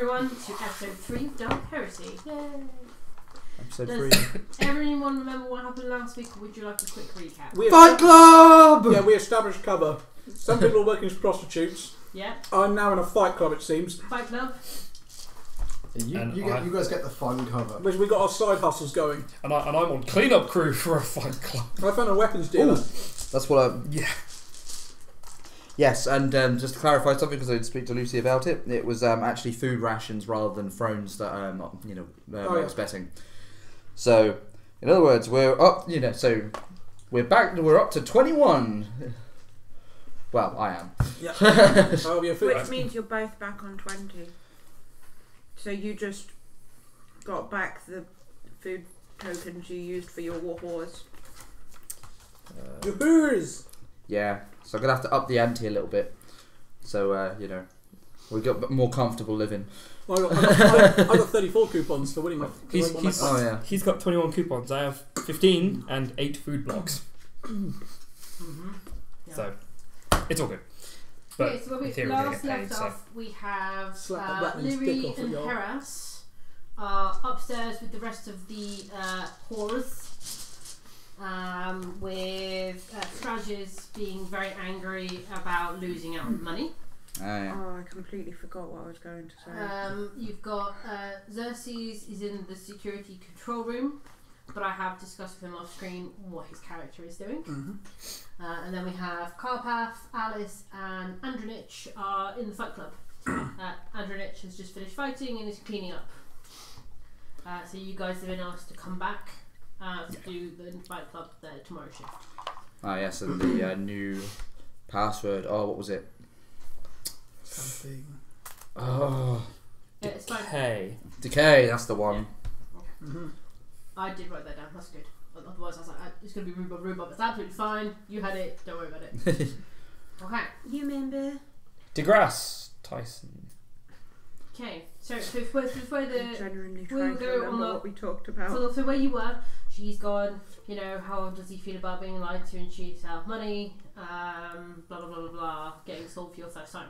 everyone to episode 3, Dark Heresy. Yay! Episode 3. Everyone remember what happened last week, or would you like a quick recap? Fight Club! Yeah, we established cover. Some people are working as prostitutes. Yeah. I'm now in a fight club, it seems. Fight Club. You guys get the fun cover. We got our side hustles going. And I'm on cleanup crew for a fight club. I found a weapons dealer. Ooh, that's what I... Yeah. Yes, and just to clarify something, because I did speak to Lucy about it, it was actually food rations rather than thrones that I'm not, you know, I was betting. So, in other words, we're up, you know, so we're back, we're up to 21. Well, I am. Yeah. Which means you're both back on 20. So you just got back the food tokens you used for your war horse. Your whores! Yeah, so I'm going to have to up the ante a little bit. So, you know, we got more comfortable living. Well, I got 34 coupons for winning my... He's got 21 coupons. I have 15 and 8 food blocks. Mm-hmm. Yeah. So, it's all good. But okay, so when we last left off, we have Liri and Heras are upstairs with the rest of the horrors. With Strages being very angry about losing out on money. Oh, yeah. Oh, I completely forgot what I was going to say. You've got Xerxes is in the security control room, but I have discussed with him off screen what his character is doing. Mm-hmm. And then we have Carpath, Alice and Andronich are in the fight club. Andronich has just finished fighting and is cleaning up. So you guys have been asked to come back. Do the fight club tomorrow shift. Ah yes, and the new password. Oh, what was it? Something. Oh. Yeah, it's Decay. Like, Decay. That's the one. Yeah. Okay. Mm-hmm. I did write that down. That's good. Otherwise, I was like, it's gonna be rhubarb, rhubarb. It's absolutely fine. You had it. Don't worry about it. Okay. You remember? DeGrasse Tyson. Okay, so for the we'll go on what we talked about. So where you were, she's gone. You know, how does he feel about being lied to and cheated out of money? Blah blah blah blah blah. Getting sold for your first time.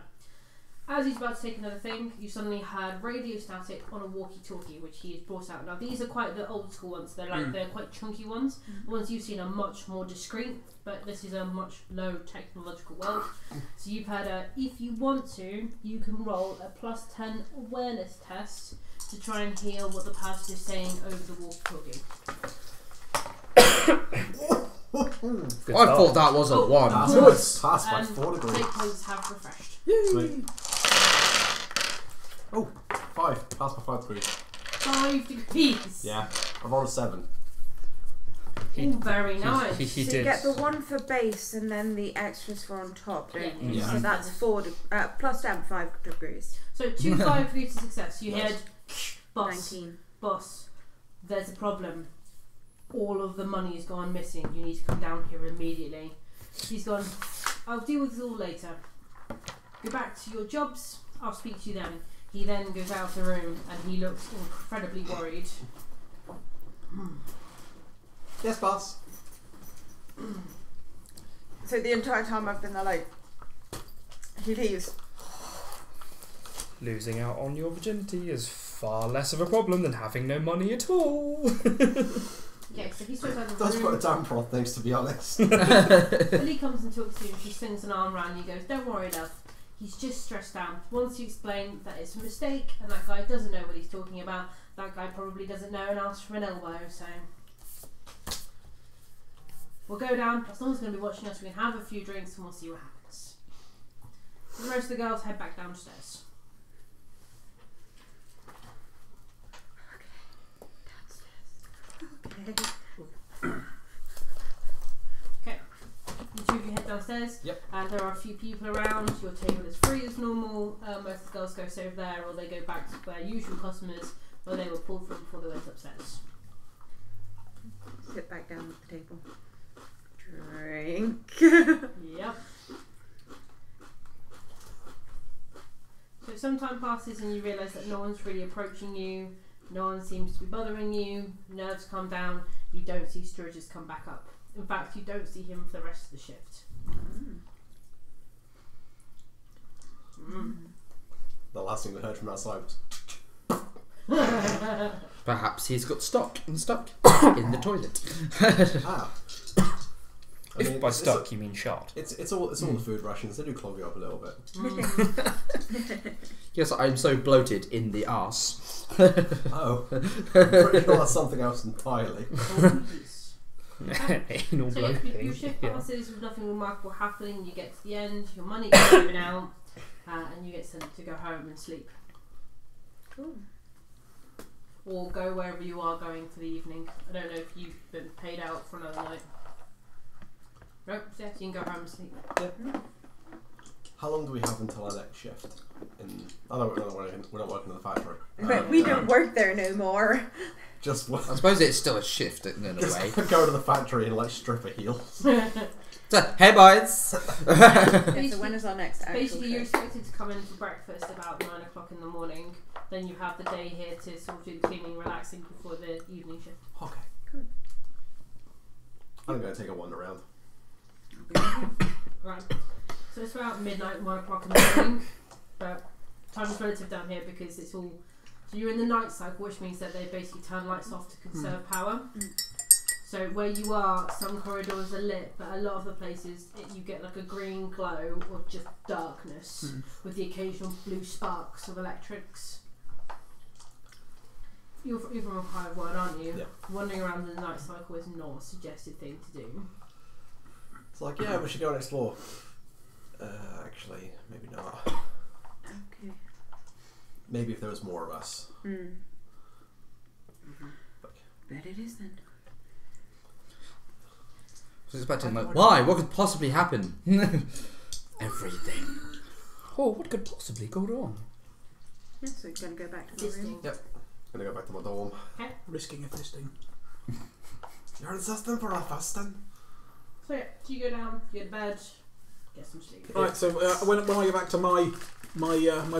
As he's about to take another thing, you suddenly heard radio static on a walkie-talkie, which he has brought out. Now these are quite the old school ones. They're like they're quite chunky ones. The ones you've seen are much more discreet, but this is a much low technological world. So you've heard a if you want to, you can roll a +10 awareness test to try and hear what the person is saying over the walkie-talkie. I thought that was a 1. That's passed by 4 degrees. Take points have refreshed. Yay. Oh, 5. Passed by 5 degrees. 5 degrees? Yeah. I rolled a 7. Oh, very nice. So you get the 1 for base and then the extras for on top, don't you? Yeah. So that's 4, +10, 5 degrees. So 2 5 degrees to success. You heard, boss, 19. Boss, there's a problem. All of the money has gone missing. You need to come down here immediately. He's gone, I'll deal with it all later. Go back to your jobs. I'll speak to you then. He then goes out of the room and he looks incredibly worried. Yes, boss. So the entire time I've been there, like, he leaves. Losing out on your virginity is far less of a problem than having no money at all. Yeah, so he's out of the room. That's quite a damn prod, thanks, to be honest. Billy comes and talks to you and she swings an arm around and he goes, don't worry, love. He's just stressed out. Once you explain that it's a mistake and that guy doesn't know what he's talking about, that guy probably doesn't know and asks for an elbow, so... We'll go down. As long as going to be watching us, we can have a few drinks and we'll see what happens. The rest of the girls head back downstairs. Okay, you two of you head downstairs. Yep. There are a few people around. Your table is free as normal. Most of the girls go over there, or they go back to their usual customers, where they were pulled from before they went upstairs. Sit back down at the table. Drink. Yep. So some time passes, and you realise that no one's really approaching you. No one seems to be bothering you. Nerves calm down. You don't see Sturges come back up. In fact, you don't see him for the rest of the shift. The last thing we heard from outside was Perhaps he's got stuck and stuck in the toilet. Ah. I mean, if by stuck you mean shot. It's all the food rations. They do clog you up a little bit. Mm. Yes, I'm so bloated in the arse. Oh, I'm pretty sure that's something else entirely. Anal so bloating. You shift past this with nothing remarkable happening. You get to the end. Your money is given out, and you get sent to go home and sleep. Cool. Or go wherever you are going for the evening. I don't know if you've been paid out for another night. Right, so you can go home and sleep. Yeah. How long do we have until our next shift? We're not working in the factory. But we don't work there no more. Just work. I suppose it's still a shift in a way. Go to the factory and like strip a heel. So, hey boys! Okay, so when is our next actual Basically, you're expected to come in for breakfast about 9 o'clock in the morning. Then you have the day here to sort of do the cleaning, relaxing before the evening shift. Okay. Good. I'm going to take a wander around. Right. So it's about midnight, 1 o'clock in the morning, but time is relative down here because it's all. So you're in the night cycle, which means that they basically turn lights off to conserve power. So where you are, some corridors are lit, but a lot of the places you get like a green glow or just darkness with the occasional blue sparks of electrics. You're from a Hive world, aren't you? Yeah. Wandering around in the night cycle is not a suggested thing to do. It's like, yeah, we should go and explore. Actually, maybe not. Okay. Maybe if there was more of us. Mm. Bet it isn't. I was expecting, like, why? What could possibly happen? Everything. Oh, what could possibly go wrong? Yeah, so you're going to go back to my room? Yep. I'm going to go back to my dorm. Okay. Risking a fisting. You're insisting for a fisting? So yeah, you go down, you go to bed, get some sleep. Right, so when I go back to my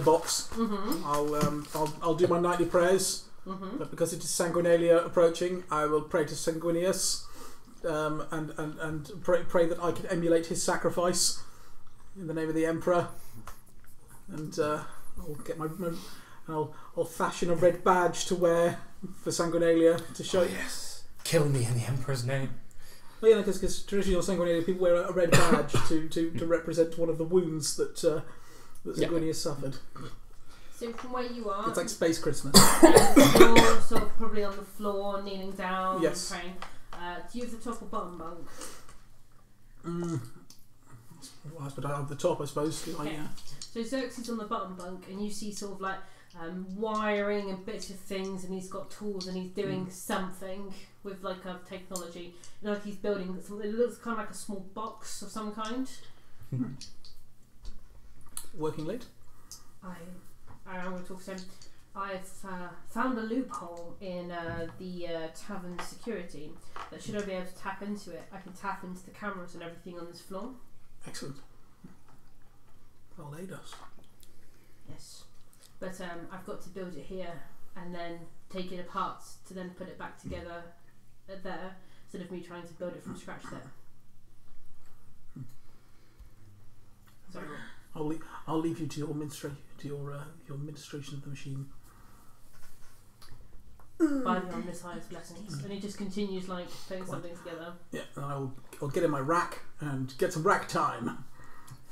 box, I'll do my nightly prayers. But because it is Sanguinalia approaching, I will pray to Sanguinius and pray that I can emulate his sacrifice in the name of the Emperor. And I'll get I'll fashion a red badge to wear for Sanguinalia to show. Oh, yes, kill me in the Emperor's name. Well, yeah, because traditional Sanguinalia people wear a red badge to represent one of the wounds that that Sanguinius suffered. So from where you are, it's like space Christmas. You're sort of probably on the floor, kneeling down, praying. Do you have the top or bottom bunk? But I have the top, I suppose. Okay. Yeah. So Xerxes on the bottom bunk, and you see sort of like wiring and bits of things, and he's got tools and he's doing something with like a technology, and like he's building something. It looks kind of like a small box of some kind. Working late? I am going to talk to him. I've found a loophole in the tavern security that should I be able to tap into it. I can tap into the cameras and everything on this floor. Excellent. They'll aid us. Yes. But I've got to build it here and then take it apart to then put it back together there instead of me trying to build it from scratch there. Sorry. I'll leave you to your administration of the machine. By the Messiah's blessings, and he just continues like putting something together. Yeah, and I'll get in my rack and get some rack time.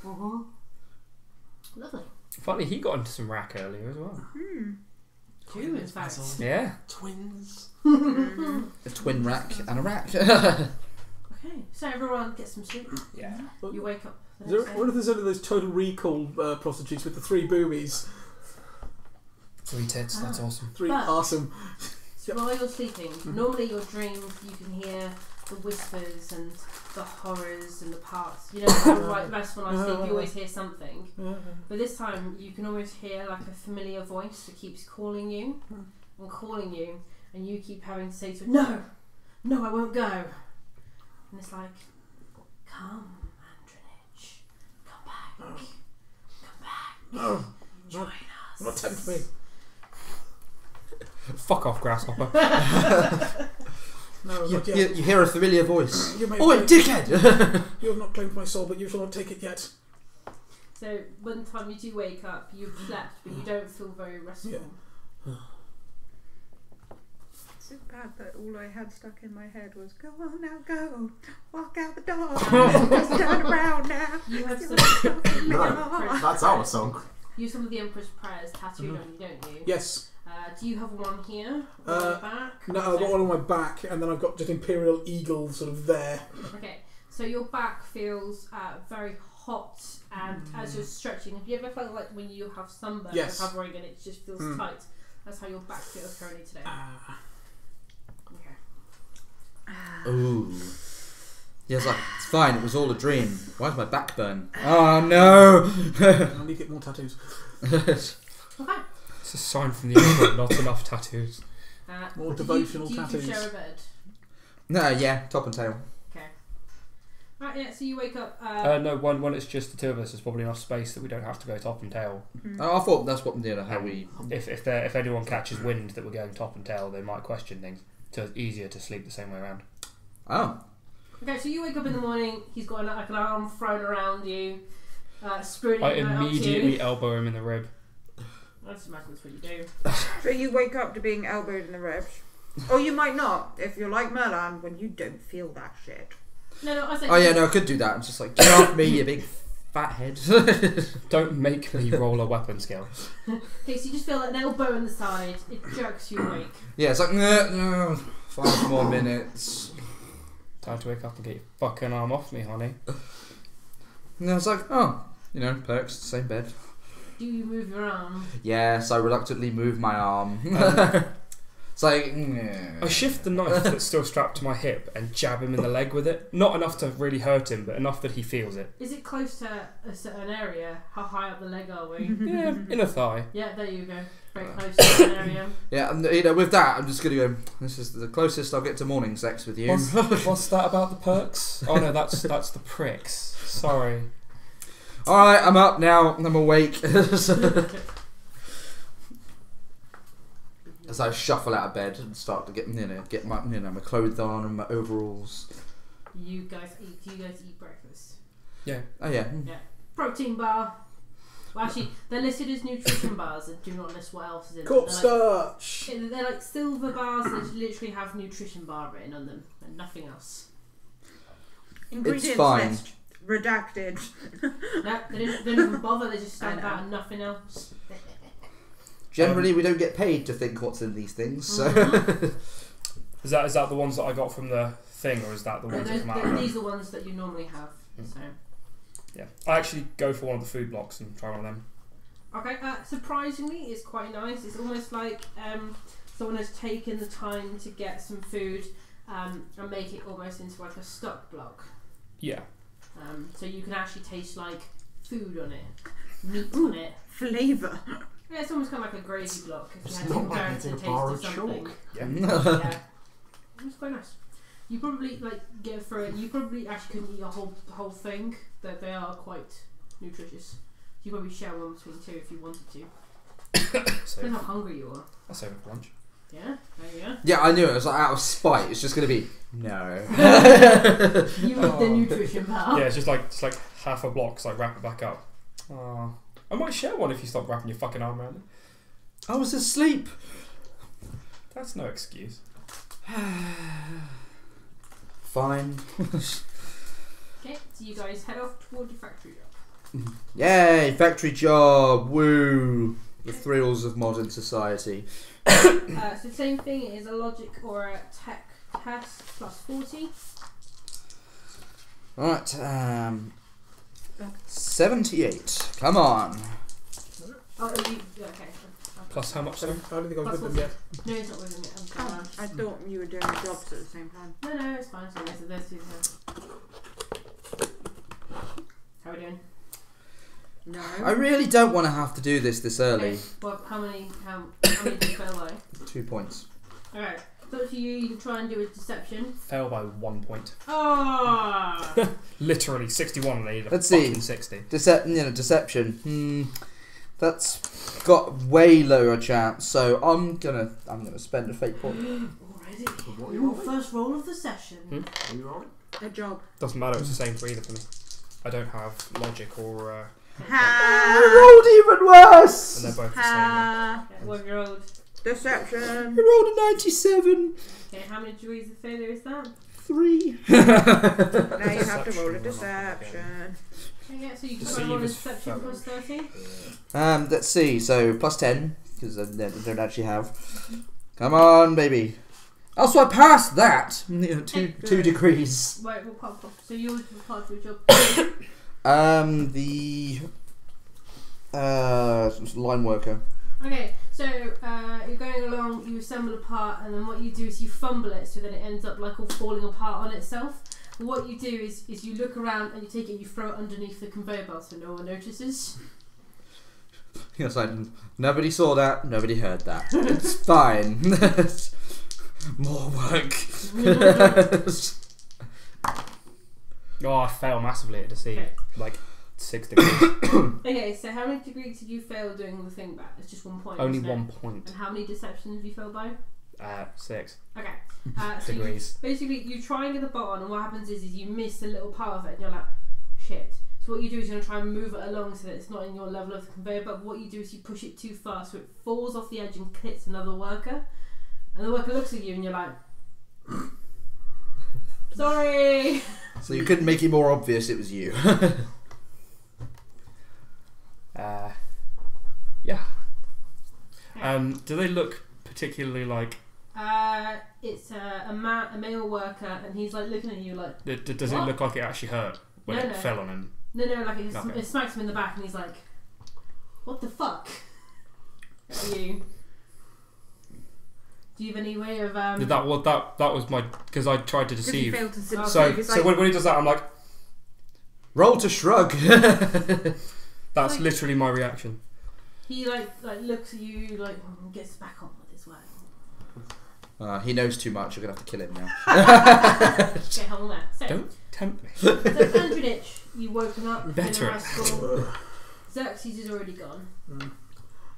Lovely. Finally, he got into some rack earlier as well. Two, in fact. Yeah. Twins. A twin rack and a rack. Okay, so everyone gets some sleep. Yeah. You wake up. What if there's only those Total Recall prostitutes with the three boobies? Three tits, that's awesome. Three, awesome. So while you're sleeping, normally your dreams, you can hear the whispers and the horrors and the parts. You know, like the rest when I sleep, you always hear something. But this time, you can always hear like a familiar voice that keeps calling you and calling you, and you keep having to say to it, "No, no, I won't go." And it's like, "Come, Andronich, come back, come back, join us." Not tempt me. Fuck off, grasshopper. No, you hear a familiar voice. Oh, dickhead! You have not claimed my soul, but you shall not take it yet. So, one time you do wake up, you've slept, but you don't feel very restful. Yeah. so bad that all I had stuck in my head was, go on now, go, walk out the door, just turn around now. You have some... No, that's our song. You have some of the Emperor's Prayers tattooed on you, don't you? Yes. Do you have one here? One on your back? No, I've got one on my back, and then I've got just Imperial Eagle sort of there. Okay, so your back feels very hot, and as you're stretching, have you ever felt like when you have sunburn recovering and it just feels tight? That's how your back feels currently today. Okay. Ooh. Yeah, it's like, it's fine, it was all a dream. Why does my back burn? Oh no! I need to get more tattoos. Okay. It's a sign from the Emperor, not enough tattoos. More devotional tattoos. Do you share a bed? No, yeah, top and tail. Okay. Right, yeah, so you wake up. No, when it's just the two of us, there's probably enough space that we don't have to go top and tail. Oh, I thought that's what we did, how we. If anyone catches wind that we're going top and tail, they might question things. So it's easier to sleep the same way around. Oh. Okay, so you wake up in the morning, he's got like an arm thrown around you, spooning I immediately elbow him in the rib. I just imagine that's what you do. So you wake up to being elbowed in the ribs. Or you might not, if you're like Merlan, when you don't feel that shit. No, I said... Oh yeah, no, I could do that. I'm just like, get off me, you big fat head. Don't make me roll a weapon skill. Okay, so you just feel like an elbow in the side. It jerks you awake. Yeah, it's like, no, 5 more minutes. Time to wake up and get your fucking arm off me, honey. And I was like, oh, you know, perks, same bed. Do you move your arm? Yes, I reluctantly move my arm. It's like... I shift the knife that's still strapped to my hip and jab him in the leg with it. Not enough to really hurt him, but enough that he feels it. Is it close to a certain area? How high up the leg are we? Yeah, in a thigh. Yeah, there you go. Very close to an area. Yeah, and, you know, with that, I'm just going to go, this is the closest I'll get to morning sex with you. What's that about the perks? Oh no, that's the pricks. Sorry. Alright, I'm up now, I'm awake. As I shuffle out of bed and start to get my clothes on and my overalls. Do you guys eat breakfast? Yeah. Oh yeah. Yeah. Protein bar. Well, actually, they're listed as nutrition bars. I do not list what else is in them. Cornstarch! They're like silver bars that literally have nutrition bar written on them and nothing else. Ingredients it's fine. List. Redacted. No, they didn't even bother, they just stand out and nothing else. Generally, we don't get paid to think what's in these things, so... Is that the ones that I got from the thing, or is that the ones that come out? These are the ones that you normally have, so... Yeah, I actually go for one of the food blocks and try one of them. Okay, surprisingly, it's quite nice. It's almost like someone has taken the time to get some food and make it almost into like a stock block. Yeah. So you can actually taste like food on it, meat on it, flavour. Yeah, it's almost kind of like a gravy block. If it's you had not like it's a taste bar of chalk. Yeah. Yeah, it's quite nice. You probably like get through it. You probably actually couldn't eat a whole thing. That they are quite nutritious. You probably share one between two if you wanted to. Depends how hungry you are. That's over for lunch. Yeah, there you go. Yeah, I knew it. It was like out of spite. It's just gonna be. No. You eat the nutrition bar. Yeah, it's like half a block, so I wrap it back up. Oh. I might share one if you stop wrapping your fucking arm around it. I was asleep. That's no excuse. Fine. Okay, so you guys head off toward your factory job. Yay, factory job, woo. The thrills of modern society. So the same thing is a logic or a tech test +40. Right, 78. Come on. Oh, okay. Plus how much? I don't think I'm with them yet. No, it's not with them yet. I thought you were doing the jobs at the same time. No, it's fine. So there's two there. How are we doing? No. I really don't want to have to do this early. Okay. Well, how many did you fail by? 2 points. Alright. So to you can try and do a deception. Fail by 1 point. Oh. Literally 61 and they did a fucking 60. Deception. That's got way lower chance, so I'm gonna spend a fate point. Already? First roll of the session. Are you right? Good job. Doesn't matter, it's the same for either for me. I don't have logic or I rolled even worse! And they're both the same. Well, you rolled. Deception. I rolled a 97. Okay, how many degrees of failure is that? 3. Now you have to roll a deception. Okay, so you can roll a deception plus 30. Let's see. So plus 10 because I don't actually have. Come on, baby. Also, I passed that. 2 degrees. Right, we'll pop off. So you would apply for a job. The line worker. Okay, so you're going along, you assemble a part, and then what you do is you fumble it, so then it ends up like all falling apart on itself. And what you do is you look around and you take it, and you throw it underneath the conveyor belt so no one notices. Yes, nobody saw that, nobody heard that. It's fine. More work. Oh, I fail massively at deceive. Okay. Like 6 degrees. Okay, so how many degrees did you fail doing the thing back? It's just 1 point. Only 1 point. And how many deceptions did you fail by? 6. Okay. So degrees. You try and get the button, and what happens is you miss a little part of it, and you're like, shit. So what you do is you're going to try and move it along so that it's not in your level of the conveyor, but what you do is you push it too far, so it falls off the edge and hits another worker. And the worker looks at you and you're like, sorry! So you couldn't make it more obvious it was you. Yeah. Do they look particularly like... it's a male worker and he's like looking at you like... Does it look like it actually hurt when it fell on him? No, like it smacks him in the back and he's like, what the fuck are you? Do you have any way of that was my because I tried to deceive. Failed to deceive. So when he does that, I'm like, roll to shrug. That's like, literally my reaction. He like looks at you like gets back on with his way. He knows too much. You're gonna have to kill him now. Okay, hold on. So, don't tempt me. So Andronich, you woken up. Better. High school. Xerxes is already gone. Mm.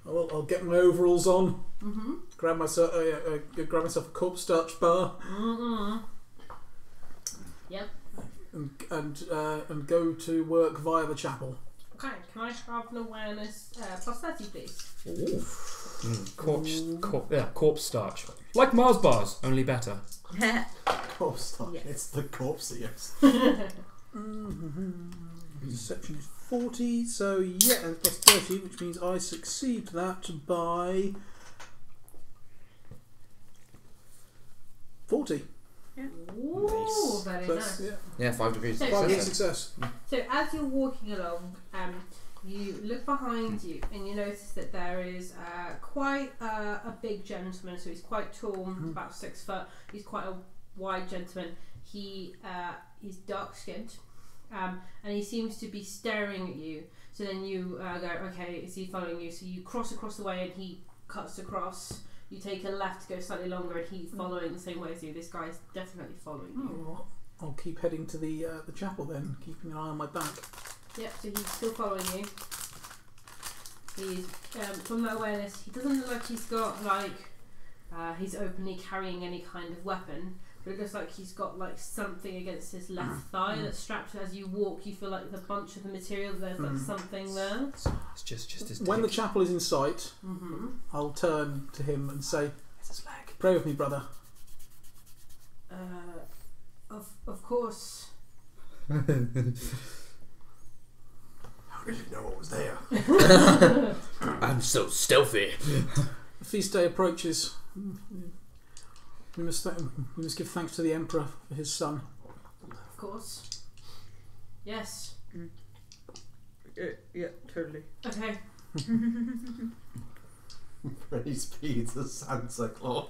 I'll get my overalls on. Mm-hmm. Grab myself a corpstarch bar. Mm-hmm. Yep. And go to work via the chapel. Okay. Can I have an awareness plus 30, please? Mm. Corpse starch. Like Mars bars, only better. Corpse starch. Yes. It's the corpsiest. Deception is 40, so yeah, and plus 30, which means I succeed that by 40. Yeah. Ooh, nice. Very nice. Yeah, 5 degrees. So, 5 degrees success. So as you're walking along, you look behind you and you notice that there is quite a big gentleman. So he's quite tall, about 6 foot. He's quite a wide gentleman. He's dark skinned. And he seems to be staring at you. So then you go, okay, is he following you? So you cross across the way and he cuts across. You take a left to go slightly longer and he's following the same way as you. This guy's definitely following you. Oh, I'll keep heading to the chapel then, keeping an eye on my back. Yep, so he's still following you. He's, from that awareness, he doesn't look like he's got, like, he's openly carrying any kind of weapon. But it looks like he's got like something against his left thigh that's strapped. As you walk, you feel like the bunch of the material. There's like something there. It's just his. When the chapel is in sight, I'll turn to him and say, "It's his leg. Pray with me, brother." Of course. I didn't know what was there. I'm so stealthy. The feast day approaches. We must give thanks to the Emperor for his son. Of course. Yes. Yeah, totally. Okay. Praise be to Santa Claus.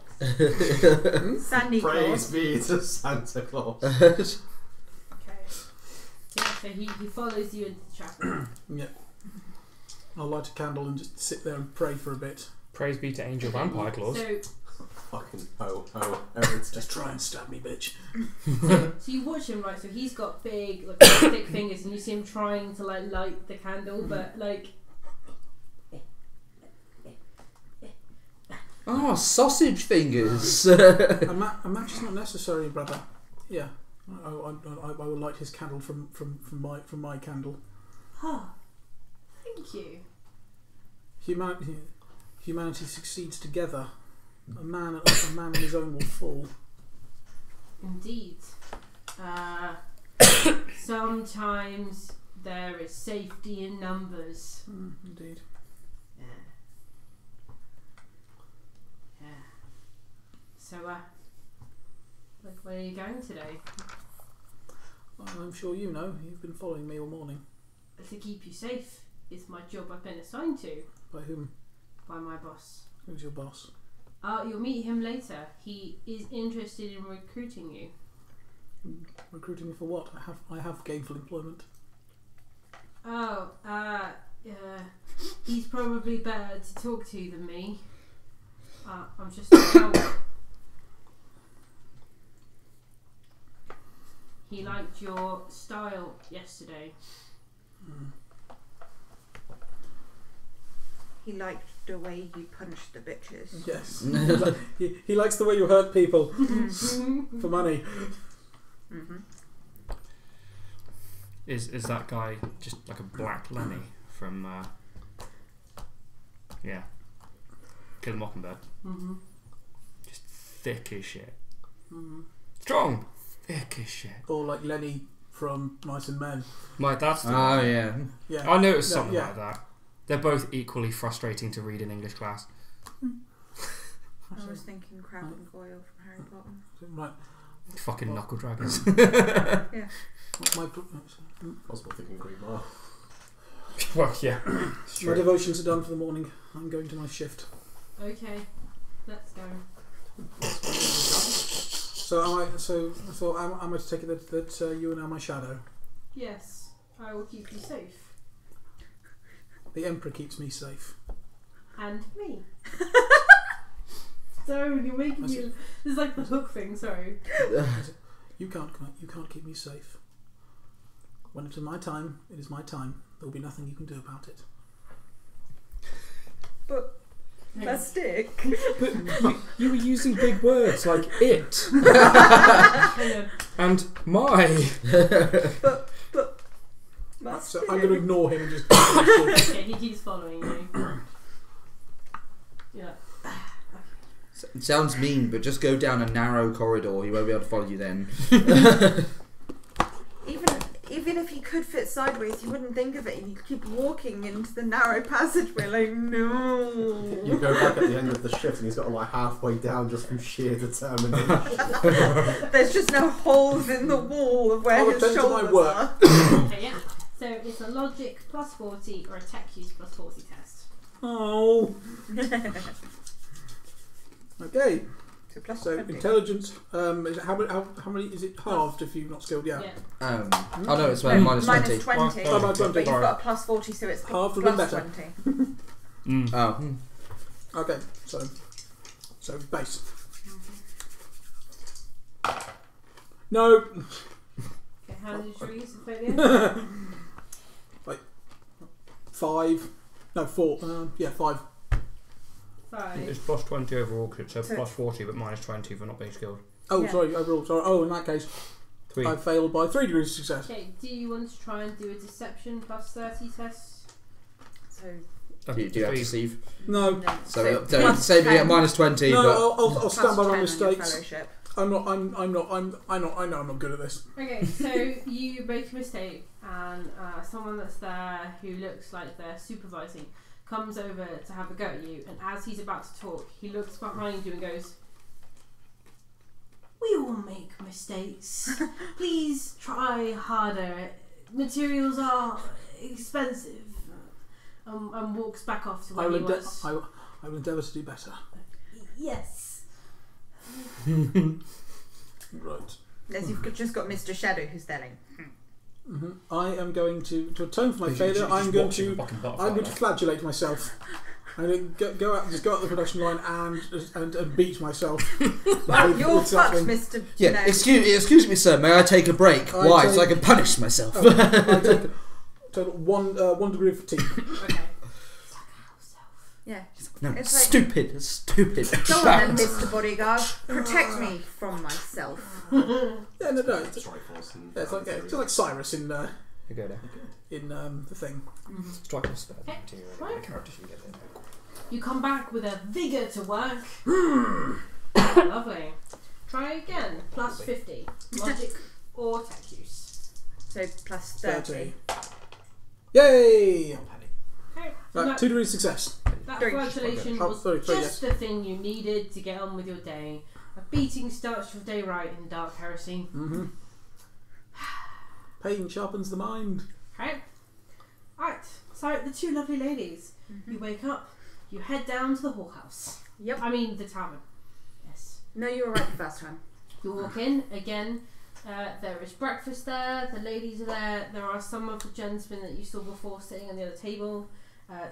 Sandy Claus. Praise be to Santa Claus. Okay. Yeah, so he follows you into the chapel. Yeah. I'll light a candle and just sit there and pray for a bit. Praise be to Angel Vampire Claus. So, fucking it's just try and stab me, bitch. So you watch him, right? So he's got big, like, thick fingers, and you see him trying to like light the candle, but like, oh, sausage fingers. A match is not necessary, brother. Yeah, I will light his candle from my candle. Ah, thank you. Humanity succeeds together. A man on his own will fall. Indeed. Sometimes there is safety in numbers. Mm, indeed. Yeah. Yeah. So, like, where are you going today? Well, I'm sure you know. You've been following me all morning. To keep you safe is my job I've been assigned to. By whom? By my boss. Who's your boss? You'll meet him later. He is interested in recruiting you. Recruiting me for what? I have gainful employment. Oh, he's probably better to talk to than me. I'm just an elf. He liked your style yesterday. Mm. He liked the way you punched the bitches. Yes. he likes the way you hurt people for money. Mm-hmm. Is that guy just like a black Lenny from yeah, Kill the Mockingbird? Mm-hmm. Just thick as shit. Mm-hmm. Strong, thick as shit. Or like Lenny from Mice and Men. Like that's the one. Yeah. I noticed something like that. They're both equally frustrating to read in English class. I was thinking Crab and Goyle from Harry Potter. Right. Fucking knuckle dragons. Yeah. I was not thinking Green Bar. Well, yeah. My devotions are done for the morning. I'm going to my shift. Okay, let's go. So am I to take it that you are now my shadow? Yes, I will keep you safe. The Emperor keeps me safe. And me. Sorry, you're making me. It's like the hook thing. Sorry. You can't keep me safe. When it is my time, it is my time. There will be nothing you can do about it. But that's stick. But you were using big words like it and my. But. So I'm going to ignore him and just. Okay, he keeps following you. Yeah. It sounds mean, but just go down a narrow corridor. He won't be able to follow you then. even if he could fit sideways, you wouldn't think of it. He'd keep walking into the narrow passageway like, no. You go back at the end of the shift and he's got like halfway down just from sheer determination. There's just no holes in the wall of where his shoulders are. Okay, yeah. So it's a logic +40 or a tech use +40 test. Oh. Okay, so intelligence. Is it how many is it halved if you're not skilled? Yeah. I know it's -20. -20. But you've got a +40, so it's halved would be better. Okay, so base. No. Okay, how did you use the Wait, 5? No, 4. Yeah, 5. It's +20 overall, so +40 but -20 for not being skilled. Oh, yeah. Sorry, overall. Sorry. Oh, in that case, I failed by 3 degrees of success. Okay, do you want to try and do a deception +30 test? So do you have to deceive? No. So save me at -20. No, but I'll stand by my mistakes. I know I'm not good at this. Okay, so you make a mistake, and someone that's there who looks like they're supervising comes over to have a go at you, and as he's about to talk, he looks behind you and goes, "We all make mistakes. Please try harder. Materials are expensive." And walks back off to where he was. I will endeavour to do better. Yes. Right. As you've just got Mr. Shadow who's telling. I am going to atone for my failure. I'm going to flagellate myself. I'm going to go out the production line and beat myself. You're fucked, Mr. Yeah, no. excuse me, sir. May I take a break? Why? So I can punish myself. Oh, I take total 1 degree of fatigue. Okay. Yeah. No, it's like, stupid. Go on then, Mr. Bodyguard. Protect me from myself. No. It's just like Cyrus in the thing. Strike a spell. The character should get there. You come back with a vigour to work. Lovely. Try again. Plus 50. Logic or tech use. So plus 30. 30. Yay! Okay. Right, no, 2 degrees success. That congratulations was just the thing you needed to get on with your day. A beating starts your day right in Dark Heresy. Mm-hmm. Pain sharpens the mind. Okay. Right. So the two lovely ladies. Mm-hmm. You wake up. You head down to the whorehouse. Yep. I mean the tavern. Yes. No, you were right the first time. You walk in again. There is breakfast there. The ladies are there. There are some of the gentlemen that you saw before sitting on the other table.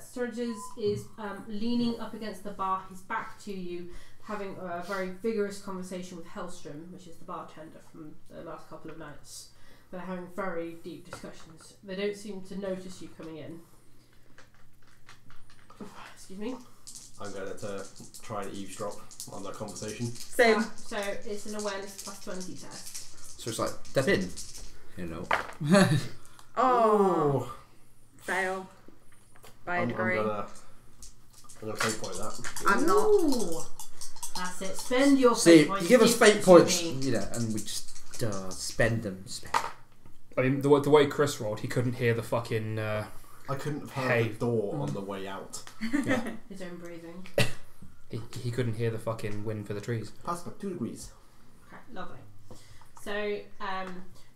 Sturges is leaning up against the bar, his back to you, having a very vigorous conversation with Hellstrom, which is the bartender from the last couple of nights. They're having very deep discussions. They don't seem to notice you coming in. Excuse me. I'm going to try and eavesdrop on that conversation. Same. So it's an awareness plus 20 test. So it's like, step in. You know. Oh. Fail. By a degree. I'm going to fate point that. I'm not. Ooh. That's it. Spend your fate points. See, you give us fate points, you know, and we just spend them. I mean, the way Chris rolled, he couldn't hear the fucking... I couldn't have heard the door on the way out. Yeah. His own breathing. He couldn't hear the fucking wind for the trees. That's about 2 degrees. Okay, lovely. So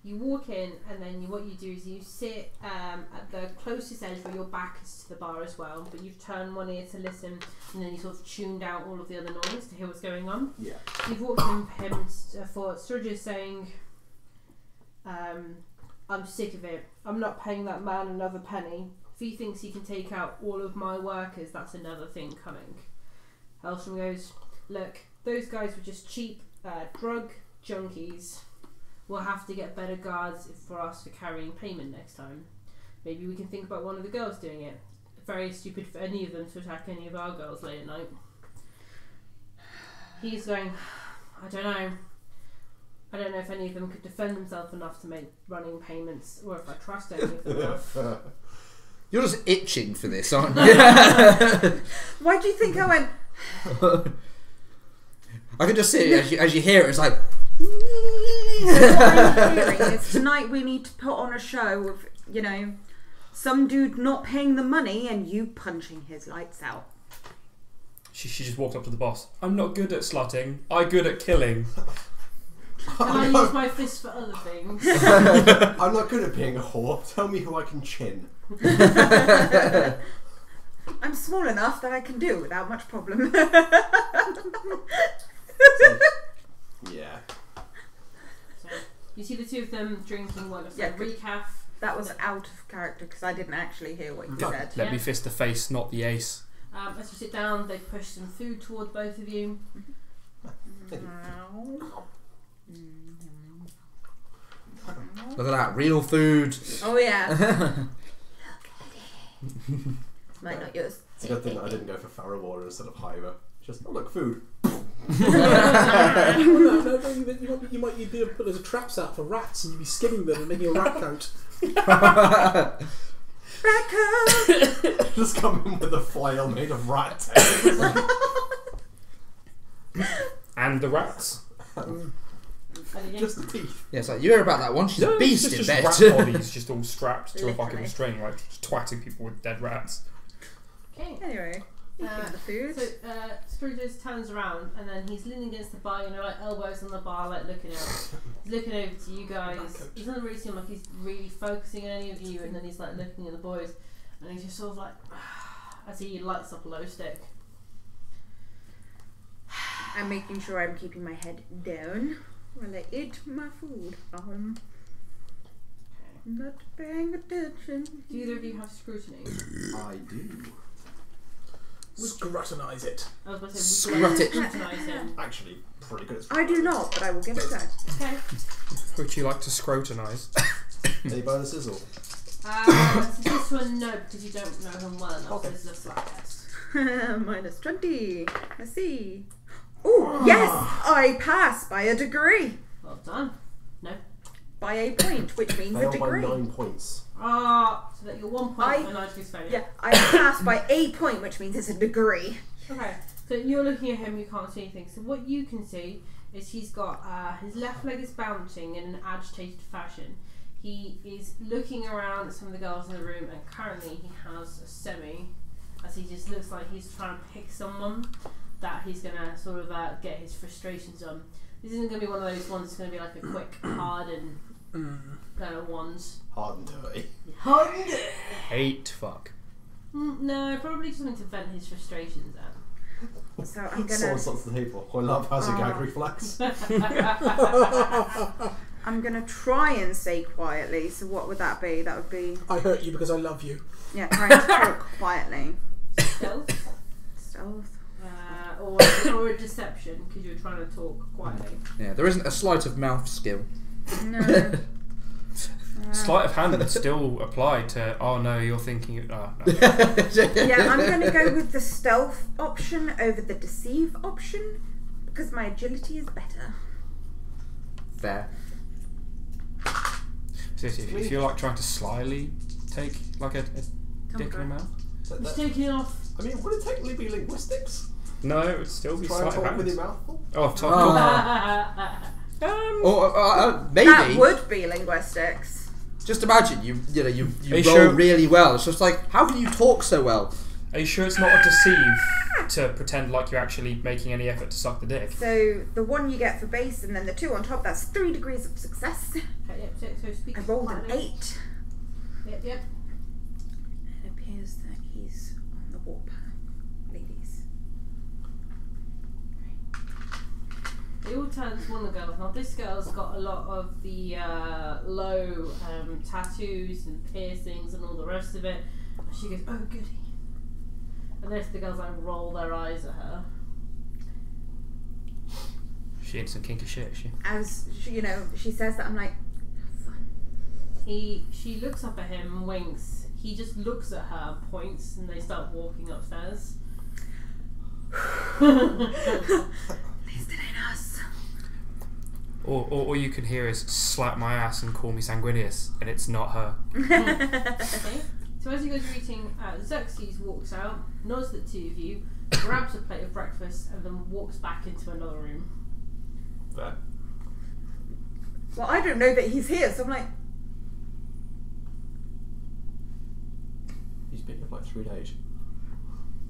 you walk in, and then what you do is you sit at the closest edge where your back is to the bar as well, but you've turned one ear to listen, and then you sort of tuned out all of the other noise to hear what's going on. Yeah. You've walked in for him for Sturgis saying, I'm sick of it. I'm not paying that man another penny. If he thinks he can take out all of my workers, that's another thing coming. Hellstrom goes, look, those guys were just cheap drug junkies. We'll have to get better guards for us for carrying payment next time. Maybe we can think about one of the girls doing it. Very stupid for any of them to attack any of our girls late at night. He's going, I don't know if any of them could defend themselves enough to make running payments, or if I trust any of them enough. You're just itching for this, aren't you? Why do you think I went... I can just see it as you hear it, it's like... What I'm hearing is tonight we need to put on a show of, you know, some dude not paying the money and you punching his lights out. She just walked up to the boss. I'm not good at slutting. I'm good at killing. Can I use my fist for other things? I'm not good at being a whore. Tell me who I can chin. I'm small enough that I can do without much problem. So, yeah. So, you see the two of them drinking one of the recaf. That was out of character because I didn't actually hear what you said. Let me fist the face, not the ace. As you sit down, they push some food toward both of you. Look at that, real food. Oh yeah. Look at it. It's mine, not yours. It's a good thing that I didn't go for Farrowwater instead of Hiver. Just, oh look, food. You might be able to put those traps out for rats and you'd be skinning them and making a rat coat. Rat coat! Just come in with a flail made of rat tails. And the rats. Just the teeth. Yeah, it's like, you hear about that one, she's a beast in bed. Just rat bodies just all strapped to a fucking string, like just twatting people with dead rats. Okay, anyway. The food. So Scrooge turns around and then he's leaning against the bar, you know, like elbows on the bar, like looking out. He's looking over to you guys. He doesn't really seem like he's really focusing on any of you, and then he's like looking at the boys and he's just sort of like as he lights up a low stick. I'm making sure I'm keeping my head down while I eat my food. I'm not paying attention. Do either of you have scrutiny? I do. Scrutinize it. I was about to say, scrutinize it. Actually, pretty good. I do not, but I will give it a go. Okay. Would you like to scrutinize? Any bonuses or? This one, no, because you don't know him well enough. Okay. This is a flat test. Minus 20. Let's see. Oh, yes! I pass by a degree. Well done. No. By a point, which means a degree. By 9 points. So that you're 1 point for largely failure. Yeah, I passed by a point, which means it's a degree. Okay, so you're looking at him, you can't see anything. So what you can see is he's got his left leg is bouncing in an agitated fashion. He is looking around at some of the girls in the room, and currently he has a semi, as he just looks like he's trying to pick someone that he's going to sort of get his frustrations on. This isn't going to be one of those ones that's going to be like a quick, hard and kind of ones. Hard and dirty. Hard and dirty. Hate fuck. No, probably just wanted to vent his frustrations out. So I'm gonna. I love has a gag reflex. I'm gonna try and say quietly. So what would that be? That would be. I hurt you because I love you. Yeah, trying to talk quietly. Stealth. Stealth. Or a deception because you're trying to talk quietly. Yeah, there isn't a sleight of mouth skill. No. Sleight of hand would still apply to, oh no, you're thinking, oh, no. Yeah, I'm going to go with the stealth option over the deceive option because my agility is better. Fair. Seriously, if you're like trying to slyly take like a dick in the mouth. It's taking off. I mean, would it technically be linguistics? No, it would still be sleight of hand. With your mouthful? Oh, I've talked. Maybe. That would be linguistics. Just imagine you know you roll really well. It's just like, how can you talk so well? Are you sure it's not a deceive to pretend like you're actually making any effort to suck the dick? So the one you get for base, and then the two on top. That's 3 degrees of success. Yep, so speak I rolled an 8. Yep, yep. It appears that he's on the warpath, ladies. It all turns one of the girls. Now this girl's got a lot of the low tattoos and piercings and all the rest of it. And she goes, oh goody. And the rest of the girls like roll their eyes at her. She ain't some kinky shit, is she? As she, you know, she says that, I'm like, have fun. She looks up at him and winks. He just looks at her, points, and they start walking upstairs. Or all you can hear is slap my ass and call me Sanguinius, and it's not her. Okay. So as you guys are eating, Xerxes walks out, nods at the two of you, grabs a plate of breakfast, and then walks back into another room. There. Well, I don't know that he's here, so I'm like... He's been here for like 3 days.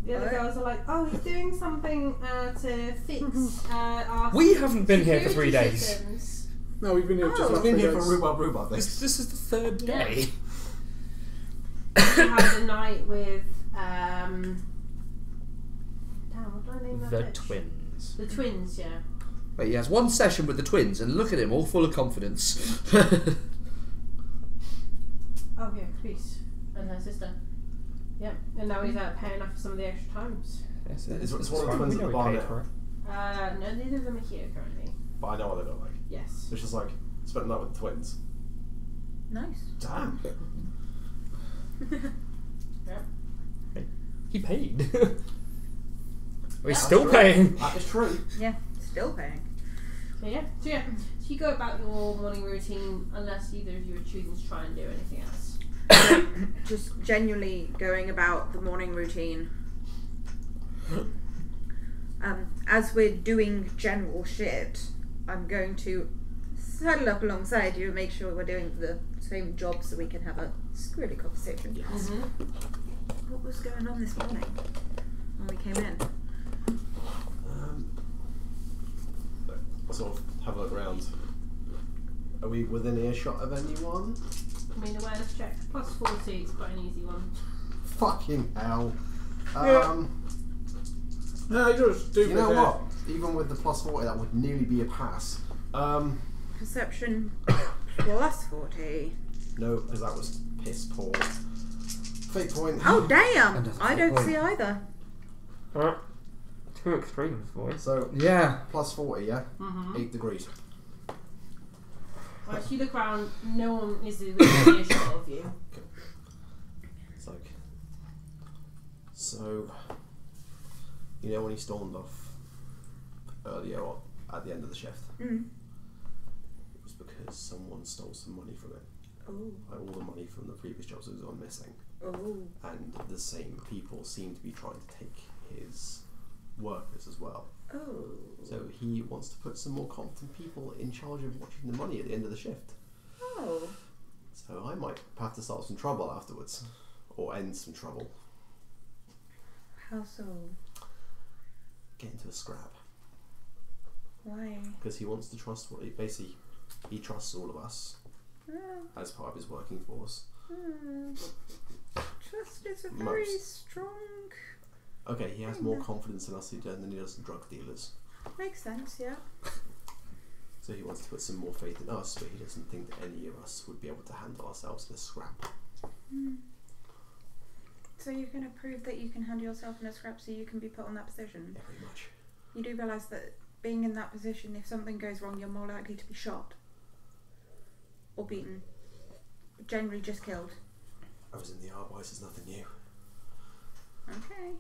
The other girls are like, oh, he's doing something to fix our... We haven't been here for 3 days. Systems. No, we've been here just like 3 days. Here for rhubarb. This is the 3rd day. We had a night with... damn, what do I name that? The twins. The twins, yeah. But he has one session with the twins, and look at him, all full of confidence. Oh, yeah, Chris and her sister. Yeah, and now he's paying off for some of the extra times. Yes, it's one of the ones that bar now. No, neither of them are here currently. But I know what they look like. Yes. Which is like, spent the night with the twins. Nice. Damn. Yeah. He paid. He's still paying. That is true. Yeah, still paying. So you go about your morning routine unless either of you are choosing to try and do anything else. Just genuinely going about the morning routine. As we're doing general shit, I'm going to saddle up alongside you and make sure we're doing the same job so we can have a squirrely conversation. Yes. Mm-hmm. What was going on this morning when we came in? I'll sort of have a look around. Are we within earshot of anyone? I mean, awareness check plus 40, it's quite an easy one. Fucking hell. No, you're stupid. You know what? Even with the plus 40, that would nearly be a pass. Perception plus 40. No, because that was piss poor. Fate point. Oh, damn! I don't see either. Two extremes, boy. So, yeah. Plus 40, yeah? Mm-hmm. 8 degrees. As you look around, no one is within earshot of you. Okay. It's like, so, you know when he stormed off earlier on, at the end of the shift? Mm. It was because someone stole some money from it. Oh. Like all the money from the previous jobs was gone missing. Oh. And the same people seem to be trying to take his workers as well. Oh. So he wants to put some more competent people in charge of watching the money at the end of the shift. Oh. So I might have to start some trouble afterwards. Or end some trouble. How so? Get into a scrap. Why? Because he wants to trust what he basically he trusts all of us as part of his working force. Trust is a very strong. Okay, he has more confidence in us than he does in drug dealers. Makes sense, yeah. So he wants to put some more faith in us, but he doesn't think that any of us would be able to handle ourselves in a scrap. Mm. So you're going to prove that you can handle yourself in a scrap so you can be put on that position? Yeah, pretty much. You do realise that being in that position, if something goes wrong, you're more likely to be shot. Or beaten. Generally just killed. I was in the art wise, there's nothing new. Okay.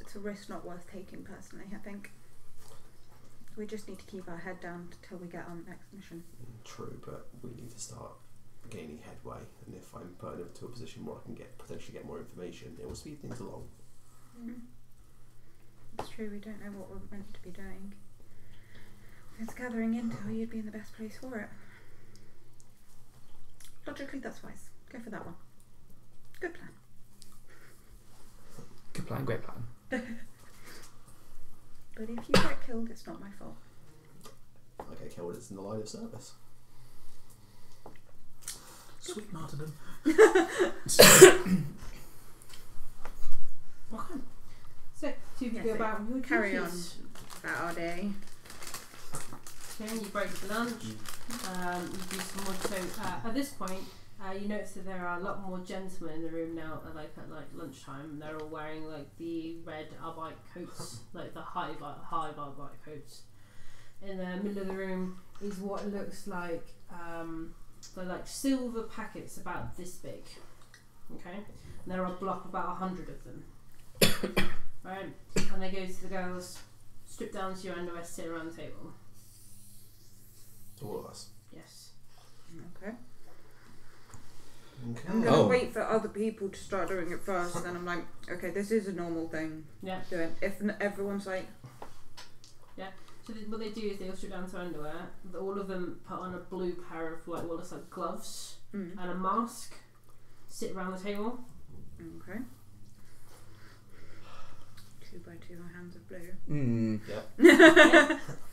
It's a risk not worth taking personally, I think. We just need to keep our head down till we get on the next mission. True, but we need to start gaining headway, and if I'm put into a position where I can get potentially get more information, it will speed things along. Mm. It's true, we don't know what we're meant to be doing. If it's gathering intel, you'd be in the best place for it. Logically, that's wise. Go for that one. Good plan. Good plan, great plan. But if you get killed, it's not my fault. I get killed, it's in the line of service. Sweet martyrdom. Welcome. So, to go about your carry duties. On about our day. Okay, you break for lunch, you do some more. So at this point, you notice that there are a lot more gentlemen in the room now. Like at lunchtime, they're all wearing like the red Arbite coats, like the hive Arbite coats. In the middle of the room is what looks like they're like silver packets about this big. Okay, and there are a block about 100 of them. Right, and they go to the girls, strip down to your underwear, sit around the table. To all of us? Yes. Okay. Okay. I'm going to wait for other people to start doing it first, then I'm like, okay, this is a normal thing. Yeah. Do it. If everyone's like... Yeah, so what they do is they all strip down to underwear, all of them put on a blue pair of like, what looks like gloves and a mask, sit around the table. Okay. 2 by 2, my hands are blue. Mm. Yeah.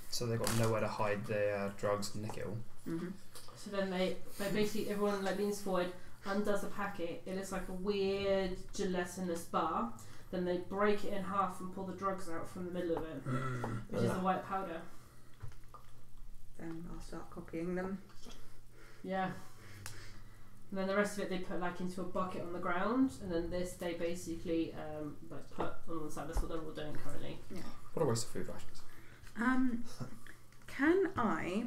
So they've got nowhere to hide their drugs and nickel. Mm-hmm. So then they basically, everyone like leans forward, undoes a packet. It looks like a weird gelatinous bar. Then they break it in half and pull the drugs out from the middle of it, which is the white powder. Then I'll start copying them. Yeah. And then the rest of it they put like into a bucket on the ground, and then this they basically like put on the side. That's what they're all doing currently. Yeah. What a waste of food rations. Can I?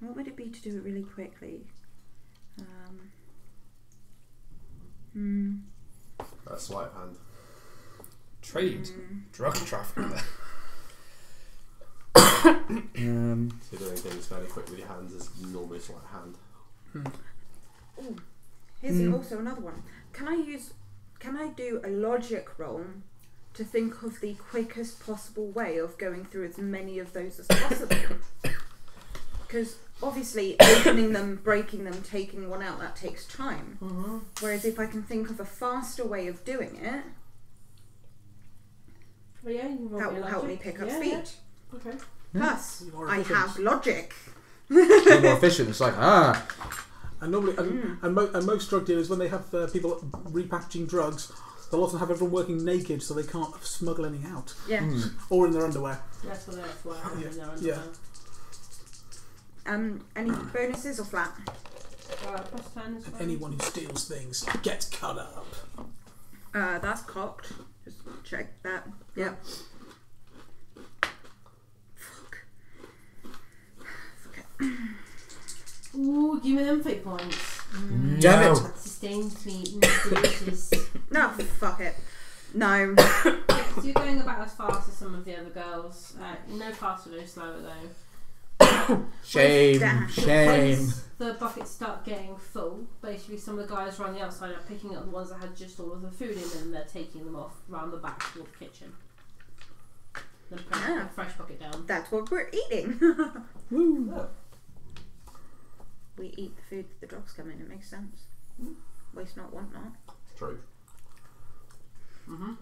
What would it be to do it really quickly? That's sleight of hand. Trade drug trafficking. So doing things fairly quick with your hands is normally sleight of hand. Oh, here's also another one. Can I use? Can I do a logic roll to think of the quickest possible way of going through as many of those as possible? Because obviously, opening them, breaking them, taking one out, that takes time. Mm-hmm. Whereas if I can think of a faster way of doing it, well, yeah, you that will help me pick up speed. Yeah. Okay. Plus, I have logic. More efficient. It's like and normally, and most drug dealers, when they have people repackaging drugs, they'll often have everyone working naked, so they can't smuggle any out. Yeah. Or in their underwear. That's what that's why. In their underwear. Yeah. Any bonuses or flat? +10 as well. Anyone who steals things gets cut up. That's cocked. Just check that. Yeah. Ooh, give me them fate points. Damn it! Sustains me. Delicious. No, fuck it. No. So you're going about as fast as some of the other girls. No faster, no slower though. Shame, shame. Once the buckets start getting full, basically some of the guys around the outside are picking up the ones that had just all of the food in them and they're taking them off round the back of the kitchen. Then putting a fresh bucket down. That's what we're eating. Woo. Oh. We eat the food that the drops come in, it makes sense. Mm. Waste not, want not. True. Mm-hmm.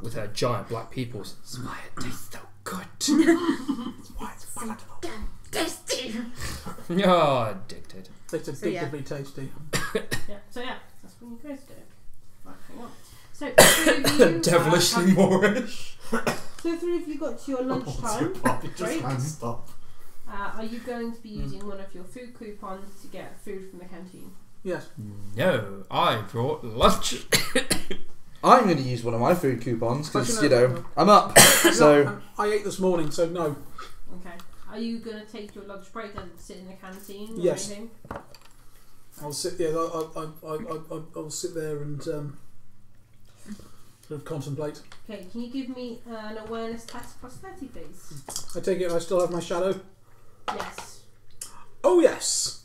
With her giant black pupils. It's why it tastes so good. It's why it's palatable. Tasty! Oh, addicted. It's addictively tasty. Yeah. So yeah, that's what you guys do. Right, hang on. So you devilishly Moorish. So three of you got to your lunchtime break. Are you going to be using one of your food coupons to get food from the canteen? Yes. No, I brought lunch. I'm going to use one of my food coupons because, you know, I'm up. So no, I ate this morning, so no. Okay. Are you going to take your lunch break and sit in the canteen? Yes. Or anything? I'll sit. Yeah, I'll sit there and sort of contemplate. Okay. Can you give me an awareness test plus 30, please? I take it I still have my shadow. Yes. Oh yes.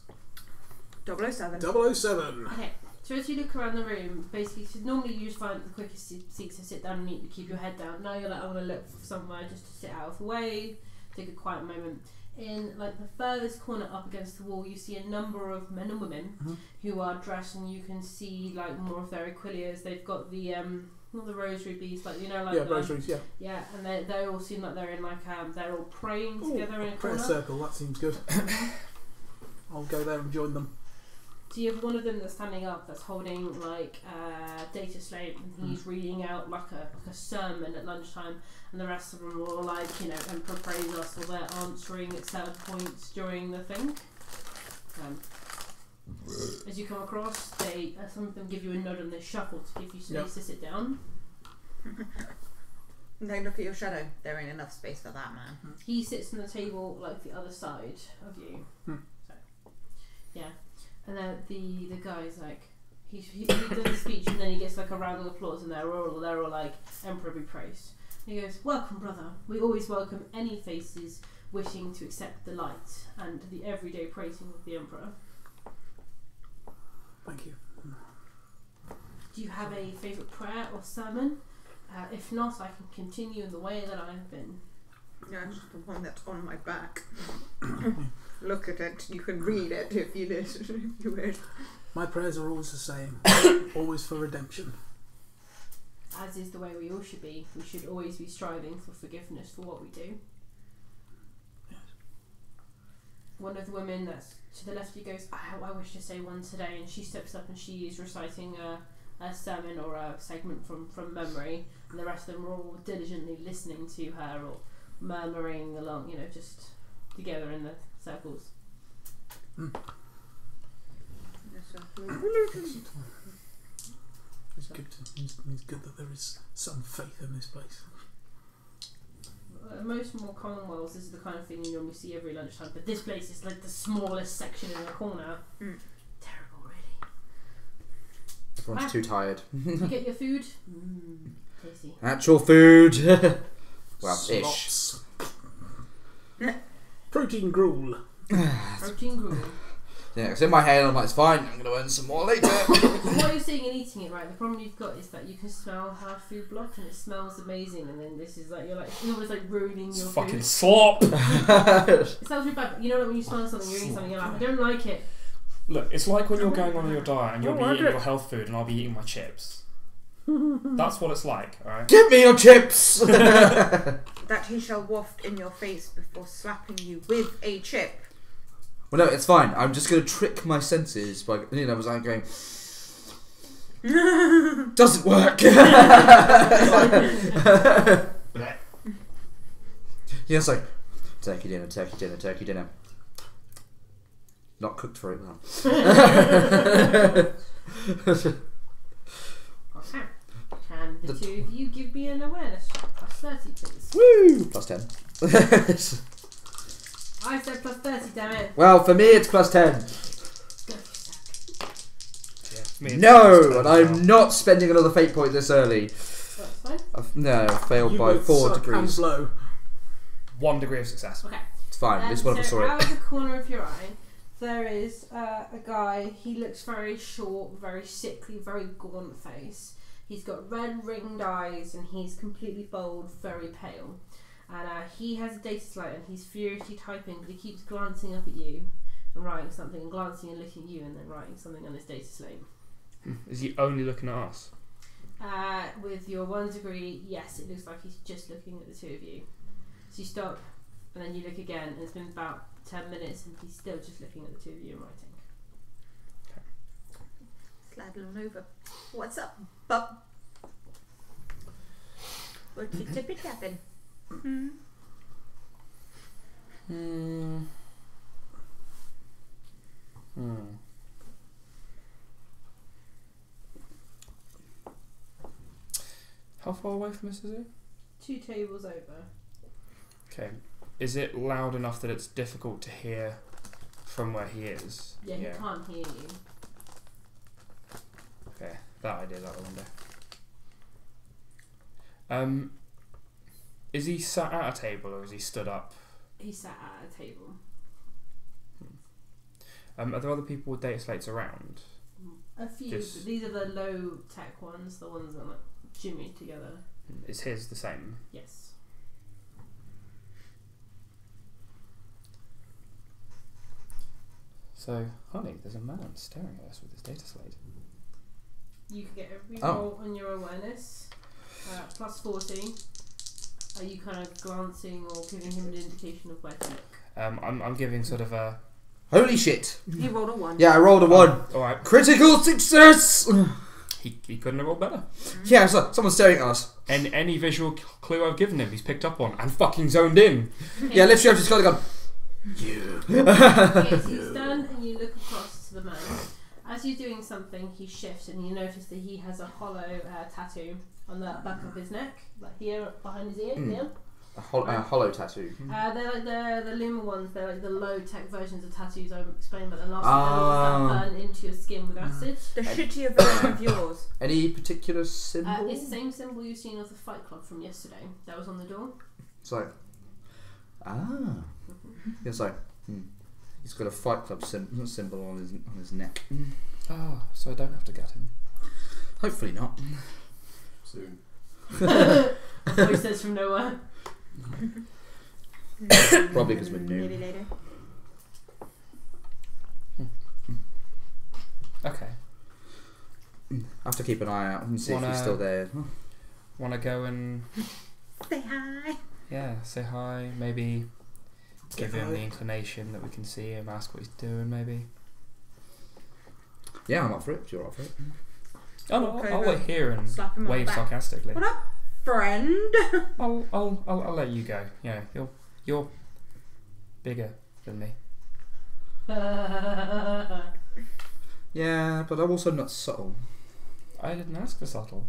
007. 007. Okay. So as you look around the room, basically, normally you just find the quickest seats to sit down and eat, you keep your head down. Now you're like, I want to look for somewhere just to sit out of the way, take a quiet moment. In like the furthest corner up against the wall, you see a number of men and women who are dressed, and you can see like more of their aquilias. They've got the not the rosary beads, like you know, like rosaries, yeah. And they all seem like they're in like they're all praying together in a prayer circle. That seems good. I'll go there and join them. So you have one of them that's standing up, that's holding like data slate, and he's reading out like a sermon at lunchtime, and the rest of them are all like, you know, Emperor praise us, or they're answering at certain points during the thing. As you come across, they some of them give you a nod and they shuffle to give you space to sit down. They look at your shadow. There ain't enough space for that man. He sits on the table like the other side of you. So, yeah. And then the guy's like, he does a speech and then he gets like a round of applause and they're all like, Emperor be praised. And he goes, welcome brother, we always welcome any faces wishing to accept the light and the everyday praising of the Emperor. Thank you. Do you have a favourite prayer or sermon? If not, I can continue in the way that I have been. Yeah, just the one that's on my back. Look at it. You can read it if you listen, if you would. My prayers are always the same. Always for redemption. As is the way we all should be. We should always be striving for forgiveness for what we do. Yes. One of the women that's to the left of you goes, I wish to say one today. And she steps up and she is reciting a sermon or a segment from memory. And the rest of them are all diligently listening to her or murmuring along, you know, just together in the circles. It's good that there is some faith in this place. Most more commonwealths, this is the kind of thing you normally see every lunchtime, but this place is like the smallest section in the corner. Terrible, really. Everyone's too tired. You get your food? Tasty. Actual food! Well, ish. Protein gruel. Protein gruel. Yeah, it's in my head. I'm like, it's fine. I'm going to earn some more later. While you're sitting and eating it, right? The problem you've got is that you can smell her food block, and it smells amazing. And then this is like you're always like ruining your fucking food. Slop. It sounds really bad. But you know, like when you smell something, you're eating something, you're like, I don't like it. Look, it's like when you're going on your diet and you'll be eating your health food, and I'll be eating my chips. That's what it's like, alright? Give me your chips! That he shall waft in your face before slapping you with a chip. Well, no, it's fine. I'm just going to trick my senses by, you know, I was like going, doesn't work! Yeah, it's like, turkey dinner, turkey dinner, turkey dinner. Not cooked very well. And the two of you give me an awareness check. +30, please. Woo! +10. I said +30, damn it. Well, for me it's +10. Yeah, it's no, and I'm not spending another fate point this early. That's fine. I've failed by 4 degrees. Low. 1 degree of success. Okay. fine. This wonderful story. Out of the corner of your eye, there is a guy. He looks very short, very sickly, very gaunt face. He's got red ringed eyes, and he's completely bald, very pale. And he has a data slate, and he's furiously typing, but he keeps glancing up at you and writing something, and glancing and looking at you, and then writing something on his data slate. Is he only looking at us? With your 1 degree, yes, it looks like he's just looking at the two of you. So you stop, and then you look again, and it's been about 10 minutes, and he's still just looking at the two of you and writing. Okay. Slide on over. What's up, bub? What's your tippy tapping? Hmm. Hmm. Hmm. How far away from us is it? 2 tables over. Okay. Is it loud enough that it's difficult to hear from where he is? Yeah, he can't hear you. Okay, that idea, that one day. Is he sat at a table or is he stood up? He sat at a table. Are there other people with data slates around? A few. Just... These are the low tech ones, the ones that are like jimmied together. Is his the same? Yes. So, honey, there's a man staring at us with his data slate. You can get a reroll on your awareness, plus 40. Are you kind of glancing or giving him an indication of where to look? I'm giving sort of a... Holy shit! He rolled a 1. Yeah, I rolled a 1. Alright. Critical success! He couldn't have rolled better. Yeah, so someone's staring at us. And any visual clue I've given him, he's picked up on and fucking zoned in. Yeah, literally I've just got to go... You. Okay, so you stand and you look across to the man. As you're doing something, he shifts and you notice that he has a hollow tattoo on the back of his neck, like here, behind his ear. Here. A hollow tattoo. They're like the Luma ones. They're like the low tech versions of tattoos I explained about the last one. That burn into your skin with acid. The shittier version of yours. Any particular symbol? It's the same symbol you've seen of the Fight Club from yesterday. That was on the door. So, yeah, so he's got a Fight Club symbol on his neck. Oh, so I don't have to gut him. Hopefully not. Soon. A voice says from nowhere. Probably because we're new. Maybe later. Okay. I have to keep an eye out and see if he's still there. Want to go and say hi? Yeah, say hi. Maybe give him the inclination that we can see him. Ask what he's doing. Maybe. Yeah, I'm up for it. You're up for it. Oh no, I'll wait here and wave sarcastically. What up, friend? I'll let you go. Yeah, you're bigger than me. Yeah, but I'm also not subtle. I didn't ask for subtle.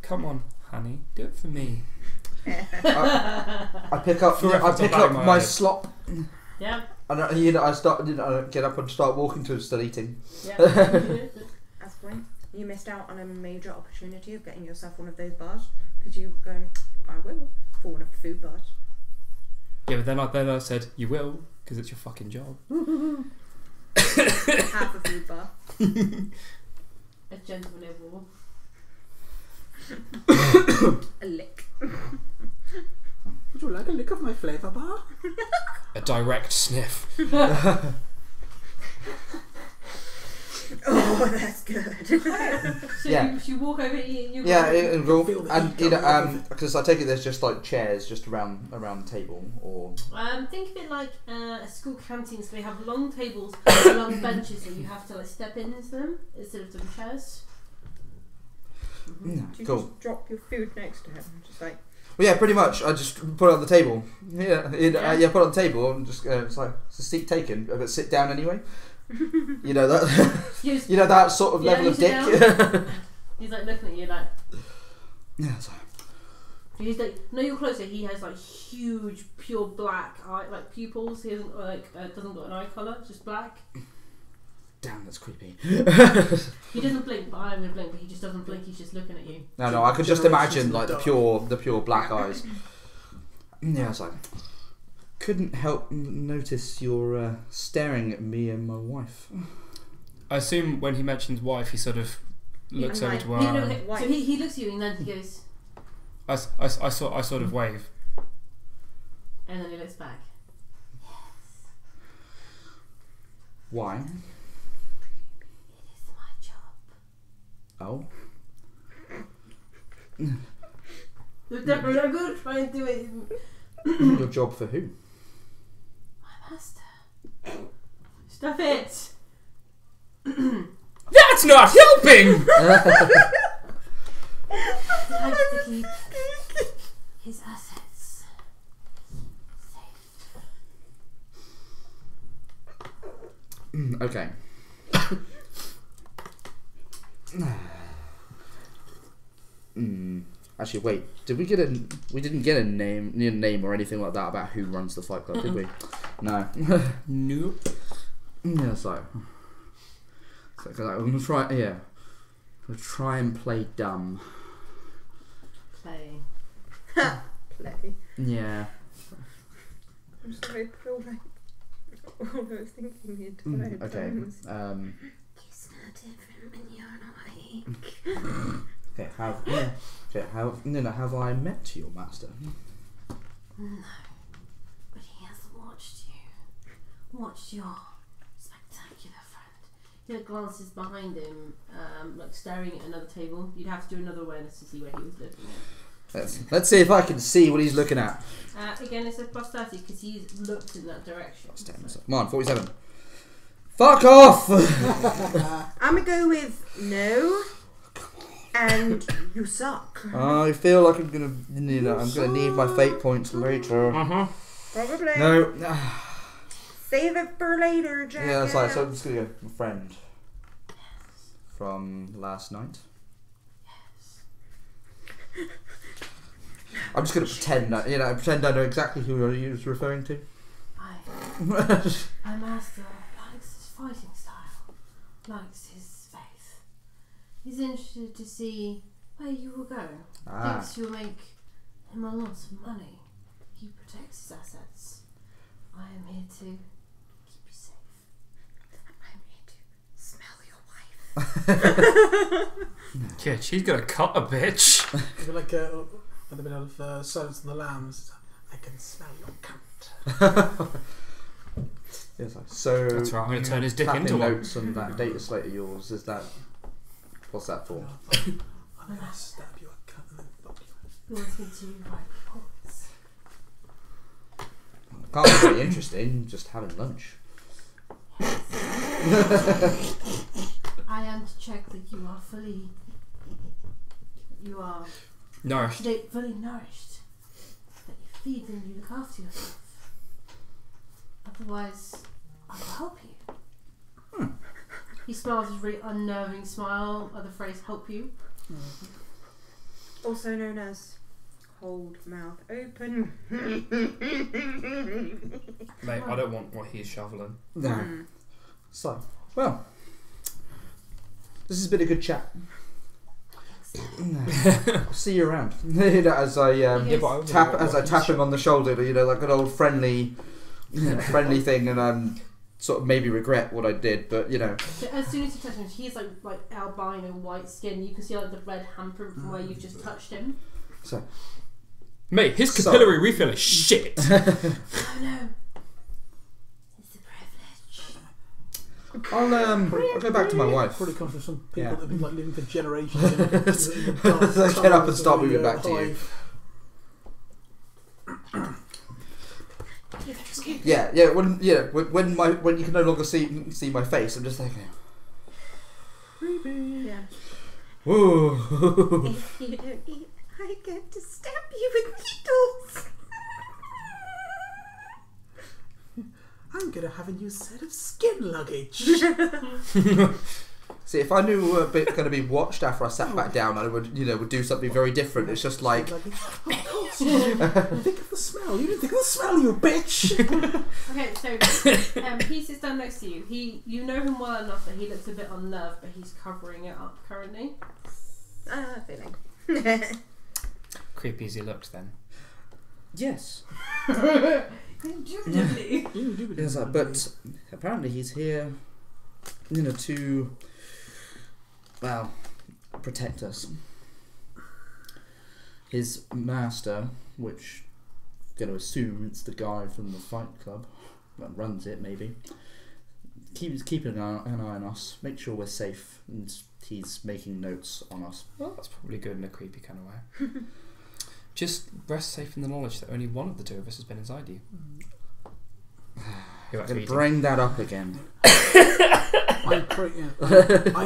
Come on, honey, do it for me. I pick up. I pick up my slop. Yeah. And I start. I get up and start walking to him, still eating. Yeah. That's fine. You missed out on a major opportunity of getting yourself one of those bars because you were going, I will, for one of the food bars. Yeah, but then I said, you will, because it's your fucking job. Half a food bar. A gentleman overall. A lick. Would you like a lick of my flavour bar? A direct sniff. Oh, that's good. So yeah. you walk over here and you go. And because I take it there's just like chairs just around the table, or think of it like a school canteen. So they have long tables, and long benches that you have to like step into them instead of them chairs. Mm-hmm. You just drop your food next to him, just like. Well, yeah, pretty much. I just put it on the table. Yeah, put it on the table and just it's like it's a seat taken, but sit down anyway. You know that. You know that sort of level of dick. He's like looking at you like. Yeah. Sorry. He's like, no, you're closer. He has like huge, pure black eye, like pupils. He hasn't like doesn't got an eye colour, just black. Damn, that's creepy. He doesn't blink, but I'm gonna blink. But he just doesn't blink. He's just looking at you. No, I could just imagine like the pure black eyes. Yeah, so I couldn't help notice you're staring at me and my wife. I assume when he mentions wife, he sort of looks over to her. No, so he looks at you and then he goes... I sort of wave. And then he looks back. Yes. Why? It is my job. Oh. You're trying to do it. Your job for who? My master. Stuff it. That's not helping. He hopes to keep his assets safe. Okay. Actually, wait. Did we get a? We didn't get a name or anything like that about who runs the Fight Club, did we? No. Nope. Yeah. So I'm gonna try. Yeah. I'm gonna try and play dumb. Play. Yeah. I'm sorry, but all I was thinking you'd play. Okay. It's no different when you're not awake. Okay, have I met your master? No, but he has watched you. Watched your spectacular friend. He glances behind him, like staring at another table. You'd have to do another awareness to see where he was looking at. Let's see if I can see what he's looking at. Again, it's a prosperity because he's looked in that direction. So. Come on, 47. Fuck off! I'm gonna go with no. And you suck. I feel like I'm gonna need my fate points later. Probably. No. Save it for later, Jack. Yeah, that's right. So I'm just gonna go with my friend. Yes. From last night. Yes. I'm just gonna pretend that I know exactly who he was referring to. My master likes his fighting style. Likes his. He's interested to see where you will go. Thinks you'll make him a lot of money. He protects his assets. I am here to keep you safe. I'm here to smell your wife. Yeah, she's gonna cut a bitch. Like a bit of Silence of the Lambs. I can smell your cunt. Yes, so that's right. I'm gonna turn his dick into notes on that data slate of yours. Is that? What's that for? I'm gonna stab you a cut and then fuck you. You want me to write reports? Can't be really interesting, just having lunch. Yes. I am to check that you are fully. You are. Nourished. Fully nourished. That you feed and you look after yourself. Otherwise, I will help you. He smiles his really unnerving smile of the phrase "help you," also known as "hold mouth open." Mate, I don't want what he's shoveling. No. So, well, this has been a good chat. See you around. As I tap him on the shoulder, like an old friendly thing, and sort of maybe regret what I did, but as soon as you touch him, he's like albino white skin. You can see the red handprint from where you've just touched him. So, mate, his capillary refill is shit. Oh no, it's a privilege. I'll go back to my wife. Probably comes from some people that have been living for generations. So get up and start moving back to you. Yeah. When you can no longer see my face, I'm just like, creepy. Yeah. Ooh. If you don't eat, I get to stab you with needles. I'm gonna have a new set of skin luggage. See, if I knew we were gonna be watched after I sat back down, I would do something very different. It's just like, think of the smell. You didn't think of the smell, you bitch. Okay, so he sits down next to you. You know him well enough that he looks a bit unnerved, but he's covering it up currently. Feeling creepy as he looks, then. Yes. Indubitably. Yes, but apparently he's here, you know, to, well, protect us. His master, which I'm going to assume it's the guy from the Fight Club that runs it, maybe, keeps keeping an eye on us, make sure we're safe, and he's making notes on us. Well, that's probably good in a creepy kind of way. Just rest safe in the knowledge that only one of the two of us has been inside you. I'm going to bring that up again. I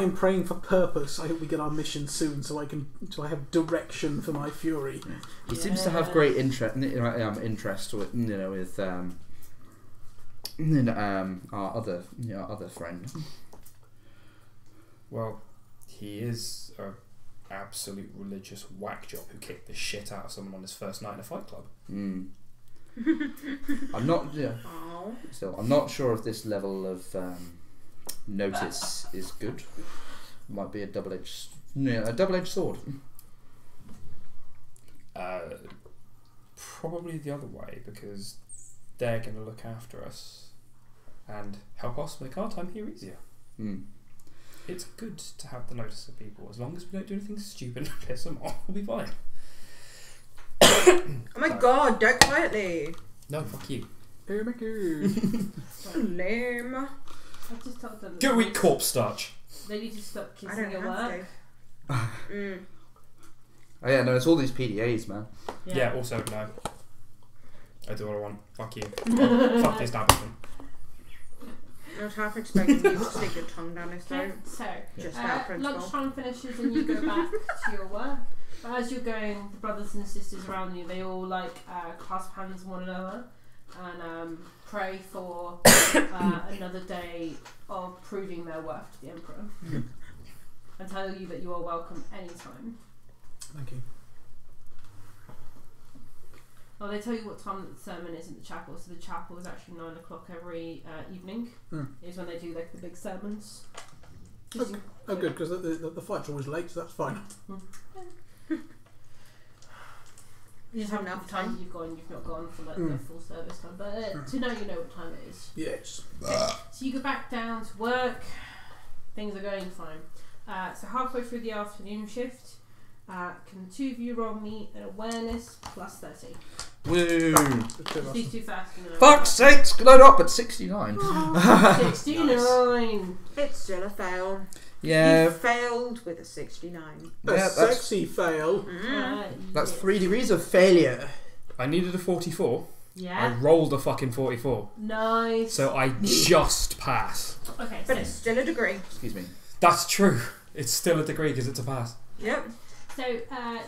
am praying for purpose. I hope we get our mission soon, so I can, so I have direction for my fury. He seems to have great interest with, you know, with our other, you know, other friend. Well, he is a absolute religious whack job who kicked the shit out of someone on his first night in a fight club. Mm. I'm not. Yeah. So I'm not sure if this level of notice is good. Might be a double-edged, yeah, a double-edged sword. Probably the other way, because they're going to look after us and help us make our time here easier. Mm. It's good to have the notice of people. As long as we don't do anything stupid and piss them off, we'll be fine. Oh my god, don't quietly. No, fuck you. Lame. Go eat corpse starch. They need to stop kissing your work. Mm. Oh yeah, no, it's all these PDAs, man. Yeah, yeah, also, no. I do what I want. Fuck you. Oh, fuck this establishment. I was half expecting you to stick your tongue down his throat. So, just lunchtime finishes and you go back to your work. But as you're going, the brothers and sisters around you, they all like clasp hands one another and pray for another day of proving their worth to the Emperor. And tell you that you are welcome anytime. Thank you. Well, they tell you what time the sermon is in the chapel. So the chapel is actually 9 o'clock every evening. Mm. Is when they do like the big sermons. Okay. Oh, good, because the flight's always late, so that's fine. Mm. You just haven't had the time you've gone. You've not gone for like the full service time, but to know you know what time it is. Yes. Okay. So you go back down to work. Things are going fine. So halfway through the afternoon shift, can the two of you roll me an awareness plus 30? Woo! These two fast. You know. Fuck's sakes! Load up at 69. Oh, 69. Nice. It's still a fail. Yeah. You failed with a 69. Yeah, that's a sexy fail. That's 3 degrees of failure. I needed a 44. Yeah. I rolled a fucking 44. Nice. So I just pass. Okay. But it's still a degree. Excuse me. That's true. It's still a degree because it's a pass. Yep. So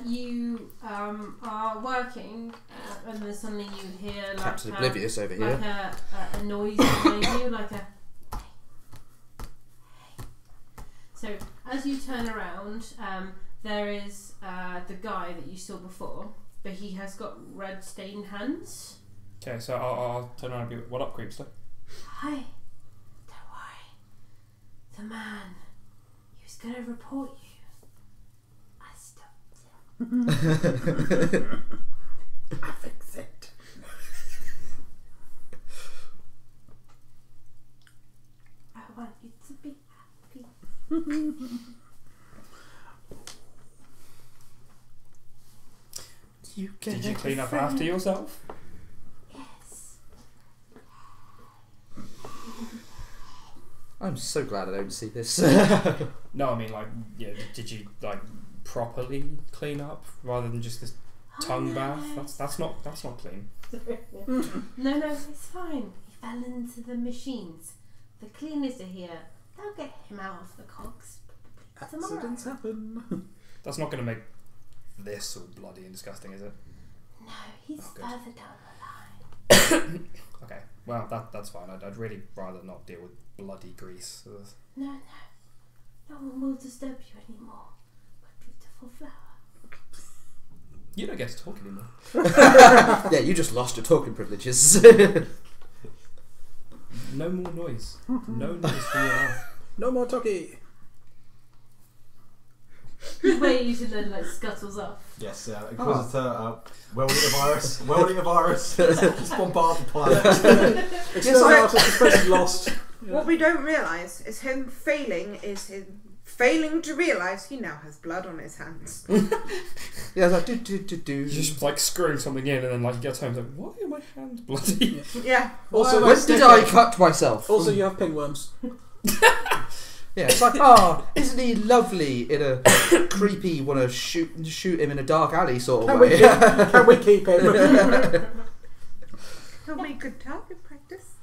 you are working, and then suddenly you hear like oblivious over here, like a noise behind you, like a. So as you turn around, there is the guy that you saw before, but he has got red stained hands. Okay, so I'll turn around and be, what up, creepster? Hi, don't worry. The man who's going to report you, I stopped him. I fixed it. I want you to be. Did you clean up after yourself? Yes. I'm so glad I don't see this. No, I mean, like, yeah, did you like properly clean up rather than just this tongue bath? That's not clean. No, it's fine. He fell into the machines. The cleaners are here. They'll get him out of the cogs tomorrow. Accidents happen. That's not going to make this all bloody and disgusting, is it? No, he's further down the line. Okay, well, that's fine. I'd really rather not deal with bloody grease. No, no one will disturb you anymore. My beautiful flower. You don't get to talk anymore. Yeah, you just lost your talking privileges. No more noise. No noise for you. No more talkie. The way you should then like scuttles off. Yes, Inquisitor, welding a virus, just bombard the planet. Especially lost. Yeah. What we don't realise is him failing to realise he now has blood on his hands. Yeah, it's like do. He's just like screwing something in, and then like he gets home, and like, why are my hands bloody? Yeah. Also, when did I cut myself? Also, you have pinworms. Yeah, it's like, ah, oh, isn't he lovely in a creepy, want to shoot him in a dark alley sort of way? Can we keep him? He'll be a good target practice.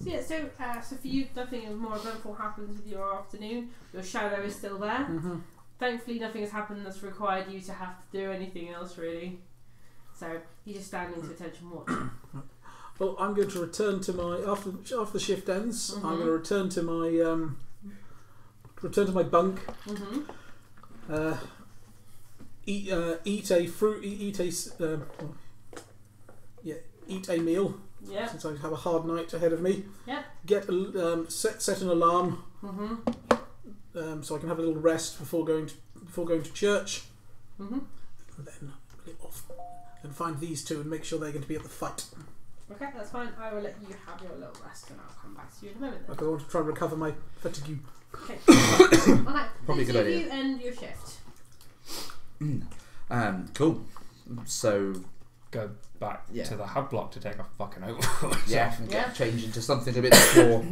So yeah, so for you, nothing more eventful happens with your afternoon. Your shadow is still there. Mm-hmm. Thankfully, nothing has happened that's required you to have to do anything else, really. So you're just standing to attention watching. Well, I'm going to return to my... After the shift ends, I'm going to return to my... Return to my bunk. Eat a meal. Yeah. Since I have a hard night ahead of me. Yeah. Get a, set an alarm. So I can have a little rest before going to church. And then get off and find these two and make sure they're going to be at the fight. Okay, that's fine. I will let you have your little rest, and I'll come back to you in a moment. Then. Okay, I want to try and recover my fatigue. Okay. Okay. Probably a good idea. You end your shift. Cool. So go back to the hub block to take a fucking overall. Yeah, and get changed into something a bit more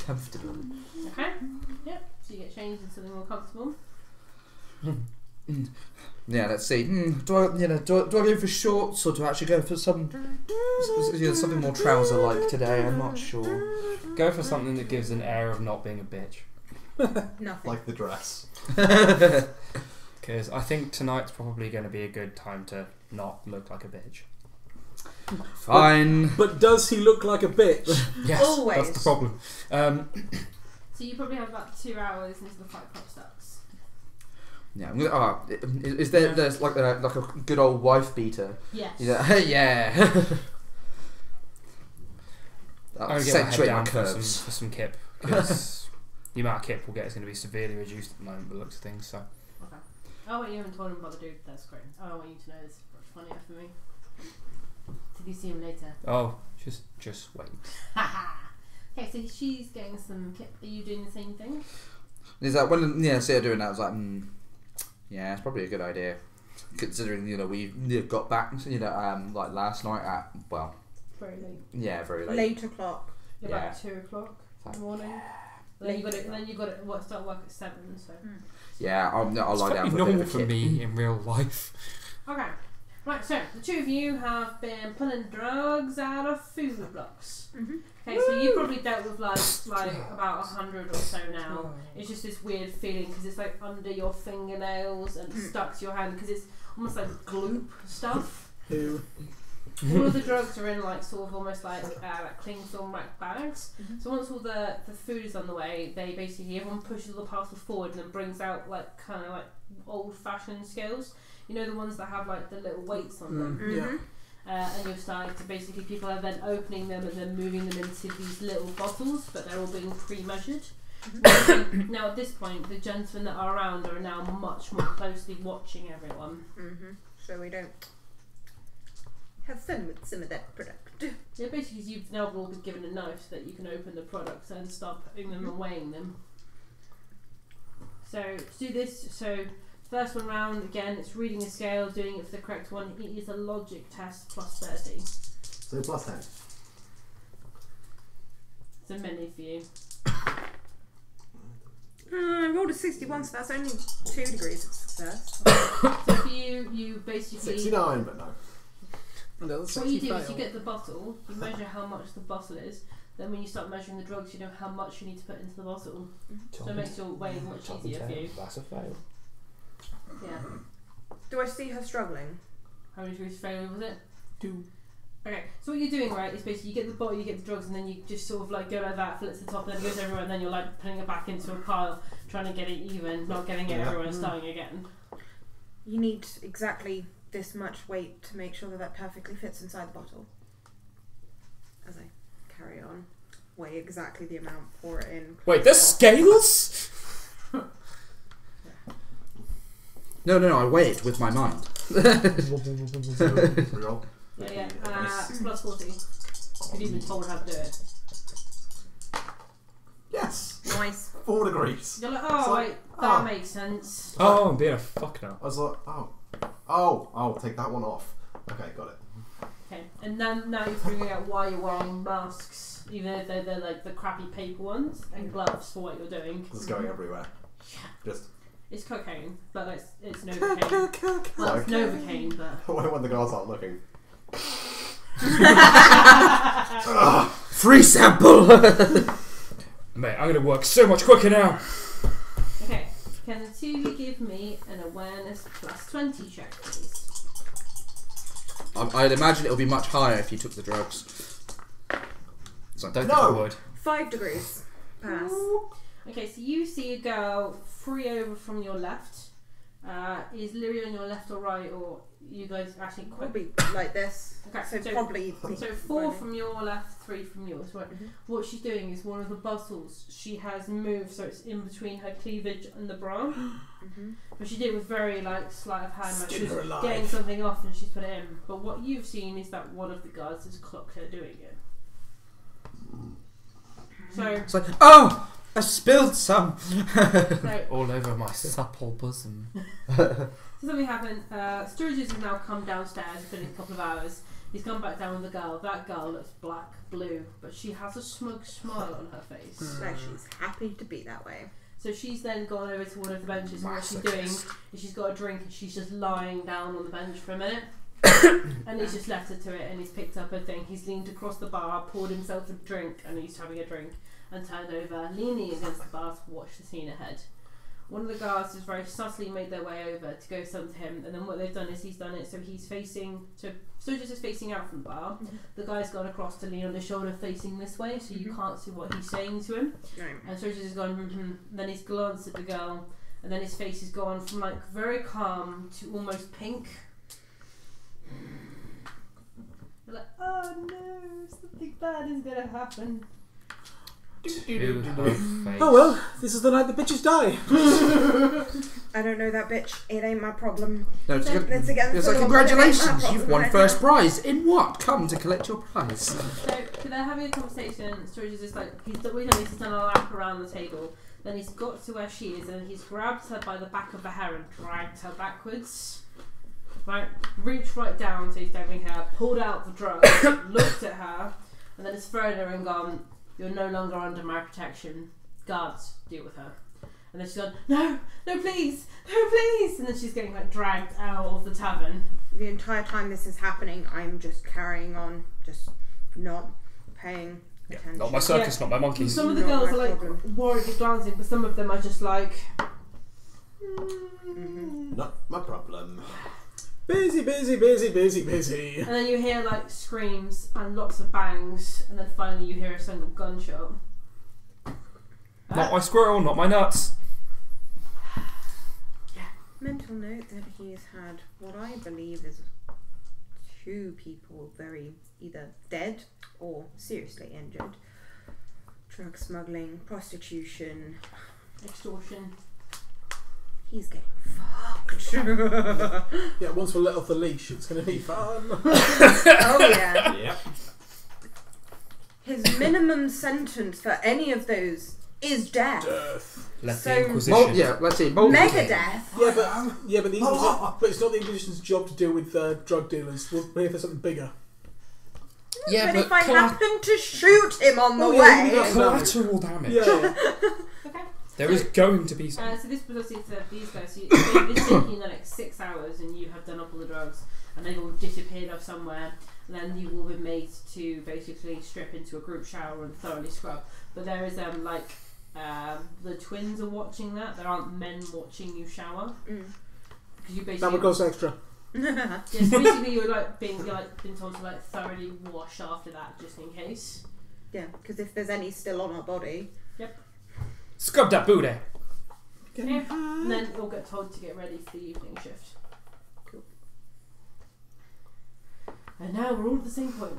comfortable. Okay. Yep. So you get changed into something more comfortable. Yeah. Let's see. Do I go for shorts or do I actually go for some something more trouser-like today? I'm not sure. Go for something that gives an air of not being a bitch. Nothing. Like the dress. Because I think tonight's probably going to be a good time to not look like a bitch. Fine. But does he look like a bitch? Yes. Always. That's the problem. So you probably have about 2 hours until the fight starts. Yeah. Is there there's like a good old wife beater? Yes. Yeah. I'll accentuate my curves for some kip. The amount of kip we'll get is going to be severely reduced at the moment, by the looks of things, so... Okay. Oh, wait, you haven't told him about the dude. That's great. Oh, I want you to know this is much funnier for me. Did you see him later? Oh, just wait. Okay, so she's getting some kip. Are you doing the same thing? Is that when... Yeah, I see her doing that. I was like, yeah, it's probably a good idea. Considering, we got back, like last night at, well... Very late. Yeah, very late. 8 o'clock. Yeah. About 2 o'clock in the morning. Then you got it. Then you got it. What start work at 7? So yeah, I'll lie down. It's normal for me in real life. Okay, right. So the two of you have been pulling drugs out of food blocks. Okay, so you probably dealt with like about 100 or so now. It's just this weird feeling because it's like under your fingernails and stuck to your hand because it's almost like glue stuff. All of the drugs are in like sort of almost like cling film wrap bags. So once all the food is on the way, they basically everyone pushes the parcel forward and then brings out like kind of like old fashioned scales. You know the ones that have like the little weights on them. And you're starting to basically people are then opening them and then moving them into these little bottles, but they're all being pre-measured. Now at this point, the gentlemen that are around are now much more closely watching everyone. So we don't. Have fun with some of that product. Yeah, basically you've now all been given a knife so that you can open the products and start putting them and weighing them. So to do this, so first one round again, it's reading a scale, doing it for the correct one. It is a logic test plus 30. So plus 10. So many for you. I rolled a 61, so that's only 2 degrees of success. So for you, you basically... 69, but no. No, what you do is you get the bottle, you measure how much the bottle is, then when you start measuring the drugs you know how much you need to put into the bottle. So it makes your weighing much easier for you. That's a fail. Yeah. Do I see her struggling? How many degrees failure was it? 2. Okay, so what you're doing right is basically you get the bottle, you get the drugs and then you just sort of like go like that, flip to the top, then it goes everywhere and then you're like putting it back into a pile, trying to get it even, not getting it everywhere and starting again. You need exactly... this much weight to make sure that that perfectly fits inside the bottle. As I carry on, weigh exactly the amount, pour it in. Wait, there's scales? No, I weigh it with my mind. Yeah. +14. You've even told how to do it. Yes. Nice. 4 degrees. You're like, oh, wait, that makes sense. Oh, I'm being a fuck now. I was like, oh, I'll take that one off. Okay, got it. Okay, and then now you're figuring out why you're wearing masks, even if they're like the crappy paper ones, and gloves for what you're doing. It's going everywhere. Yeah. Just. It's cocaine, but it's Novocaine. Well, it's Novocaine, but. When the girls aren't looking. Free sample! Mate, I'm gonna work so much quicker now! Okay, can the two of you give me an awareness +20 check, please? I'd imagine it'll be much higher if you took the drugs. So I don't think I would. 5 degrees. Pass. Okay, so you see a girl free over from your left. Is Lyria on your left or right, or you guys actually quite be like this? Okay, so probably. So 4 from your left, 3 from yours. Right. Mm-hmm. What she's doing is one of the bustles she has moved, so it's in between her cleavage and the bra. Mm-hmm. But she did it with very like sleight of hand, like she was getting something off and she's put it in. But what you've seen is that one of the guards has clocked her doing it. So it's like, oh. I spilled some all over my supple bosom. So something happened. Sturgis has now come downstairs. It's been a couple of hours. He's come back down with the girl. That girl looks black, blue, but she has a smug smile on her face. Like she's happy to be that way. So she's then gone over to one of the benches. And what she's doing is she's got a drink and she's just lying down on the bench for a minute. And he's just left her to it. And he's picked up a thing. He's leaned across the bar, poured himself a drink, and he's having a drink. And turned over, leaning against the bar to watch the scene ahead. One of the guards has very subtly made their way over to go summon him, and then what they've done is he's done it so he's facing, so just is facing out from the bar. Mm-hmm. The guy's gone across to lean on his shoulder facing this way, so you can't see what he's saying to him. Mm-hmm. And Sturgis has gone, mm-hmm. Then he's glanced at the girl, and then his face has gone from like very calm to almost pink. You're like, oh no, something bad is gonna happen. Oh well, this is the night the bitches die. I don't know that bitch. It ain't my problem. No, it's like, congratulations, you've won first prize. In what? Come to collect your prize. So they're having a conversation. Sturgis is just like, he's done a lap around the table. Then he's got to where she is and he's grabbed her by the back of the hair and dragged her backwards. Right, reached right down so he's dangling her, pulled out the drug, looked at her, and then has thrown her and gone, you're no longer under my protection. Guards, deal with her. And then she's gone, no, no, please, no, please. And then she's getting like dragged out of the tavern. The entire time this is happening, I'm just carrying on, just not paying attention. Not my circus, not my monkeys. Some of the girls are like worried and glancing, but some of them are just like, not my problem. Busy, busy, busy, busy, busy. And then you hear like screams and lots of bangs, and then finally you hear a single gunshot. Not my squirrel, not my nuts. Yeah. Mental note that he has had what I believe is 2 people very either dead or seriously injured. Drug smuggling, prostitution, extortion. He's getting fucked. Yeah, once we're let off the leash, it's going to be fun. Oh, yeah. Yep. His minimum sentence for any of those is death. Let's see. Inquisition. Yeah, let's see. Mega death. Yeah, but the Inquisition, but it's not the Inquisition's job to deal with drug dealers. We're here for something bigger. Yeah, but if I happen to shoot him on the way, collateral damage. Yeah. Okay. There is going to be some. So this was obviously for these guys. So it's taking like 6 hours, and you have done up all the drugs, and they've all disappeared off somewhere. And then you will be made to basically strip into a group shower and thoroughly scrub. But there is the twins are watching that. There aren't men watching you shower because you basically that would cost extra. Yeah, so basically you're like being told to like thoroughly wash after that, just in case. Yeah, because if there's any still on our body. Yep. Scrub that booty. Yeah. And then we'll get told to get ready for the evening shift. Cool. And now we're all at the same point.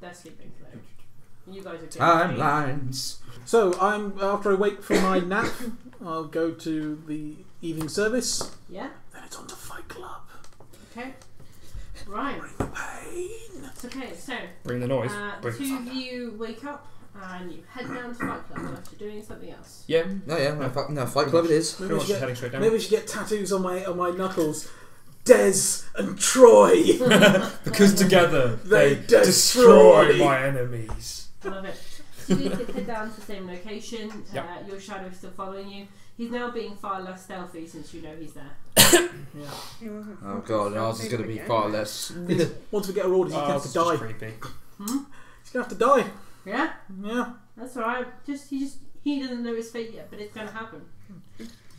They're sleeping though. You guys are timelines. So I'm after I wake from my nap, I'll go to the evening service. Yeah. Then it's on to Fight Club. Okay. Right. Bring the pain. It's okay, so. Bring the noise. Two of you wake up and you head down to Fight Club after doing something else. Yeah. No, yeah. No, Fight Club it is. Maybe we should get tattoos on my knuckles. Des and Troy. Because together they destroy my enemies. I love it. So you can head down to the same location. Yep. Your shadow is still following you. He's now being far less stealthy since you know he's there. Yeah. Oh god, and ours is going to be far less. Once we get our orders, he's going to have to die. He's going to have to die. Yeah? Yeah. That's alright. He doesn't know his fate yet, but it's going to happen.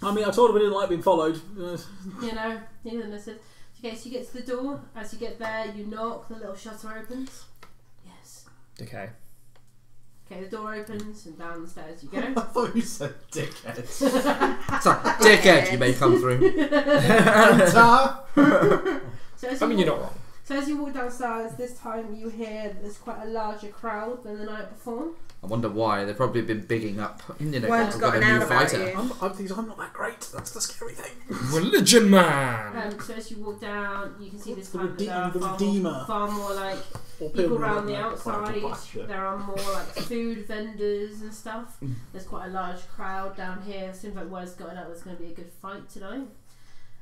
I mean, I told him I didn't like being followed. You know, he doesn't listen. Okay, so you get to the door. As you get there, you knock, the little shutter opens. Yes. Okay. Okay, the door opens and down the stairs you go. I thought you said dickhead. Sorry, dickhead, you may come through. I mean, you're not wrong. So as you walk downstairs, this time you hear there's quite a larger crowd than the night before. I wonder why. They've probably been bigging up. You know, word's gotten out about you. I'm not that great. That's the scary thing. Religion man. So as you walk down, you can see this kind of far more like people around the outside. There are more like food vendors and stuff. There's quite a large crowd down here. Seems like word's gotten out. There's going to be a good fight tonight.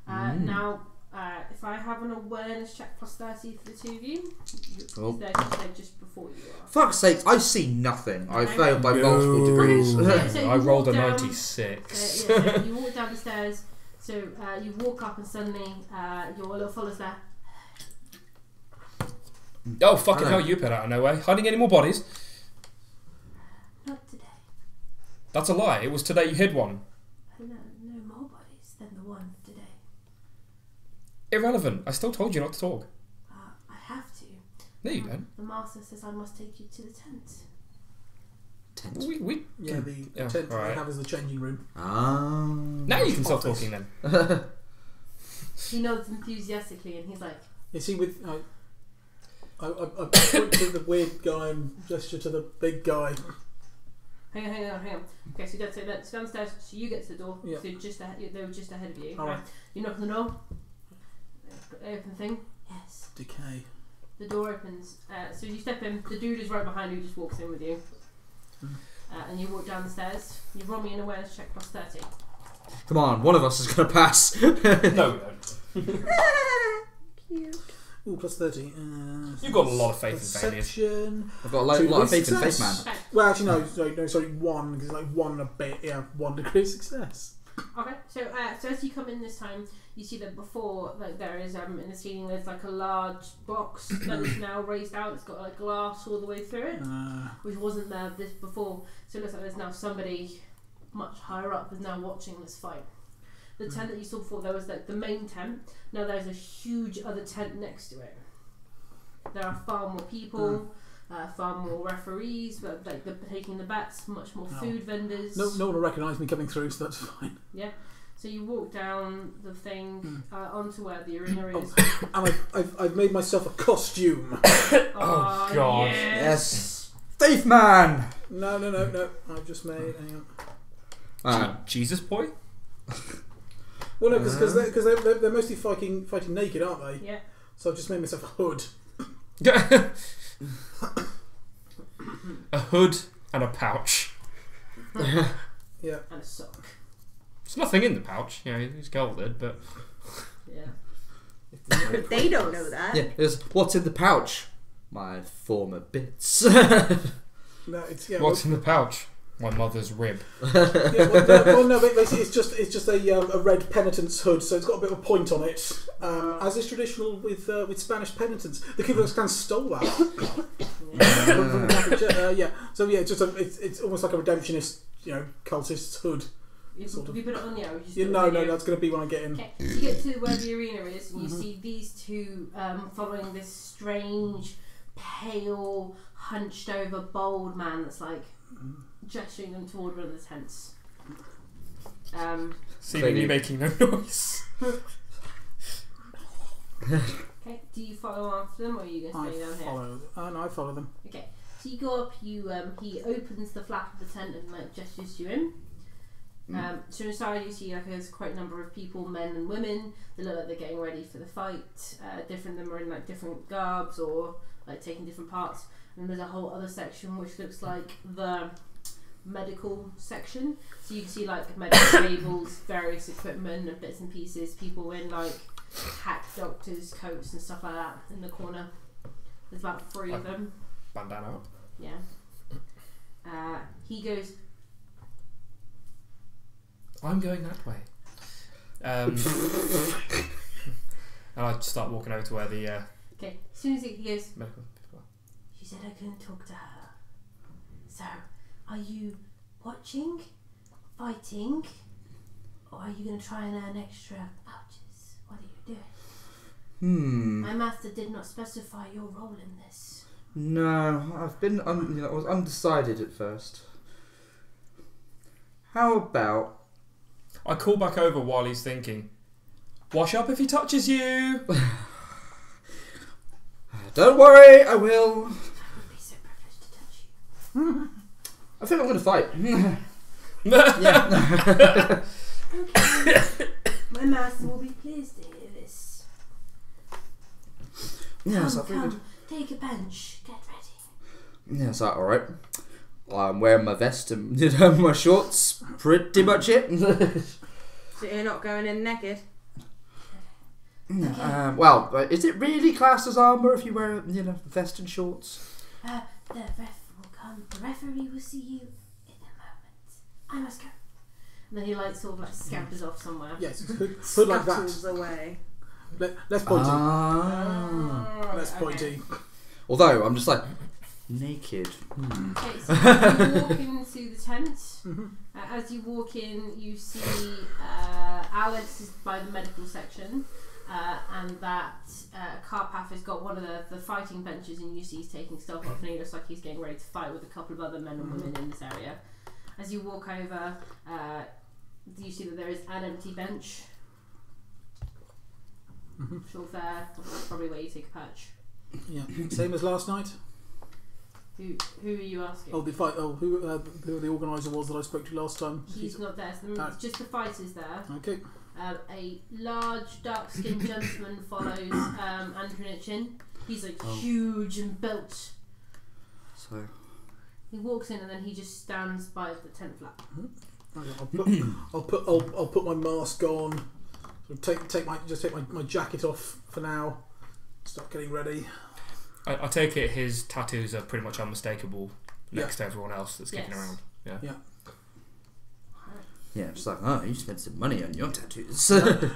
Now, if I have an awareness check plus 30 for the two of you, oh. Just before you are. Fuck's sake, I've seen nothing. I failed by multiple degrees. Okay, so I rolled a 96. Yeah, so you walk down the stairs, so you walk up and suddenly your little follower's there. Oh, fucking hell, you put out of nowhere. Hiding any more bodies? Not today. That's a lie. It was today you hid one. Irrelevant. I still told you not to talk. I have to. No, you don't. The master says I must take you to the tent. Tent? The tent we have is the changing room. Ah. Now you can stop talking then. He nods enthusiastically and he's like... Is he with... I point to the weird guy and gesture to the big guy. Hang on. Okay, so that's downstairs. So you get to the door. Yep. So they were just ahead of you. All right. You knock on the door. Open thing? Yes. Decay. The door opens. So you step in. The dude is right behind you. Just walks in with you. And you walk down the stairs. You roll me an awareness check plus 30. Come on, one of us is going to pass. No, we don't. Cute. Ooh, plus 30. You've got a lot of faith in failure. I've got a lot of faith in Faith Man. Okay. Well, actually, no, sorry, one, because like one a bit, yeah, 1 degree of success. Okay, so as you come in this time, you see that before, like there is in the ceiling, there's like a large box that is now raised out. It's got like glass all the way through it, which wasn't there before. So it looks like there's now somebody much higher up is now watching this fight. The tent that you saw before, there was like the main tent. Now there's a huge other tent next to it. There are far more people. Far more referees, but like taking the bets, much more food vendors. No one will recognise me coming through, so that's fine. Yeah. So you walk down the thing onto where the arena is. Oh. And I've made myself a costume. Oh god! Yes. Thief man. No. I've just made. Hang on. Jesus boy. Well, no, because they're mostly fighting naked, aren't they? Yeah. So I've just made myself a hood. A hood and a pouch. Yeah. And a sock. There's nothing in the pouch. Yeah, he's gelded, but yeah. But they don't know that. Yeah. There's what's in the pouch? My former bits. No, it's yeah. What's in the pouch? My mother's rib. Yeah, well, no, basically it's just a red penitent's hood, so it's got a bit of a point on it, as is traditional with Spanish penitents. The Ku Klux Klan stole that. Yeah. So yeah, it's almost like a Redemptionist, cultist's hood. Have you put it on now? No, that's going to be when I get in. Okay. So you get to where the arena is, and you see these two following this strange, pale, hunched over, bald man that's like. Gesturing them toward one of the tents. Seemingly making no noise. Okay, do you follow after them or are you going to stay down here? I follow them. Okay, so you go up, he opens the flap of the tent and like gestures you in. Sunnyside, you see like there's quite a number of people, men and women, that look like they're getting ready for the fight. Different of them are in like different garbs or like taking different parts. And there's a whole other section which looks like the medical section. So you can see like medical labels, various equipment and bits and pieces, people in like hat doctors' coats and stuff like that in the corner. There's about three of them. Bandana. Yeah. He goes, I'm going that way. And I start walking over to where the... Okay, as soon as he goes... Medical people. She said I couldn't talk to her. So, are you watching, fighting, or are you going to try and earn extra pouches? What are you doing? My master did not specify your role in this. No, I've been... I was undecided at first. How about... I call back over while he's thinking. Wash up if he touches you! Don't worry, I will! I would be so privileged to touch you. I think I'm going to fight. Yeah. Okay. My master will be pleased to hear this. Yes, come. Take a bench, get ready. Yeah, it's like, alright. I'm wearing my vest and my shorts. Pretty much it. So you're not going in naked? No. Okay. Well, is it really classed as armour if you wear vest and shorts? The ref will come. The referee will see you in a moment. I must go. And then he sort of scampers off somewhere. Yes, hood like that. Away. Less pointy. Less pointy. Okay. Although, I'm just like, naked. Okay, so you walk into the tent. As you walk in, you see Alex is by the medical section, and that Carpath has got one of the fighting benches, and you see he's taking stuff off, and he looks like he's getting ready to fight with a couple of other men and women in this area. As you walk over, you see that there is an empty bench. Sure, there. That's probably where you take a patch. Yeah, same as last night. Who are you asking? Oh, the fight. Oh, who the organizer was that I spoke to last time? He's not there. So it's just the fighters there. Okay. A large, dark-skinned gentleman follows Antonichin. He's like huge and built. So he walks in and then he just stands by the tent flap. Okay, I'll put my mask on. Take my jacket off for now. Start getting ready. I take it his tattoos are pretty much unmistakable next to everyone else that's kicking around. Yeah. Yeah, it's like, oh, you spent some money on your tattoos.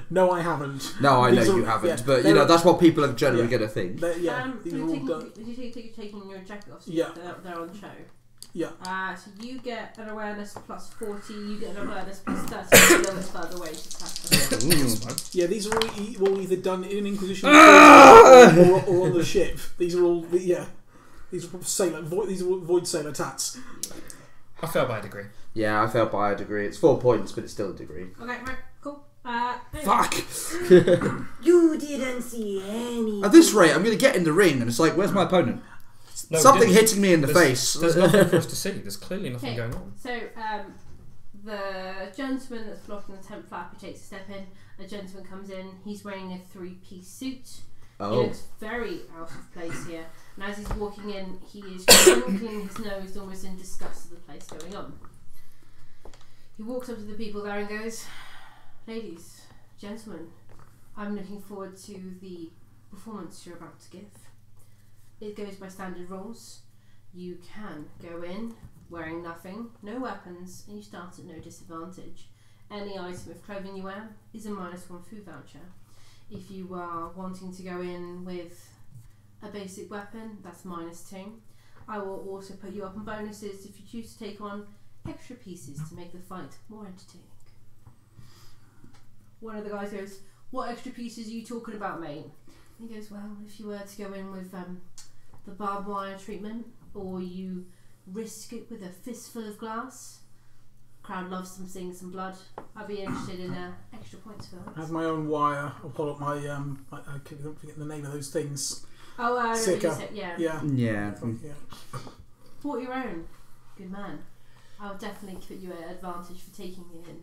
No, I haven't. No, I know you haven't, but you know that's what people are generally going to think. You're taking your jacket off, so they're on show. Yeah. So you get an awareness plus 40, you get an awareness plus 30, a little bit further away to pass. Yeah, these are all either done in Inquisition or on the ship. These are all, these are sailor, these are void sailor tats. I fell by a degree. Yeah, I fell by a degree. It's 4 points, but it's still a degree. Okay, right, cool. Fuck! You didn't see anything. At this rate, I'm going to get in the ring, and it's like, where's my opponent? No, something hitting me in the face. There's nothing for us to see. There's clearly nothing going on. So the gentleman that's blocking the tent flap, he takes a step in. A gentleman comes in. He's wearing a three-piece suit. He looks very out of place here. And as he's walking in, he is wrinkling his nose, almost in disgust of the place going on. He walks up to the people there and goes, "Ladies, gentlemen, I'm looking forward to the performance you're about to give. It goes by standard rules. You can go in wearing nothing, no weapons, and you start at no disadvantage. Any item of clothing you wear is a -1 food voucher. If you are wanting to go in with a basic weapon, that's -2. I will also put you up on bonuses if you choose to take on extra pieces to make the fight more entertaining." One of the guys goes, "What extra pieces are you talking about, mate?" He goes, "Well, if you were to go in with the barbed wire treatment, or you risk it with a fistful of glass. Crowd loves some things and blood. I'd be interested in extra points for that." I have my own wire. I'll pull up my I don't forget the name of those things. Oh, Sicker. Yeah. Yeah. Yeah. Bought your own. Good man. I would definitely put you at advantage for taking me in.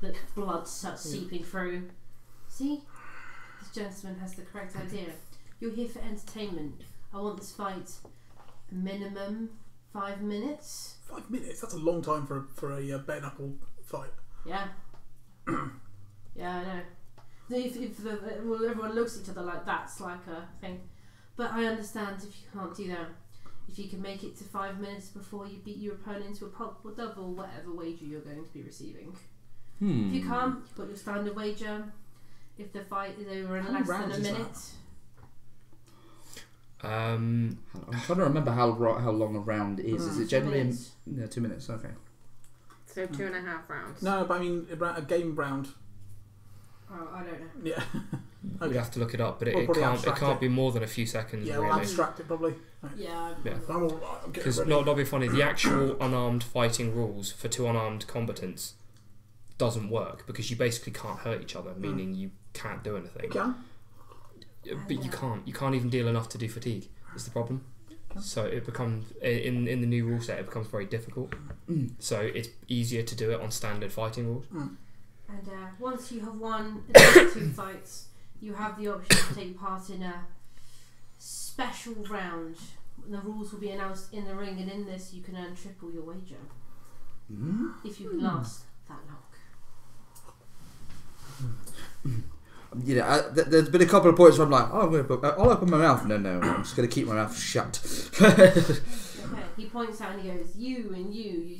The blood starts seeping through. See? This gentleman has the correct idea. You're here for entertainment. I want this fight minimum 5 minutes. 5 minutes? That's a long time for a bare knuckle fight. Yeah. Yeah, I know. Well, everyone looks at each other like that's like a thing. But I understand if you can't do that. If you can make it to 5 minutes before you beat your opponent to a pulp or double, whatever wager you're going to be receiving. Hmm. If you can't, you've got your standard wager. If the fight is over in less than a minute. I'm trying to remember how long a round is. Is it generally 2 minutes? No, 2 minutes. Okay. So 2.5 rounds. No, but I mean a game round. Oh, I don't know. Yeah. Okay. We'd have to look it up, but it can't be more than a few seconds. Yeah, really. We'll abstract it probably. Right. Yeah. Because not be funny. The actual unarmed fighting rules for two unarmed combatants doesn't work because you basically can't hurt each other, meaning you can't do anything. You can. But you can't. You can't even deal enough to do fatigue. Is the problem. So it becomes in the new rule set. It becomes very difficult. So it's easier to do it on standard fighting rules. And once you have won the next 2 fights, you have the option to take part in a special round. The rules will be announced in the ring, and in this you can earn triple your wager if you can last that long. You know, there's been a couple of points where I'm like, oh, I'll open my mouth. No, I'm just going to keep my mouth shut. Okay, he points out and he goes, you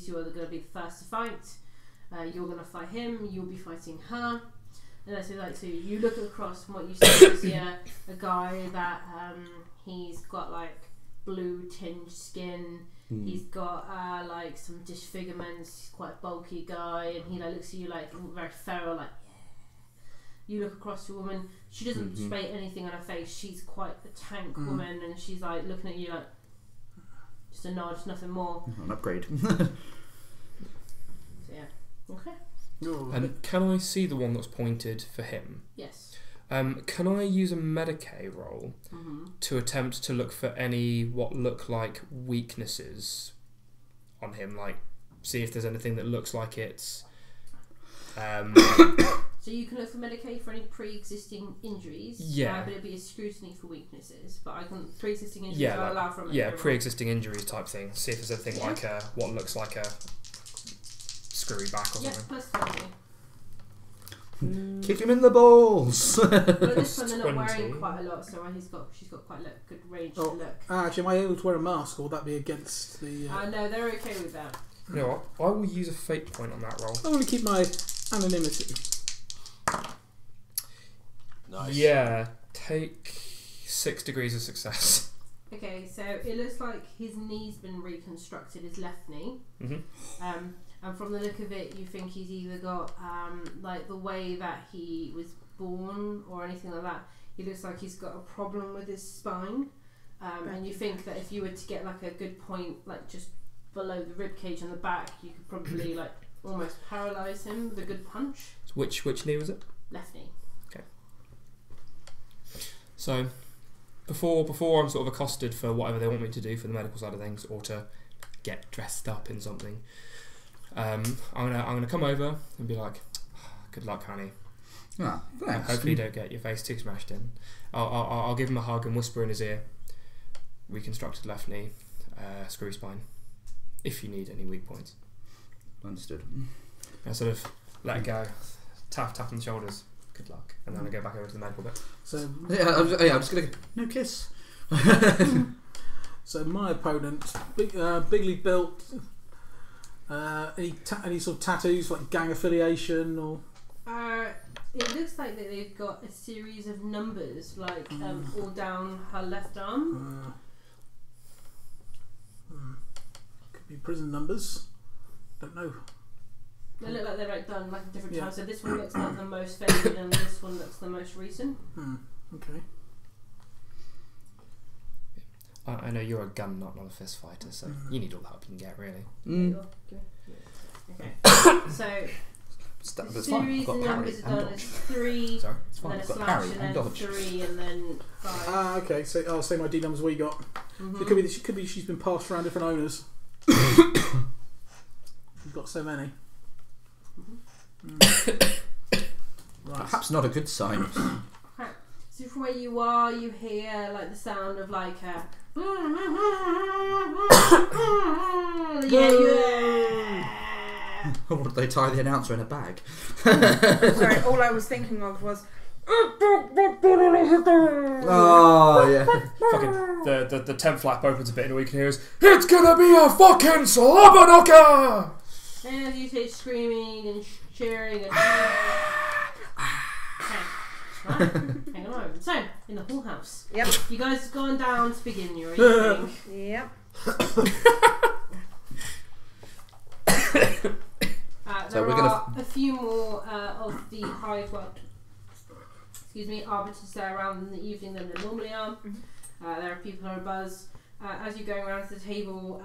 two are going to be the first to fight. You're going to fight him, you'll be fighting her. And that's what I like to. You look across from what you see, you see a guy that he's got like blue tinged skin, he's got like some disfigurements, he's quite a bulky guy, and he like looks at you like very feral, like, yeah. You look across to a woman, she doesn't spray anything on her face, she's quite a tank woman, and she's like looking at you like, just a nod, nothing more. An upgrade. Okay. And can I see the one that's pointed for him? Yes. Can I use a Medicaid roll to attempt to look for any what look like weaknesses on him? Like, see if there's anything that looks like it's. So you can look for Medicaid for any pre-existing injuries. Yeah. But it'd be a scrutiny for weaknesses. But I can pre-existing injuries. Yeah. I'll allow from pre-existing injuries type thing. See if there's anything like a what looks like a. Scurry back or something. Kick him in the balls. Well, this one they're not wearing quite a lot, so she's got quite a good range to look. Actually, am I able to wear a mask, or would that be against the? No, they're okay with that. You know what? I will use a fate point on that roll. I want to keep my anonymity. Nice. Yeah, take 6 degrees of success. Okay, so it looks like his knee's been reconstructed, his left knee. And from the look of it, you think he's either got like the way that he was born or anything like that. He looks like he's got a problem with his spine, and you think that if you were to get like a good point, like just below the rib cage on the back, you could probably like almost paralyse him with a good punch. Which knee was it? Left knee. Okay. So, before I'm sort of accosted for whatever they want me to do for the medical side of things or to get dressed up in something. I'm gonna come over and be like, "Good luck, honey. Ah, thanks. Hopefully, you don't get your face too smashed in." I'll give him a hug and whisper in his ear. Reconstructed left knee, screwy spine. If you need any weak points, understood. I sort of let it go, tap on the shoulders. Good luck, and then I go back over to the medical bit. So yeah, I'm just gonna go, no kiss. So my opponent, bigly built. Any sort of tattoos, like gang affiliation, or? It looks like that they've got a series of numbers, like all down her left arm. Could be prison numbers. Don't know. They look like they're like done like a different time. So this one looks like the most faded, and this one looks the most recent. Okay. I know you're a gun nut, not a fist fighter, so you need all the help you can get, really. Okay. So the series of numbers are done as 3, sorry, and then a slash, and then 3, and then 5. Okay, so I'll say my D numbers we got. It could be she's been passed around different owners. You've got so many. Mm. Right. Perhaps not a good sign. So from where you are, you hear like the sound of like a yeah. Or did they tie the announcer in a bag? Sorry, all I was thinking of was oh yeah. Fucking the tent flap opens a bit and all you can hear is it's gonna be a fucking slobberknocker. And as you say, screaming and cheering and right. Hang on. So, in the whole house. Yep. You guys have gone down to begin your evening. Yep. There are a few more of the hive world, excuse me, arbiters there around in the evening than there normally are. There are people on a buzz. As you're going around to the table,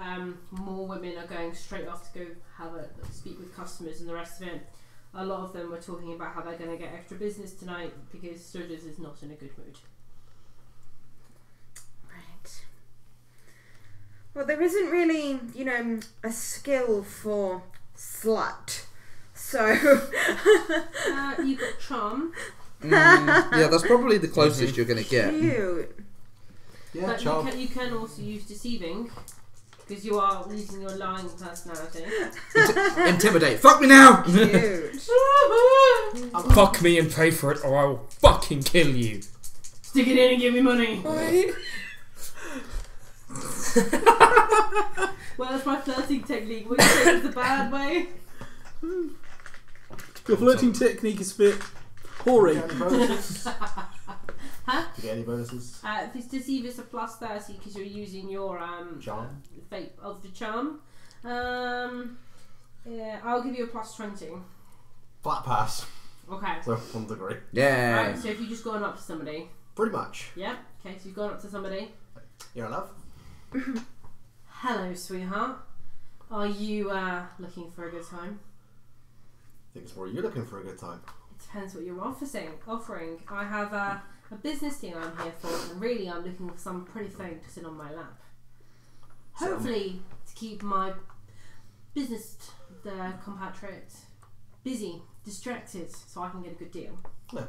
more women are going straight off to go have a speak with customers and the rest of it. A lot of them were talking about how they're going to get extra business tonight because Sturgis is not in a good mood. Right. Well, there isn't really, you know, a skill for slut. So... you've got charm. Yeah, that's probably the closest you're going to get. Cute. Yeah, but charm. You can also use deceiving. Because you are losing your lying personality. Intimidate. Fuck me now! Fuck me and pay for it or I will fucking kill you. Stick it in and give me money. Well, that's my flirting technique. Would you say it's the bad way? Your flirting technique is a bit hoary. Huh? Do you get any bonuses? If it's deceive, it's a plus 30 because you're using your charm. Fate of the charm. Yeah, I'll give you a plus 20. Flat pass. Okay. So 1 degree. Yeah. Right, so if you've just gone up to somebody. Pretty much. Yeah. Okay, so you've gone up to somebody. You're in love. Hello, sweetheart. Are you looking for a good time? I think it's more you looking for a good time. It depends what you're offering. I have a business deal I'm here for, and really I'm looking for some pretty thing to sit on my lap. Hopefully to keep my business compatriot busy, distracted, so I can get a good deal. Yeah.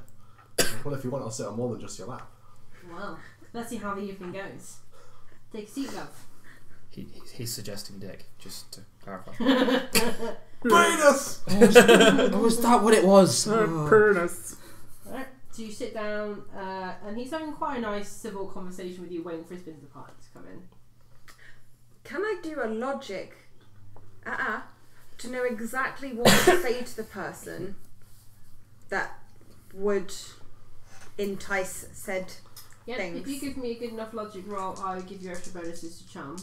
Well, if you want, I'll sit on more than just your lap. Well, let's see how the evening goes. Take a seat, love. He's suggesting dick, just to clarify. Penis! Oh, was that what it was? Penis. So you sit down, and he's having quite a nice civil conversation with you, waiting for his business partner to come in. Can I do a logic to know exactly what to say to the person that would entice said things? If you give me a good enough logic roll, I'll give you extra bonuses to charm.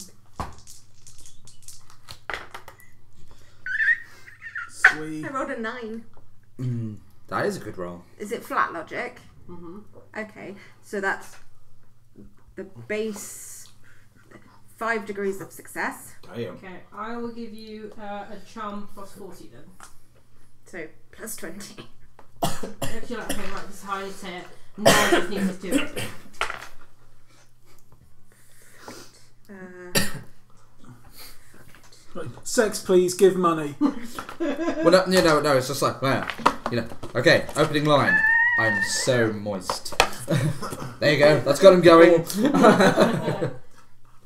Sweet. I rolled a 9. Mm. That is a good roll. Is it flat logic? Mm-hmm. Okay, so that's the base 5 degrees of success. Damn. Okay, I will give you a charm plus 40 then. So, plus 20. If you're like, okay, right, this high is here. No, I just need to do it. Sex, please, give money. Well, no, it's just like, wow. You know, okay, opening line. I'm so moist. There you go. That's got him going.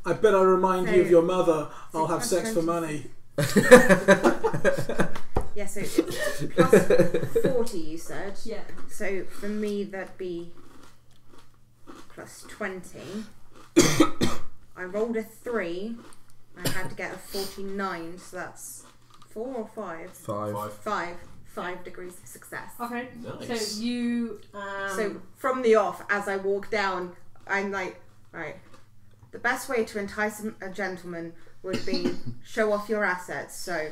I bet I remind you of your mother. I'll have sex for money. Yeah, so plus 40 you said. Yeah. So for me that'd be plus 20. I rolled a 3. I had to get a 49, so that's 4 or 5? 5. 5 degrees of success. Okay. Nice. So you... So from the off, as I walk down, I'm like, right, the best way to entice a gentleman would be show off your assets. So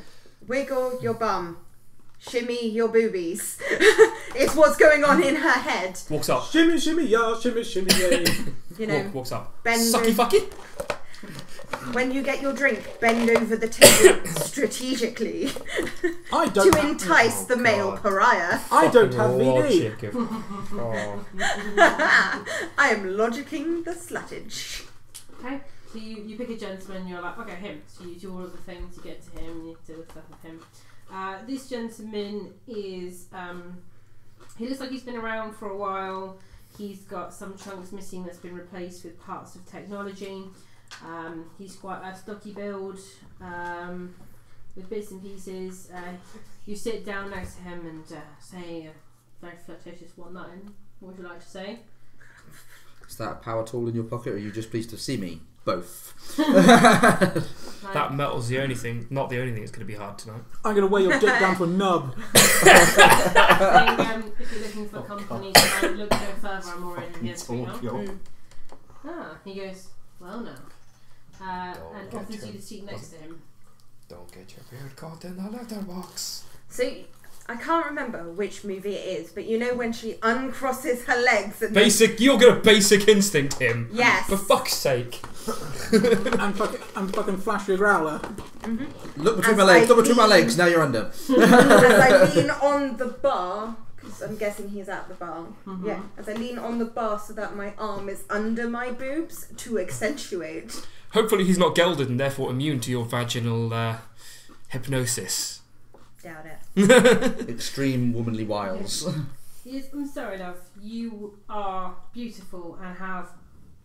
wiggle your bum, shimmy your boobies. It's what's going on in her head. Walks up. Shimmy, shimmy, yeah, shimmy, shimmy, yeah. You know, walks up. Bend sucky, fucky. When you get your drink, bend over the table strategically to entice the male pariah. I don't have VD. I am logicking the sluttage. Okay, So you pick a gentleman, you're like, okay, him. So you do all of the things, you get to him, you do the stuff with him. This gentleman is, he looks like he's been around for a while. He's got some chunks missing that's been replaced with parts of technology. He's quite a stocky build, with bits and pieces. You sit down next to him and say a very flirtatious one-line. What would you like to say? Is that a power tool in your pocket, or are you just pleased to see me? Both. That metal's the only thing, not the only thing that's going to be hard tonight. I'm going to weigh your dick down to a nub. If you're looking for company, I look no further, I'm already in here. Ah, he goes, well now. And offers you the seat next to him. Don't get your beard caught in the letterbox. See, I can't remember which movie it is, but you know when she uncrosses her legs and you're gonna Basic Instinct him. Yes. For fuck's sake. I'm fucking flashy growler. Mm-hmm. Look between my legs. Look between my legs. Now you're under. As I lean on the bar, because I'm guessing he's at the bar. Mm-hmm. Yeah. As I lean on the bar so that my arm is under my boobs to accentuate. Hopefully he's not gelded and therefore immune to your vaginal hypnosis. Doubt it. Extreme womanly wiles. Yes, I'm sorry, love. You are beautiful and have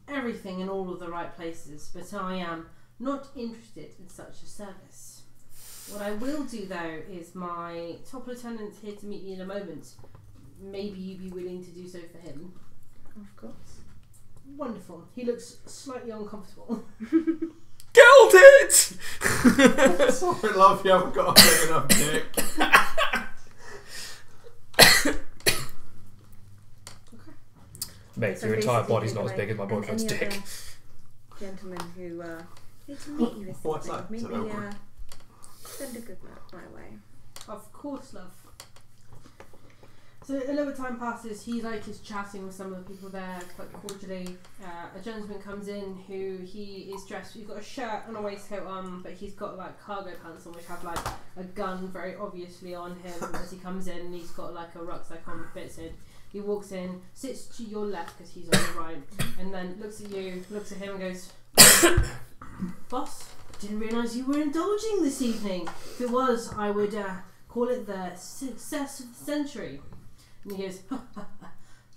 everything in all of the right places, but I am not interested in such a service. What I will do, though, is my top lieutenant's here to meet you in a moment. Maybe you'd be willing to do so for him. Of course. Wonderful. He looks slightly uncomfortable. Geld it! Sorry, love, you haven't got a big enough dick. Mate, so your entire body's not as big as my boyfriend's dick. Gentlemen who need to meet you with something. Maybe send a good note my way. Of course, love. So a little time passes, he is chatting with some of the people there quite cordially. A gentleman comes in who he is dressed, he's got a shirt and a waistcoat on, but he's got like cargo pants on which have like a gun very obviously on him as he comes in, and he's got like a rucksack on with bits in. He walks in, sits to your left because he's on the right, and then looks at you, looks at him and goes, Boss, didn't realise you were indulging this evening. If it was, I would call it the success of the century. And he goes,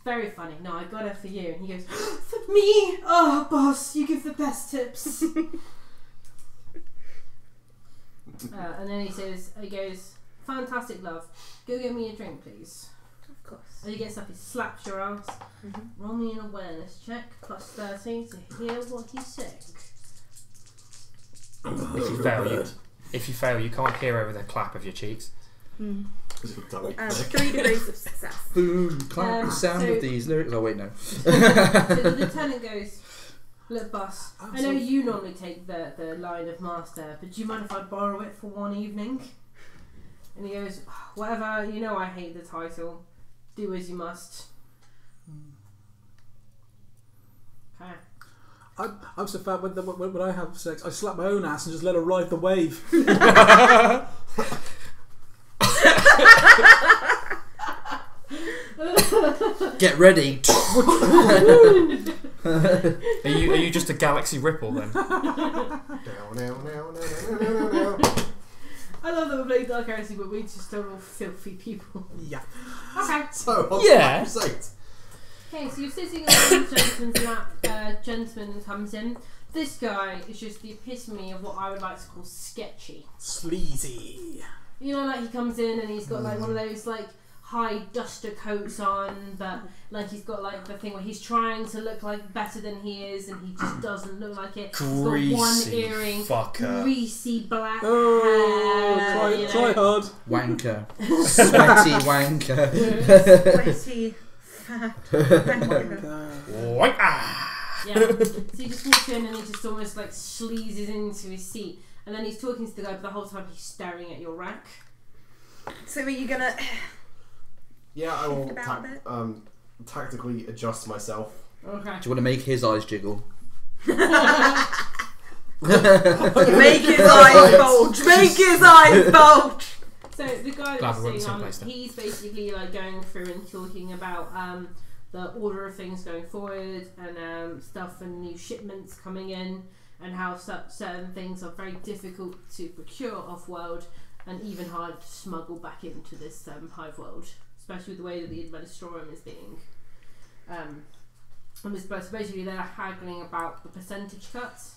very funny. No, I got it for you. And he goes, for me? Oh, boss, you give the best tips. And then he goes, fantastic, love. Go get me a drink, please. Of course. And he gets up, he slaps your ass. Mm-hmm. Roll me an awareness check, +30 to hear what he's saying. If you fail, you can't hear over the clap of your cheeks. Mm. 3 degrees of success. Boom, clap the sound of these lyrics. Oh, wait, no. So the lieutenant goes, look, boss, I know you normally take the line of master, but do you mind if I borrow it for one evening? And he goes, whatever, you know I hate the title. Do as you must. Okay. I'm so fat, when I have sex, I slap my own ass and just let her ride the wave. Get ready. Are you just a galaxy ripple then? I love that we're playing Dark Heresy, but we just are all filthy people. Yeah. Okay. Okay, so you're sitting on the gentleman's lap. Gentleman comes in. This guy is just the epitome of what I would like to call sketchy. Sleazy. You know, like he comes in and he's got like one of those like high duster coats on, but like he's got like the thing where he's trying to look like better than he is, and he just doesn't look like it. Greasy, he's got one earring, fucker. Greasy black hair. Try hard, wanker, sweaty wanker, sweaty fat wanker. Yeah. So he just walks in and he just almost like sleazes into his seat. And then he's talking to the guy, but the whole time he's staring at your rack. So are you gonna? Yeah, I will tactically adjust myself. Okay. Do you want to make his eyes jiggle? Make his eyes bulge. Make his eyes bulge. So the guy that's sitting on, he's basically like going through and talking about the order of things going forward and stuff and new shipments coming in. and how certain things are very difficult to procure off-world and even hard to smuggle back into this Hive world, especially with the way that the Administratum is being basically they're haggling about the percentage cuts.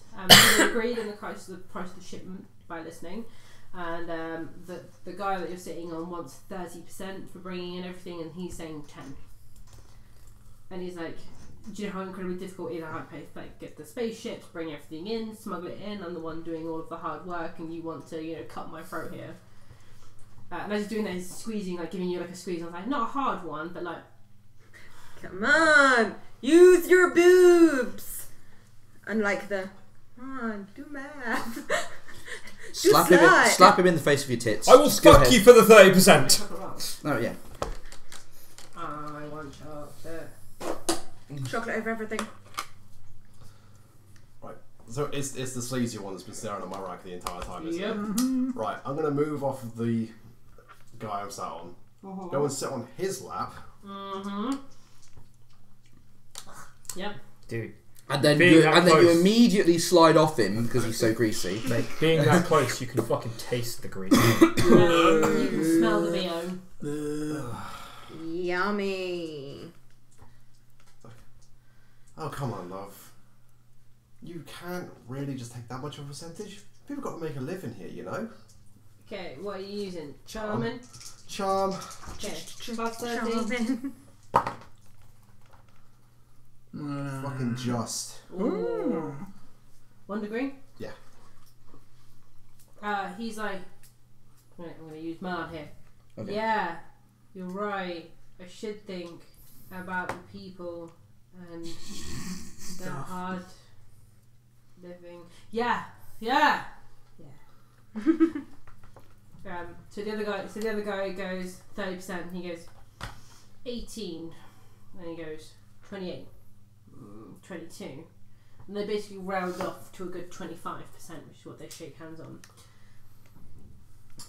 We agreed on the price of the shipment by listening, and the guy that you're sitting on wants 30% for bringing in everything, and he's saying 10%. And he's like, do you know how incredibly difficult it is to like get the spaceships, bring everything in, smuggle it in? I'm the one doing all of the hard work, and you want to, you know, cut my throat here. And as he's doing that, he's squeezing, like giving you like a squeeze. I was like, not a hard one, but like, come on, use your boobs. And like the, come on, do math. Slap him in the face with your tits. I will fuck you for the 30%. Oh yeah. I want chocolate. Chocolate over everything. Right, so it's the sleazy one that's been staring at my rack the entire time, isn't it? Right, I'm going to move off of the guy I'm sat on. Go and sit on his lap. Yep. Dude. And then you immediately slide off him because he's so greasy. Like, being that close, you can fucking taste the grease. You can smell the BO. Yummy. Oh, come on, love. You can't really just take that much of a percentage. People got to make a living here, you know? Okay, what are you using? Charmin? Charm. Okay, Charmin. Fucking just. Ooh. 1 degree? Yeah. He's like, right, I'm going to use Mard here. Okay. Yeah, you're right. I should think about the people and the hard living. Yeah. So the other guy goes 30%. He goes 18%. Then he goes 28%, 22%, and they basically round off to a good 25%, which is what they shake hands on.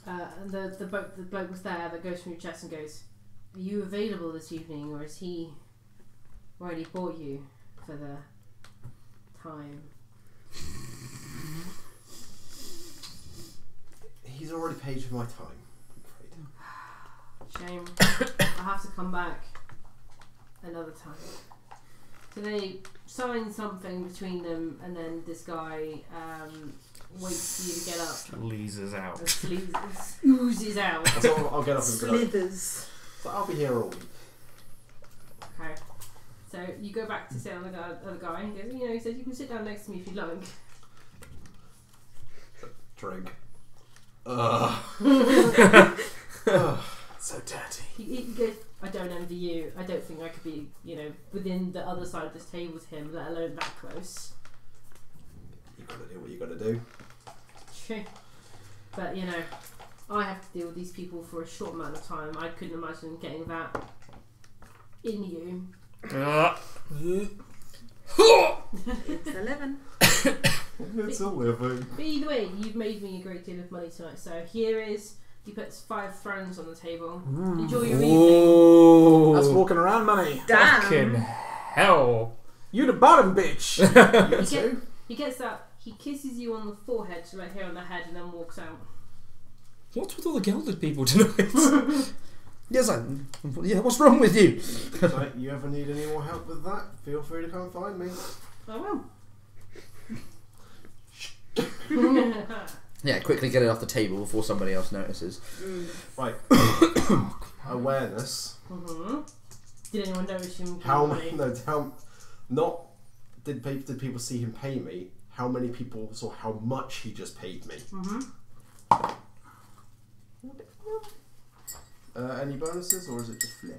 And the bloke was there that goes from your chest and goes, "Are you available this evening, or is he?" Already bought you for the time. He's already paid for my time, I'm afraid. Shame. I'll have to come back another time. So they sign something between them, and then this guy waits for you to get up. Sleezes out. Oozes out. So I'll get up and go. Slithers. So I'll be here all week. Okay. So you go back to sit on the other guy, and he goes, you know, he says, you can sit down next to me if you'd like. Drink. Ugh. So dirty. He goes, I don't envy you. I don't think I could be, you know, within the other side of this table with him, let alone that close. You gotta do what you gotta do. True. But, you know, I have to deal with these people for a short amount of time. I couldn't imagine getting that in you. It's 11. It's 11. But either way, you've made me a great deal of money tonight. So here is, he puts 5 crowns on the table. Enjoy your evening. That's walking around money. Damn. Fucking hell. You the bottom bitch. He gets up, he kisses you on the forehead, right here on the head, and then walks out. What's with all the gelded people tonight? Yes, yeah, what's wrong with you? If you ever need any more help with that, feel free to come find me. I will. Yeah, quickly get it off the table before somebody else notices. Right. Awareness. Did anyone notice him? Did people see him pay me? How many people saw how much he just paid me? Any bonuses, or is it just flip?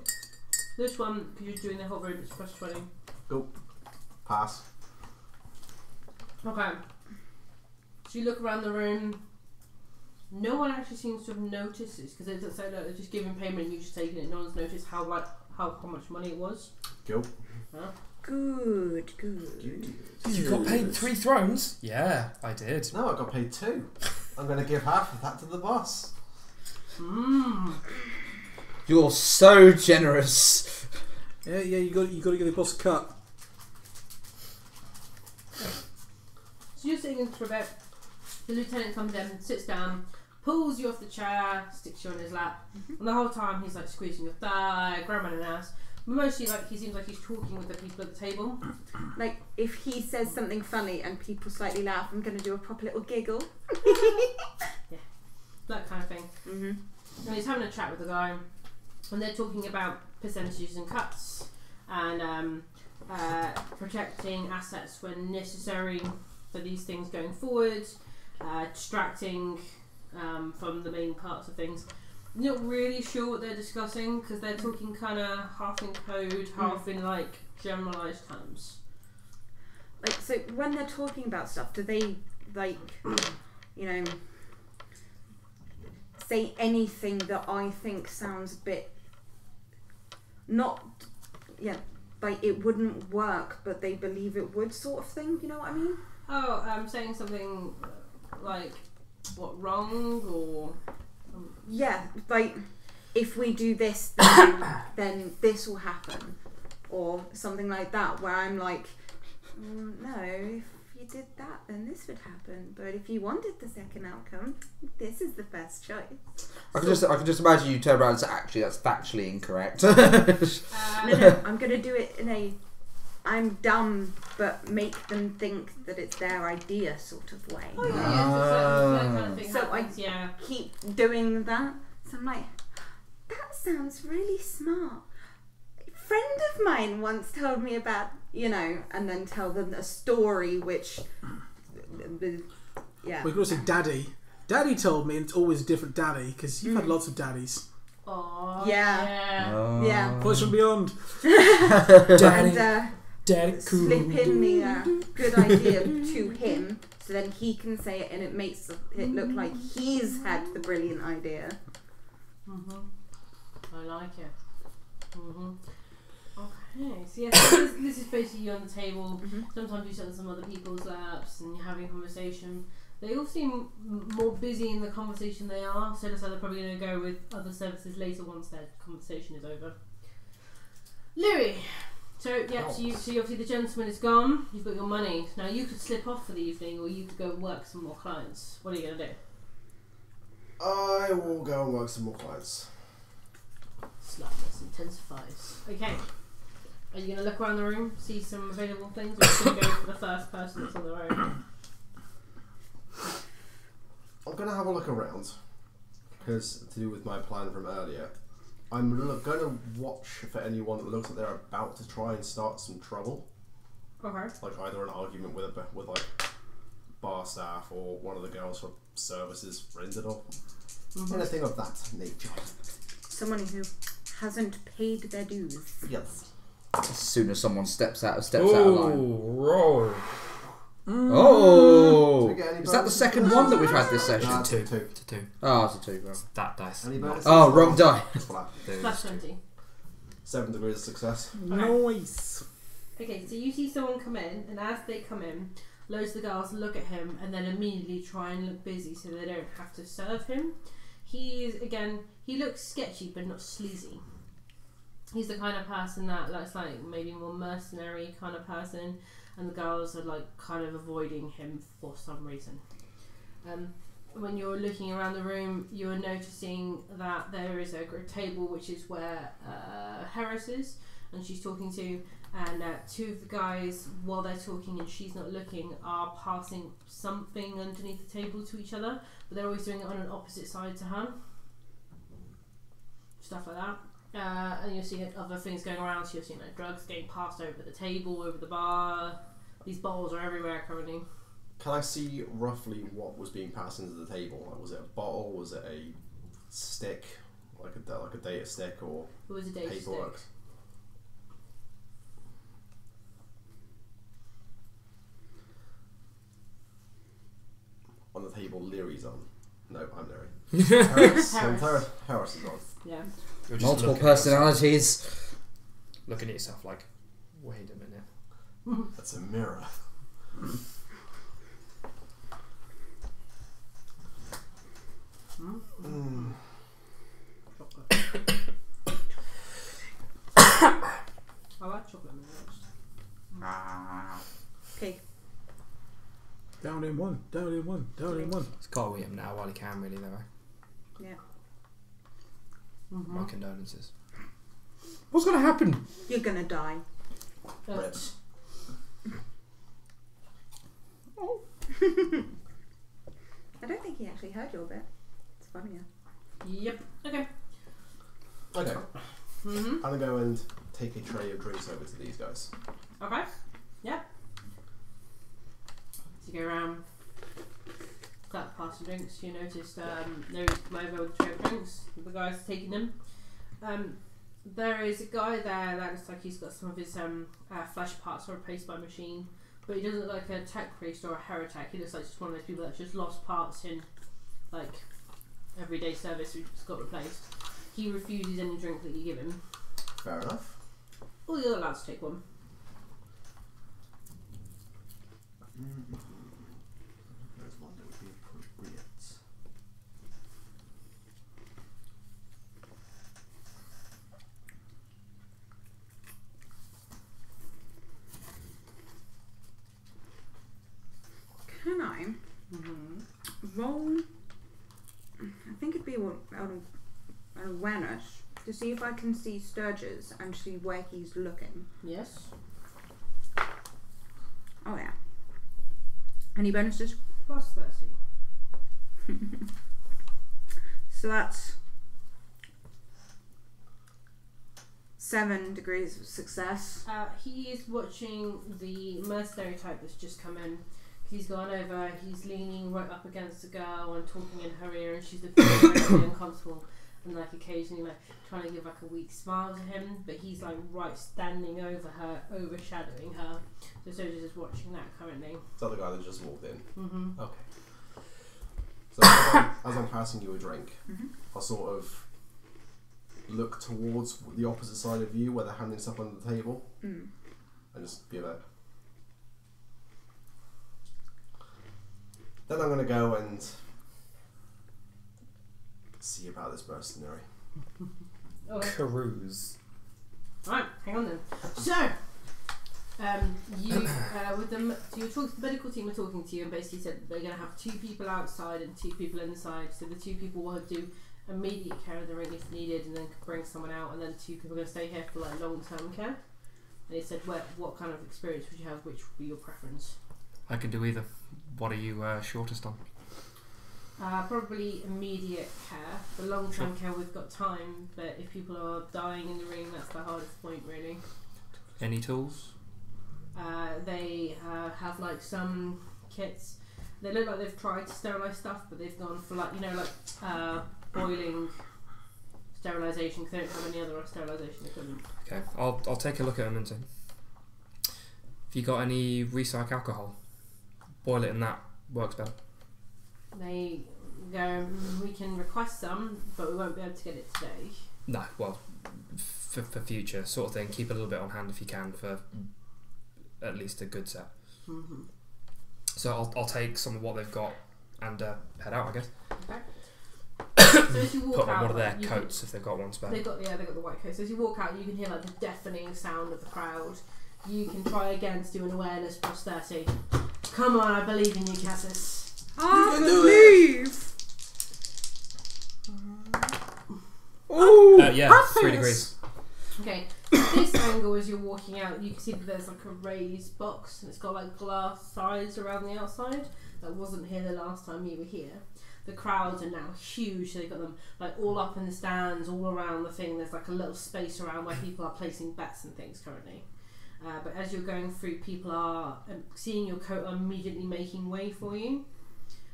This one, because you're doing the whole room, it's +20. Go. Pass. Okay. So you look around the room. No one actually seems to have noticed this, because it doesn't say that they're just giving payment and you've just taken it. No one's noticed how much money it was. Go. Huh? Good. You got paid 3 thrones? Yeah, I did. No, I got paid 2. I'm going to give half of that to the boss. You're so generous. Yeah, you got to give the boss a cut. So your signals to prevent. The lieutenant comes in, sits down, pulls you off the chair, sticks you on his lap, and the whole time he's like squeezing your thigh, grabbing an ass. Mostly, like, he seems like he's talking with the people at the table. Like, if he says something funny and people slightly laugh, I'm going to do a proper little giggle. Yeah, that kind of thing. And he's having a chat with the guy, and they're talking about percentages and cuts, and protecting assets when necessary for these things going forward, distracting from the main parts of things. Not really sure what they're discussing because they're talking kind of half in code, half in like generalized terms. Like, so when they're talking about stuff, do they like, you know, say anything that I think sounds a bit not, yeah, like it wouldn't work, but they believe it would, sort of thing? You know what I mean? Oh, saying something like what, wrong or. Yeah, like if we do this, then, then this will happen, or something like that. Where I'm like, no, if you did that, then this would happen. But if you wanted the second outcome, this is the first choice. I can just imagine you turn around and say, actually, that's factually incorrect. No, I'm gonna do it in a, I'm dumb, but make them think that it's their idea sort of way. Oh, yeah, so I keep doing that. So I'm like, that sounds really smart. A friend of mine once told me about, you know, and then tell them a story which, yeah. We could also daddy. Daddy told me, and it's always different daddy, because you've had lots of daddies. Oh, yeah. Yeah. Push and beyond. Daddy. And, slip in the good idea to him, so then he can say it, and it makes it look like he's had the brilliant idea. I like it. Okay, so yeah, so this is basically you on the table. Sometimes you sit on some other people's laps, and you're having a conversation. They all seem more busy in the conversation they are, so they're probably going to go with other services later once their conversation is over. Louis. So, yeah, so obviously the gentleman is gone, you've got your money. Now, you could slip off for the evening, or you could go and work some more clients. What are you going to do? I will go and work some more clients. Slightness intensifies. Okay. Are you going to look around the room, see some available things, or are you going to go for the first person that's on the road? I'm going to have a look around, because to do with my plan from earlier. I'm going to watch for anyone that looks like they're about to try and start some trouble. Okay. Like either an argument with like bar staff or one of the girls for services rendered or anything of that nature. Someone who hasn't paid their dues. Yes. As soon as someone steps out of line. Roll. Oh! Is that the second one that we've had this session? No, it's a two. Oh, it's a two, bro. It's that dice. Oh, wrong die. Plus 20. 7 degrees of success. Nice. Okay, so you see someone come in, and as they come in, loads of the girls look at him and then immediately try and look busy so they don't have to serve him. He looks sketchy but not sleazy. He's the kind of person that looks like maybe more mercenary kind of person. And the girls are like kind of avoiding him for some reason. When you're looking around the room, you're noticing that there is a table which is where Harris is, and she's talking to, and two of the guys, while they're talking and she's not looking, are passing something underneath the table to each other, but they're always doing it on an opposite side to her. Stuff like that. And you're seeing other things going around, so you're seeing like drugs getting passed over the table, over the bar. These bottles are everywhere currently. Can I see roughly what was being passed into the table? Like, was it a bottle? Was it a stick? Like a data stick or it was a data paperwork? Stick. On the table, Leary's on. No, I'm Leary. Harris is on. Yeah. Multiple personalities. Looking at yourself like, wait a minute. That's a mirror. I like chocolate. Okay. Down in one, down in one, down in one. Let's call William now while he can, really, though. Yeah. My condolences. What's going to happen? You're going to die. Let's. Oh. I don't think he actually heard your bit. It's funnier. Yep. Okay. Okay. I'm going to go and take a tray of drinks over to these guys. Okay. Yeah. So you go around, clap past the drinks. You noticed nobody's come over with a tray of drinks. The guy's taking them. There is a guy there that looks like he's got some of his flesh parts replaced by a machine. But he doesn't look like a tech priest or a heretic. He looks like just one of those people that's just lost parts in, like, everyday service which just got replaced. He refuses any drink that you give him. Fair enough. All the other lads take one. There's one that would be appropriate. Can I roll? I think it'd be an awareness to see if I can see Sturges and see where he's looking. Yes. Oh yeah. Any bonuses? Plus 30. So that's 7 degrees of success. He is watching the mercenary type that's just come in. He's gone over, he's leaning right up against the girl and talking in her ear, and she's looking really uncomfortable and like occasionally like trying to give like a weak smile to him, but he's like right standing over her, overshadowing her. So Soja's just watching that currently. It's the other guy that just walked in. Mm-hmm. Okay. So as I'm passing you a drink, I sort of look towards the opposite side of you where they're handing stuff under the table and just give it. Then I'm going to go and see about this mercenary. Okay. Carouse. Right, hang on then. So, so you talk to the medical team, were talking to you, and basically said they're going to have 2 people outside and 2 people inside. So the 2 people will do immediate care of the ring if needed, and then bring someone out, and then 2 people are going to stay here for like long-term care. They said, what kind of experience would you have? Which would be your preference? I could do either. What are you shortest on? Probably immediate care. For long-term care, we've got time, but if people are dying in the ring, that's the hardest point, really. Any tools? They have, like, some kits. They look like they've tried to sterilise stuff, but they've gone for, like, you know, like, boiling sterilisation, because they don't have any other sterilisation equipment. Okay, I'll take a look at them and see. Have you got any recycled alcohol? Boil it in that, works better. They go, we can request some, but we won't be able to get it today. No, well, for future sort of thing, keep a little bit on hand if you can for at least a good set. So I'll take some of what they've got and head out, I guess. Okay. So as you walk out, one of their coats if they've got one spare. They've got the white coat. So as you walk out, you can hear like the deafening sound of the crowd. You can try again to do an awareness plus 30. Come on, I believe in you, Cassis. I believe! Oh! Yeah, Cassis. 3 degrees. Okay, this angle as you're walking out, you can see that there's like a raised box and it's got like glass sides around the outside. That wasn't here the last time you were here. The crowds are now huge, so they've got them like all up in the stands, all around the thing. There's like a little space around where people are placing bets and things currently. But as you're going through, people are seeing your coat are immediately making way for you,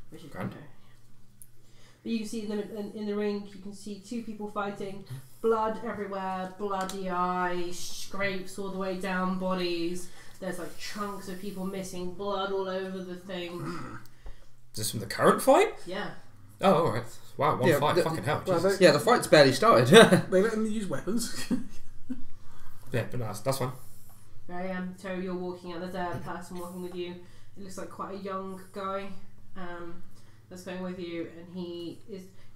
which is good. But you can see them in the ring. You can see 2 people fighting, blood everywhere, bloody eyes, scrapes all the way down bodies. There's like chunks of people missing, blood all over the thing. Is this from the current fight? Yeah. Oh, all right. Wow, one fight. Fucking hell. Jesus. Yeah, the fight's barely started. They let them use weapons. Yeah, but no, that's fine. So you're walking out, there's a person walking with you. It looks like quite a young guy that's going with you, and he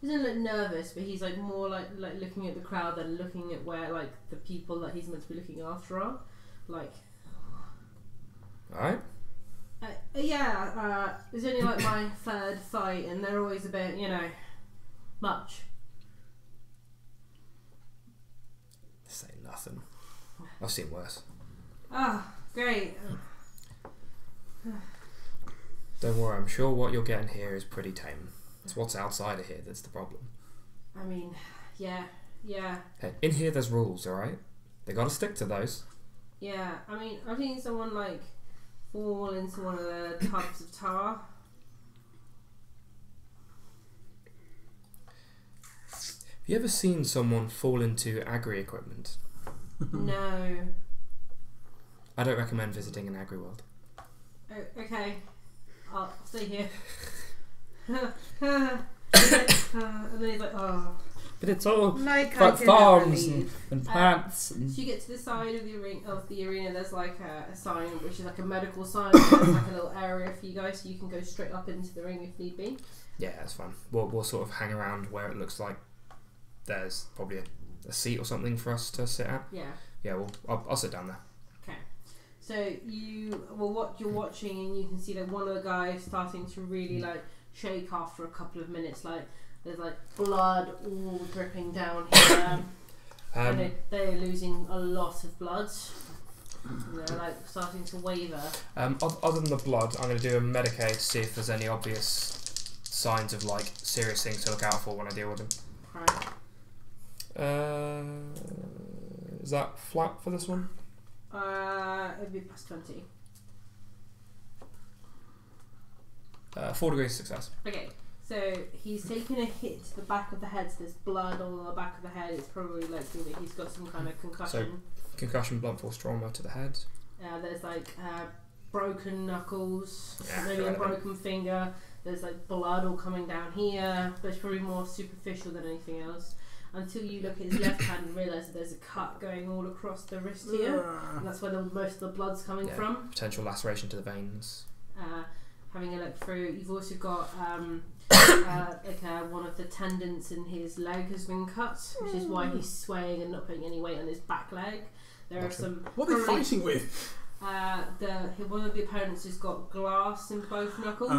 doesn't look nervous, but he's like more like looking at the crowd than looking at where like the people that he's meant to be looking after are. Like, alright. Yeah, it's only like my third fight, and they're always a bit, you know, much. Say nothing. I've seen worse. Ah, oh, great. Don't worry, I'm sure what you're getting here is pretty tame. It's what's outside of here that's the problem. I mean, yeah, yeah. Hey, in here there's rules, alright? They gotta stick to those. Yeah, I mean, I've seen someone like fall into one of the tubs of tar. Have you ever seen someone fall into agri-equipment? No. I don't recommend visiting an agri-world. Oh, okay. I'll stay here. And then he's like, oh. But it's all like farms and plants. So you get to the side of the arena, there's like a sign, which is like a medical sign. There's like a little area for you guys, so you can go straight up into the ring if need be. Yeah, that's fine. We'll sort of hang around where it looks like there's probably a seat or something for us to sit at. Yeah. Yeah, well, I'll sit down there. Okay. So you're watching, and you can see that one of the guys starting to really like shake after a couple of minutes, like. There's like blood all dripping down here. And they're losing a lot of blood. And they're like starting to waver. Other than the blood, I'm going to do a Medicaid to see if there's any obvious signs of like serious things to look out for when I deal with them. Right. Is that flat for this one? It'd be plus 20. 4 degrees success. Okay. So he's taken a hit to the back of the head, so there's blood all on the back of the head. It's probably likely that he's got some kind of concussion. So concussion, blunt force trauma to the head. There's like broken knuckles, yeah, maybe a broken finger. There's like blood all coming down here, but it's probably more superficial than anything else. Until you look at his left hand and realise that there's a cut going all across the wrist here. And that's where most of the blood's coming from. Potential laceration to the veins. Having a look through, you've also got one of the tendons in his leg has been cut, which is why he's swaying and not putting any weight on his back leg. There are some. What are they fighting with? One of the opponents has got glass in both knuckles,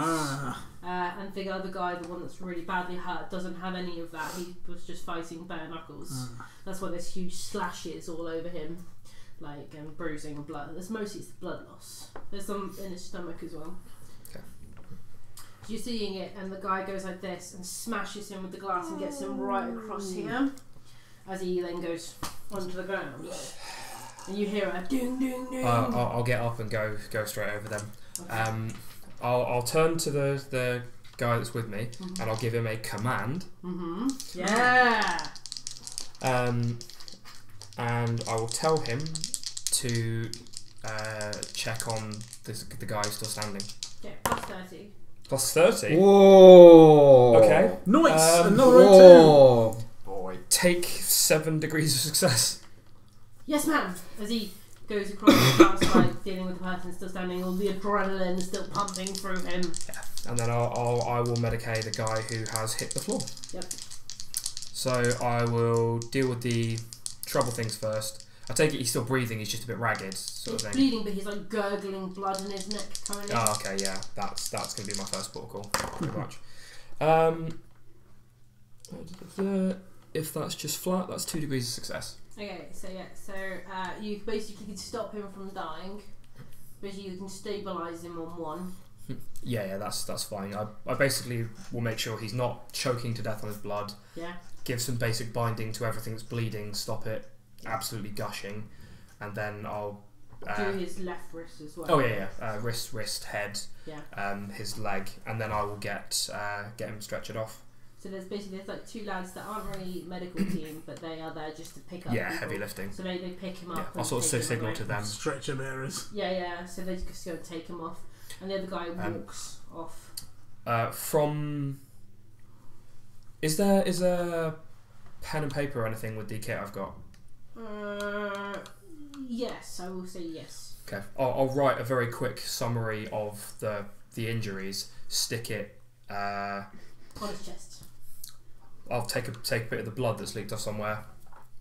and the other guy, the one that's really badly hurt, doesn't have any of that. He was just fighting bare knuckles. That's why there's huge slashes all over him, like bruising and blood. There's mostly it's blood loss. There's some in his stomach as well. You're seeing it, and the guy goes like this and smashes him with the glass and gets him right across here as he then goes onto the ground. And you hear a ding ding ding. I'll get up and go straight over them. Okay. I'll turn to the guy that's with me, and I'll give him a command. Yeah. And I will tell him to check on the guy who's still standing. Yeah, plus 30. Plus 30. Whoa. Okay. Nice. Another two. Boy. Take 7 degrees of success. Yes, ma'am. As he goes across the outside, dealing with the person still standing, all the adrenaline still pumping through him. Yeah. And then I will medicate the guy who has hit the floor. Yep. So I will deal with the trouble things first. I take it he's still breathing, he's just a bit ragged, sort of thing. He's bleeding, but he's like gurgling blood in his neck, kind of. Oh, okay, yeah. That's going to be my first protocol, pretty much. If that's just flat, that's 2 degrees of success. Okay, so yeah, so you basically can stop him from dying, but you can stabilise him on one. Yeah, that's fine. I basically will make sure he's not choking to death on his blood. Yeah. Give some basic binding to everything that's bleeding, stop it. Absolutely gushing, and then I'll do his left wrist as well. Oh yeah. Wrist, head. Yeah. His leg, and then I will get him stretched off. So there's like two lads that aren't really medical team, but they are there just to pick up. Yeah, people. Heavy lifting. So they pick him up. Yeah. I'll sort of signal to them. Stretcher bearers. Yeah. So they just go and take him off, and the other guy walks off. Is there pen and paper or anything with the kit I've got? Yes, I will say yes. Okay, I'll write a very quick summary of the injuries. Stick it on his chest. I'll take a bit of the blood that's leaked off somewhere,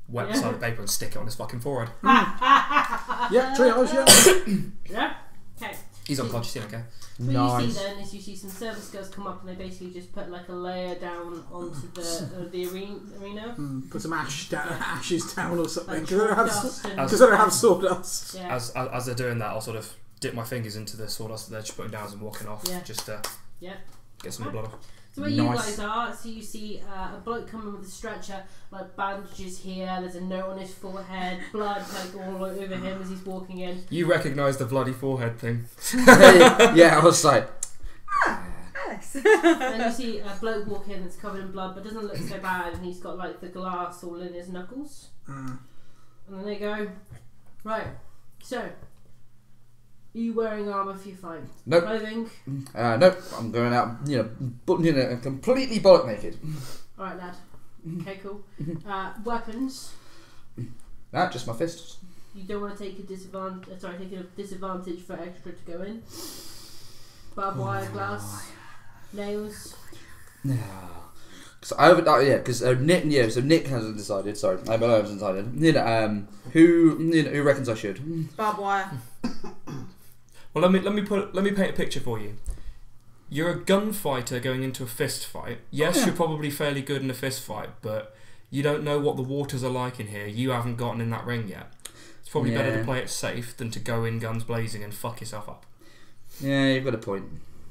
wet the side of the paper, and stick it on his fucking forehead. Yeah, triage. Yeah. Okay. He's unconscious, yeah, okay. What you see then is you see some service girls come up and they basically just put like a layer down onto the arena. Mm. Put some ash down, ashes down or something. Because I don't have sawdust. Yeah. As they're doing that, I'll sort of dip my fingers into the sawdust that they're just putting down as I'm walking off. Yeah. Just to get some blood off. So where you guys are, so you see a bloke coming with a stretcher, like bandages here, there's a note on his forehead, blood like all over him as he's walking in. You recognise the bloody forehead thing. Yeah, I was like, Alice. Then you see a bloke walk in that's covered in blood but doesn't look so bad, and he's got like the glass all in his knuckles. And then they go, right, so... Are you wearing armour for your fight? Nope. Clothing? Nope. I'm going out, completely bollock naked. Alright, lad. Okay, cool. Weapons? Nah, just my fists. You don't want to take a disadvantage. Sorry, take a disadvantage for extra to go in. Barbed wire, glass, nails. No. So I haven't. Nick. Yeah. So Nick hasn't decided. Sorry, I haven't decided. Who reckons I should? Barbed wire. Well, let me paint a picture for you. You're a gunfighter going into a fist fight. Yes, you're probably fairly good in a fist fight, but you don't know what the waters are like in here. You haven't gotten in that ring yet. It's probably better to play it safe than to go in guns blazing and fuck yourself up. Yeah, you've got a point.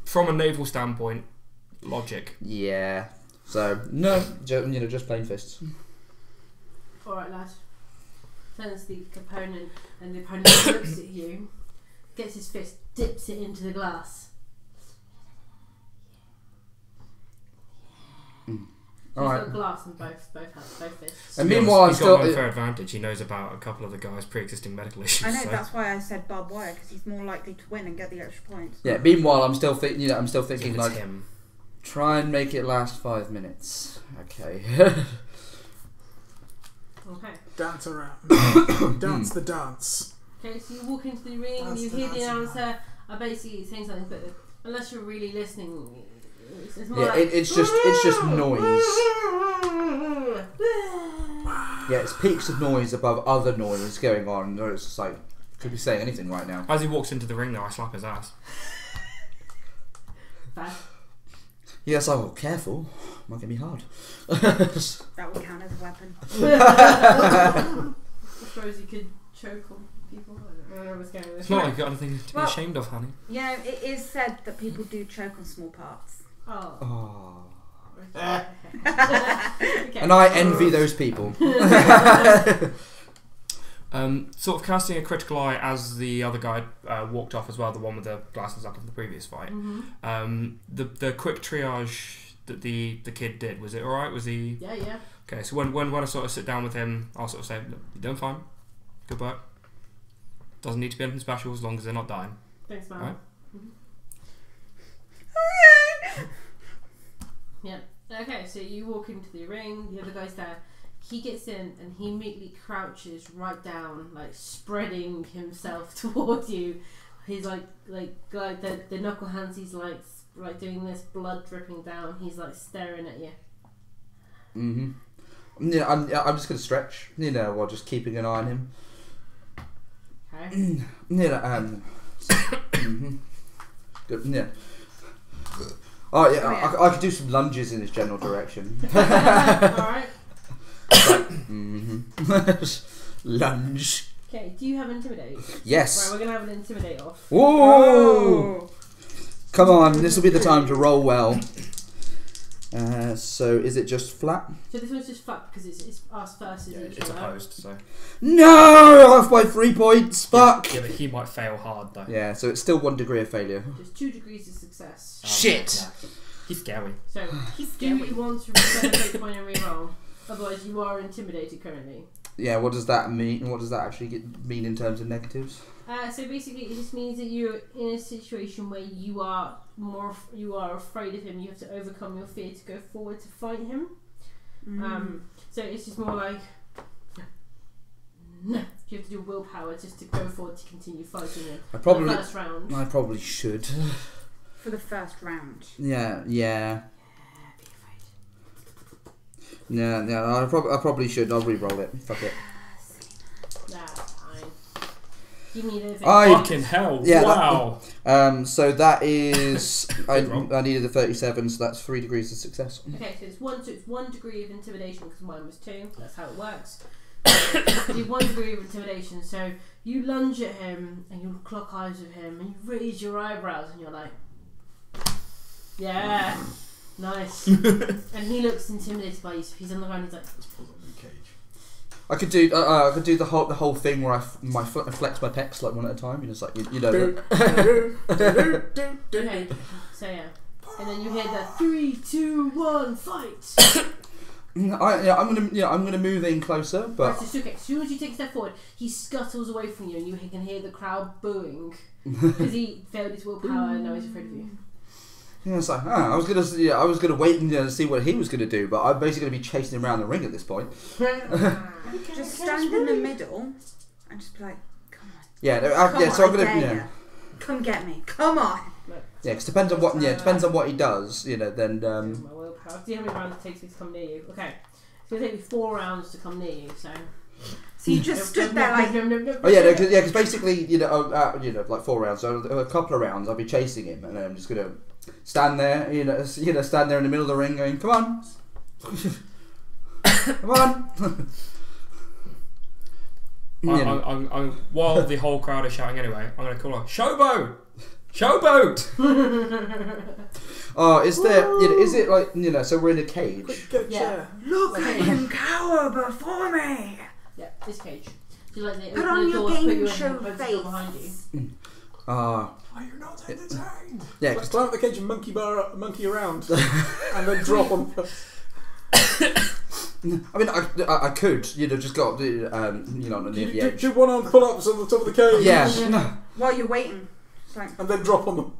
From a naval standpoint, logic. Yeah. So no, just plain fists. All right, lad. Turns the opponent, and the opponent looks at you. Gets his fist, dips it into the glass. He's got glass in both fists. And meanwhile, he's got an unfair advantage. He knows about a couple of the guys' pre-existing medical issues. I know, so that's why I said barbed wire, because he's more likely to win and get the extra points. Yeah. Meanwhile, I'm still thinking like him. Try and make it last 5 minutes. Okay. Okay. Dance around. Dance the dance. Okay, so you walk into the ring, you hear the announcer basically saying something, but unless you're really listening, it's more like it's just noise. Yeah, it's peaks of noise above other noise going on. It's just like, could be saying anything right now. As he walks into the ring, though, I slap his ass. Bad. Yes, I will. Careful, might get me hard. That will count as a weapon. I suppose you could choke on people. I don't know what's going on. It's not like you've got anything to be ashamed of, honey. Yeah, it is said that people do choke on small parts. Oh. Okay. Okay. And I envy those people. Sort of casting a critical eye as the other guy walked off as well, the one with the glasses up in the previous fight. The quick triage that the kid did, was it alright? Was he? Yeah, yeah. Okay, so when I sort of sit down with him, I'll sort of say, look, you're doing fine. Good work. Doesn't need to be anything special as long as they're not dying. Thanks, man. Right? Yeah. Okay, so you walk into the ring, the other guy's there. He gets in and he immediately crouches right down, like spreading himself towards you. He's like the knuckle hands, he's like doing this, blood dripping down. He's like staring at you. Yeah, I'm just going to stretch, while just keeping an eye on him. Okay. Oh yeah, I could do some lunges in his general direction. Alright. Lunge. Okay, do you have intimidate? Yes. Right, we're going to have an intimidate off. Whoa! Come on, this will be the time to roll well. So is it just flat? So this one's just flat because it's us versus each other. It's opposed, so. No! Half by 3 points, fuck! Yeah, but he might fail hard though. Yeah, so it's still 1 degree of failure. There's 2 degrees of success. Shit! Yeah. He's scary. So, do you want to reset a point and reroll? Otherwise you are intimidated currently. Yeah, what does that mean? What does that actually mean in terms of negatives? So basically it just means that you're in a situation where you are afraid of him. You have to overcome your fear to go forward to fight him. So it's just more like no. You have to do willpower just to go forward to continue fighting him. For the first round. I probably should. For the first round. Yeah, yeah. Yeah, no, yeah, I probably should. I'll re-roll it. Fuck it. That's fine. Give me the fucking hell! Yeah, wow. That, so that is I needed a 37, so that's 3 degrees of success. Okay, so it's one degree of intimidation because mine was 2. That's how it works. Do 1 degree of intimidation. So you lunge at him and you clock eyes with him and you raise your eyebrows and you're like, yeah, nice. And he looks intimidated by you. So he's on the ground. He's like. I could do the whole thing where I flex my pecs like one at a time. You just like you know. Okay, so yeah, and then you hear that 3, 2, 1, fight. I'm gonna move in closer, but right, so, okay. As soon as you take a step forward, he scuttles away from you, and you can hear the crowd booing because he failed his willpower and now he's afraid of you. Yeah, it's like, oh, I was gonna wait and see what he was gonna do, but I'm basically gonna be chasing him around the ring at this point. Just stand in the middle and just be like, come on. Yeah, no, so I'm gonna, come get me, come on. Yeah, cause depends on what he does, you know. Then. My willpower. See how many rounds it takes me to come near you. Okay, it's gonna take me 4 rounds to come near you. So you just stood there like. Oh yeah, because no, basically, like 4 rounds. So a couple of rounds, I'll be chasing him, and then I'm just gonna. Stand there, stand there in the middle of the ring going, come on. Come on. While the whole crowd is shouting anyway, I'm going to call out, Showboat! Showboat! Oh, so we're in a cage. Yeah. Look at him cower before me! Yeah, this cage. So like they put on your game show face. Oh, you're not entertained. Yeah, let's climb up the cage and monkey around, and then drop on. I mean, I could, just go up, on the edge. Do one-arm pull-ups on the top of the cage. Yeah. While you're waiting, and then drop on them.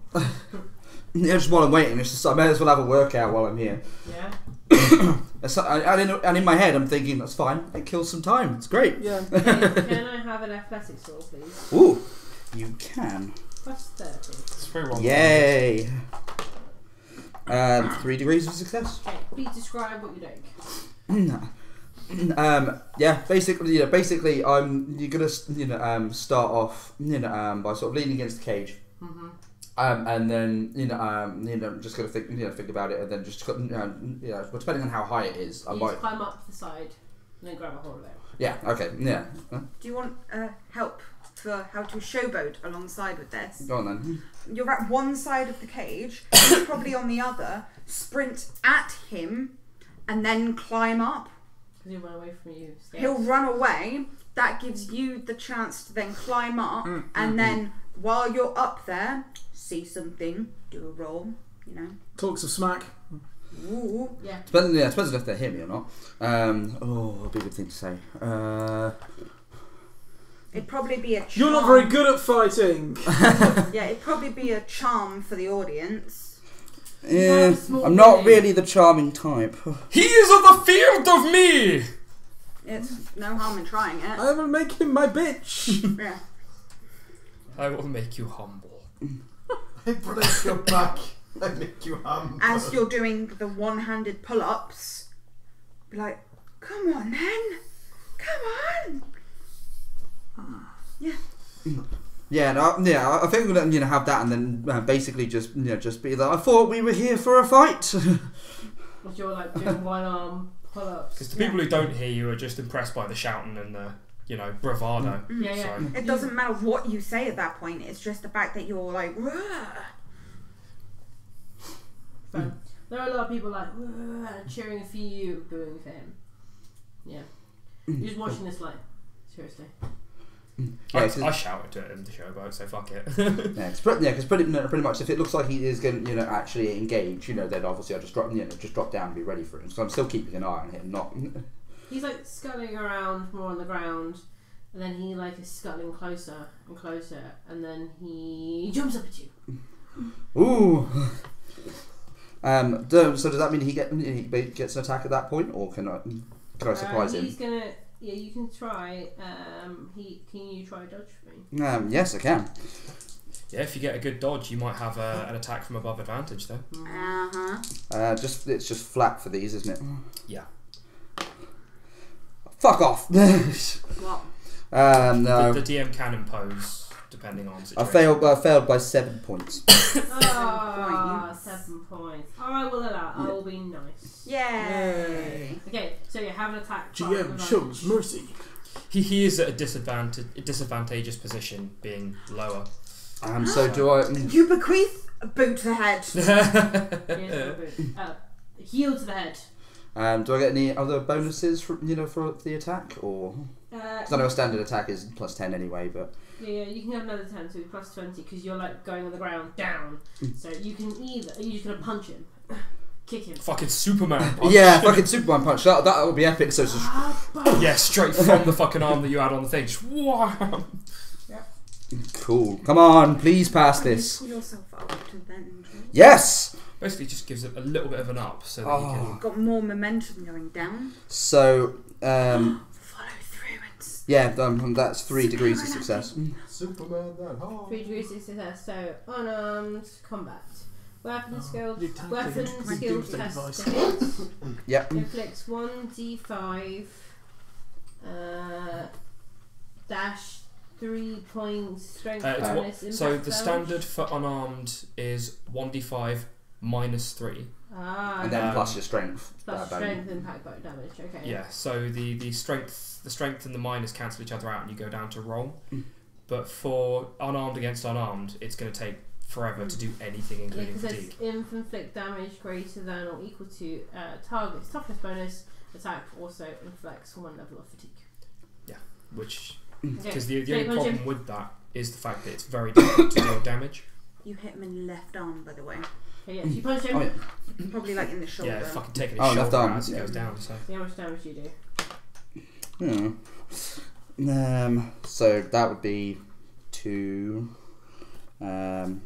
Yeah, just while I'm waiting, it's just I may as well have a workout while I'm here. Yeah. And in my head, I'm thinking that's fine. It kills some time. It's great. Yeah. Okay, can I have an athletics roll, please? Ooh. You can. Plus 30. It's very wrong. Yay! 3 degrees of success. Okay, please describe what you're doing. Basically, you're gonna, start off, by sort of leaning against the cage, and then, just gotta think, think about it, and then just, well, depending on how high it is, I might climb up the side and then grab a hold of it. Yeah. Okay. Yeah. Do you want help? For how to showboat alongside with this. Go on then. You're at one side of the cage, you're probably on the other, sprint at him and then climb up. Because he'll run away from you. Yes. He'll run away, that gives you the chance to then climb up and then while you're up there, see something, do a roll, Talks of smack. Ooh. Yeah. Depends if they hear me or not. That'd be a good thing to say. It'd probably be a charm. You're not very good at fighting. Yeah, it'd probably be a charm for the audience. Yeah, I'm not really the charming type. He is on the field of me! It's no harm in trying it. I will make him my bitch. Yeah. I will make you humble. I break your back. I make you humble. As you're doing the one-handed pull-ups, be like, come on then. Come on. Yeah. Yeah, I think we'll have that, and then basically just just be like, I thought we were here for a fight. But you're like doing one-arm pull-ups. Because the people who don't hear you are just impressed by the shouting and the bravado. Yeah, yeah. So. It doesn't matter what you say at that point. It's just the fact that you're like. So, there are a lot of people like cheering for you, booing for him. Yeah. You're just watching this like. Seriously. Yeah, I shouted at him to show, but I'd say fuck it. Yeah, because pretty much if it looks like he is going, actually engage, then obviously I just drop down and be ready for him. So I'm still keeping an eye on him. Not. He's like scuttling around more on the ground, and then he is scuttling closer and closer, and then he jumps up at you. Ooh. So does that mean he gets an attack at that point, or can I surprise him? He's gonna. Yeah, you can try. Can you try a dodge for me? Yes, I can. Yeah, if you get a good dodge, you might have an attack from above advantage, though. It's just flat for these, isn't it? Yeah. Fuck off. What? No. The DM can impose depending on situation. I failed by 7 points. Oh, 7 points. I will allow. I will be nice. Yay. Okay, so you have an attack. GM shows mercy. He is at a disadvantageous position, being lower. So do I. You bequeath a boot to the head. Heel to the head. Do I get any other bonuses from, for the attack, or? Because I know a standard attack is +10 anyway, but yeah, you can have another 10, so +20, because you're like going on the ground down. So you can either you're just gonna punch him, kick him. Fucking Superman punch. Yeah, fucking Superman punch. That would be epic. So it's just yeah, straight from the fucking arm that you had on the thing. Wow. Yeah. Cool. Come on, please pass this. Pull yourself up to then. Yes. Basically, just gives it a little bit of an up, so that you've got more momentum going down. So follow through and that's 3 degrees of success. Superman, that hard. 3 degrees of success. So unarmed combat, weapon skill test to hit. Yep. Inflicts 1d5 dash 3 points strength bonus. So the standard for unarmed is 1d5. -3. Ah, and then plus your strength. Plus strength impact by damage, okay. Yeah, so the strength and the minus cancel each other out and you go down to roll. But for unarmed against unarmed, it's going to take forever to do anything, including fatigue. Inflict damage greater than or equal to target's toughness bonus. Attack also inflicts 1 level of fatigue. Yeah, which... Because the only problem with that is the fact that it's very difficult to deal damage. You hit him in the left arm, by the way. Yeah, if you punch him, probably like in the shoulder. Yeah, fucking taking his shoulder as it goes down. So how much damage do you do? Yeah. So that would be 2. 5.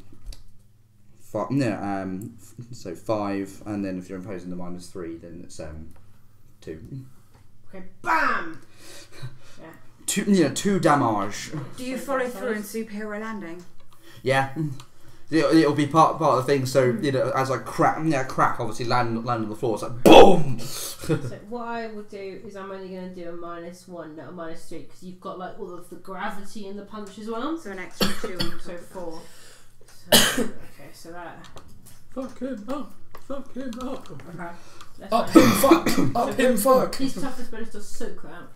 No. So 5, and then if you're imposing the -3, then it's 2. Okay. Bam. Yeah. 2 damage. Do you follow through in superhero landing? Yeah. It'll be part of the thing, so as I crack, obviously land on the floor. It's like boom. So what I will do is I'm only going to do a -1, not a -3, because you've got like all of the gravity in the punch as well. So an extra 2, so 4. So, okay, so that. Fuck him up! Fuck him up! Okay, up him! Fuck! Up him! Fuck! He's toughest, but it's just soak that.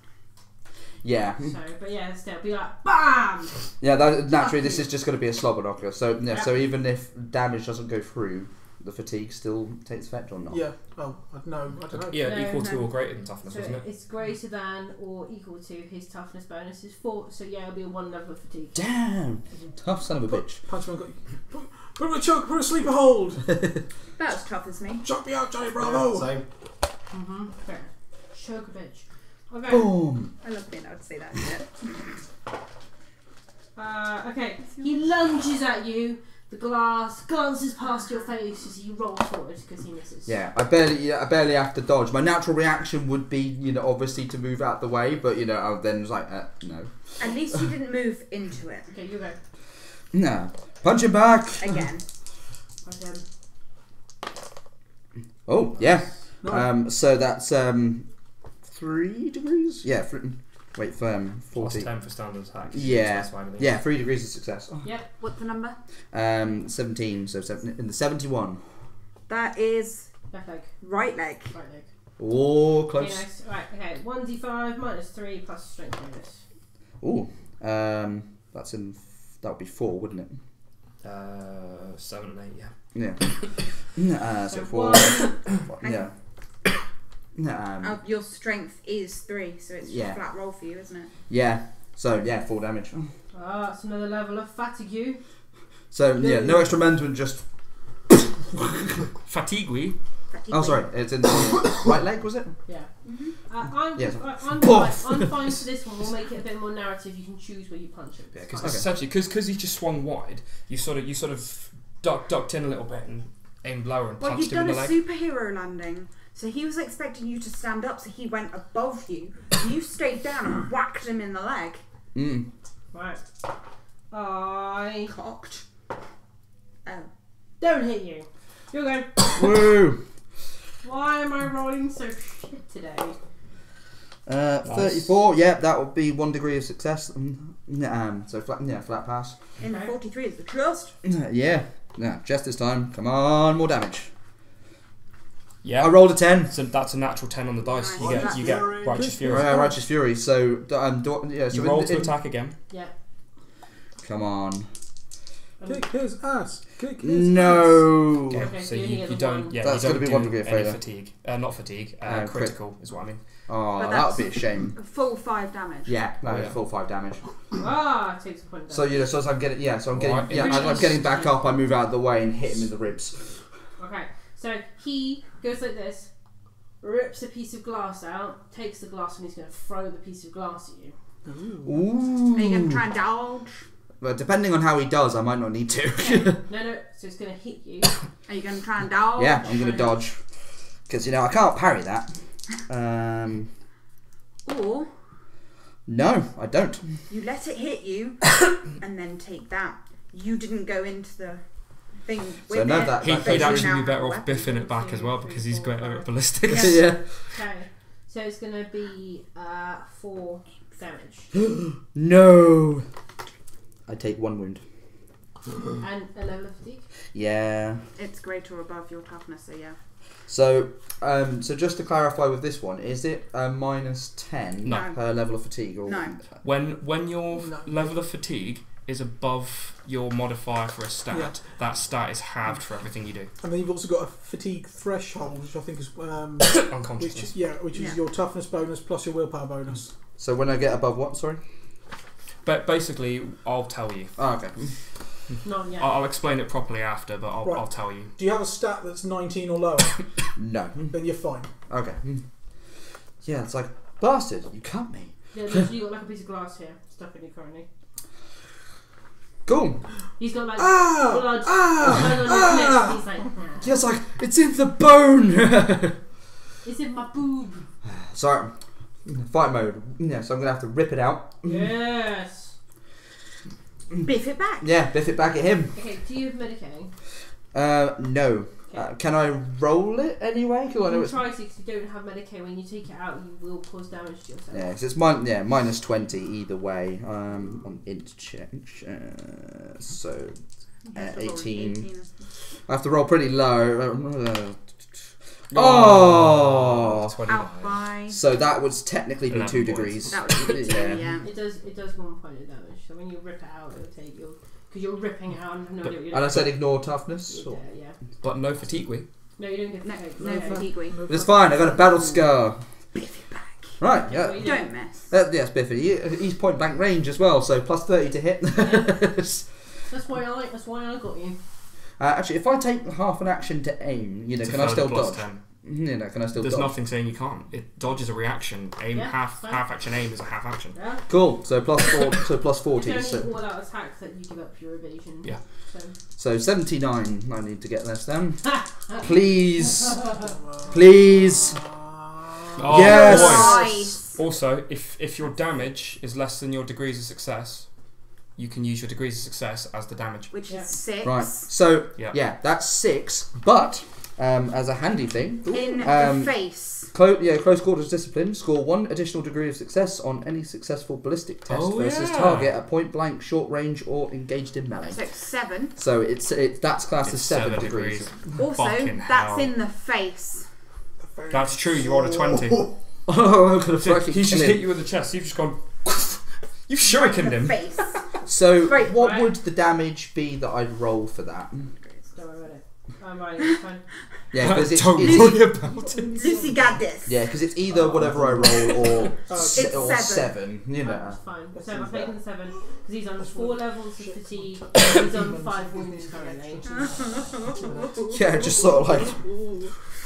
Yeah. So, but yeah, still be like BAM! Yeah, naturally this is just going to be a slobber knocker. So yeah, so even if damage doesn't go through, the fatigue still takes effect or not? Yeah. Oh, no, I don't know. Yeah, no, equal to or greater than toughness, so isn't it? It's greater than or equal to his toughness bonus is 4. So yeah, it'll be a 1 level of fatigue. Damn! Tough son of a bitch. Punch him, put him in a choke, put him asleep, hold. That's tough as me. Chuck me out, Johnny Bravo. Yeah, same. Fair. Choke a bitch. Okay. Boom! I love being able to say that. Okay, he lunges at you. The glass glances past your face as you roll forward because he misses. Yeah, I barely have to dodge. My natural reaction would be, obviously to move out the way, but I then was like, no. At least you didn't move into it. Okay, you go. No, punch him back again. Punch him. Oh yeah. No. So that's 3 degrees? Yeah, wait, 40. +10 for standard attack. Yeah, so yeah, 3 degrees of success. Oh. Yep, what's the number? 17, so 71. That is... Left leg. Right leg. Right leg. Oh, close. Okay, nice. Right, okay, 1d5 -3 plus strength bonus. Ooh, that would be 4, wouldn't it? 7 and 8, yeah. Yeah. So 4. Yeah. Your strength is 3, so it's just a flat roll for you, isn't it? Yeah. So yeah, 4 damage. Ah, it's another level of fatigue. So yeah, no extra momentum, just fatigue. Oh, sorry, it's in the right leg, was it? Yeah. I'm fine for this one. We'll make it a bit more narrative. You can choose where you punch it. Yeah, because essentially, because he just swung wide, you sort of ducked in a little bit and aimed lower and punched him in the leg. Well, you've done a superhero landing. So he was expecting you to stand up, so he went above you. You stayed down and whacked him in the leg. Mm. Right. I cocked. Oh. Don't hit you. You're going. Woo! Why am I rolling so shit today? Nice. 34, yeah, that would be 1 degree of success. So flat pass. And 43 is the trust. Yeah, just this time. Come on, more damage. Yeah, I rolled a 10. So that's a natural 10 on the dice. Nice. You get Righteous Fury. Yeah, Righteous Fury. So so you roll to attack again. Yeah. Come on. Kick his ass. Kick his ass. Okay, so you don't. Yeah, that's going to be 1 degree of failure. Fatigue. Not fatigue. Critical is what I mean. Oh, that would be a shame. Full 5 damage. Yeah, full 5 damage. Ah, it takes a point. So so I'm getting. Yeah, so I'm getting. Yeah, I'm getting back up. I move out of the way and hit him in the ribs. Okay, so he goes like this, rips a piece of glass out, takes the glass, and he's going to throw the piece of glass at you. Ooh. Are you going to try and dodge? Well, depending on how he does, I might not need to. Okay. No. So it's going to hit you. Are you going to try and dodge? Yeah, I'm going to dodge. Because, I can't parry that. Or... No, I don't. You let it hit you, and then take that. You didn't go into the... thing with so no, that he'd actually be better off biffing it back as well because he's greater at ballistics. Yeah. Okay, so it's going to be 4 damage. No, I take 1 wound. And a level of fatigue. Yeah. It's greater or above your toughness, so yeah. So, just to clarify with this one, is it -10 per level of fatigue? Or no. When your level of fatigue is above your modifier for a stat, that stat is halved for everything you do. And then you've also got a fatigue threshold, which I think is... unconsciousness. Which is your toughness bonus plus your willpower bonus. So when I get above what, sorry? But basically, I'll tell you. Oh, okay. Not yet. I'll explain it properly after, but I'll tell you. Do you have a stat that's 19 or lower? No. Then you're fine. Okay. Yeah, it's like, bastard, you cut me. Yeah, literally, you got like a piece of glass here, stuck in you currently. Cool. He's got like blood on his neck. He's like, it's in the bone. It's in my boob. Sorry, fight mode. Yeah, so I'm gonna have to rip it out. Yes. Biff it back. Yeah, biff it back at him. Okay. Do you have medicating? No. Okay. Can I roll it anyway? Because I know it's. Try to. If you don't have medicating, when you take it out, you will cause damage to yourself. Yeah, because it's -20 either way. On int check, so 18. I have to roll pretty low. Oh, 29. So that would technically be 2 degrees. That would be 2, yeah. It does 1 point of damage. So when you rip it out, it'll take your. Because you're ripping out and no idea what you're doing. I said ignore toughness. Yeah. But no fatigue. No, you don't get fatigue. No fatigue. It's fine, I got a battle scar. Biff it back. Right, yeah. Don't mess. Yes, biff it. He's point blank range as well, so plus 30 to hit. That's why I got you. Actually, if I take half an action to aim, can I still dodge? Can I still dodge? There's nothing saying you can't. Dodge is a reaction. Aim half action. Aim is a half action. Yeah. Cool. So +4. So +40. You don't need all out attacks that you give up your evasion. Yeah. So 79. I need to get less than. Please, please. Oh, yes. Nice. Also, if your damage is less than your degrees of success, you can use your degrees of success as the damage, which is 6. Right. So that's 6. But as a handy thing, in the face. Close quarters discipline. Score 1 additional degree of success on any successful ballistic test versus target at point blank, short range, or engaged in melee. So it's 7. So that's classed as 7 degrees. Also, that's in the face. That's true. You rolled a 20. Oh, he's just hit you in the chest. You've just gone. You've shurikened him. Face. So what would the damage be that I'd roll for that? I'm right, it's fine. Yeah, because it's Lucy got this. Yeah, because it's either whatever I roll or, or 7. That's fine. So I'm taking the 7 because he's on 4 levels of fatigue. He's on 5 wounds currently. Yeah, just sort of like.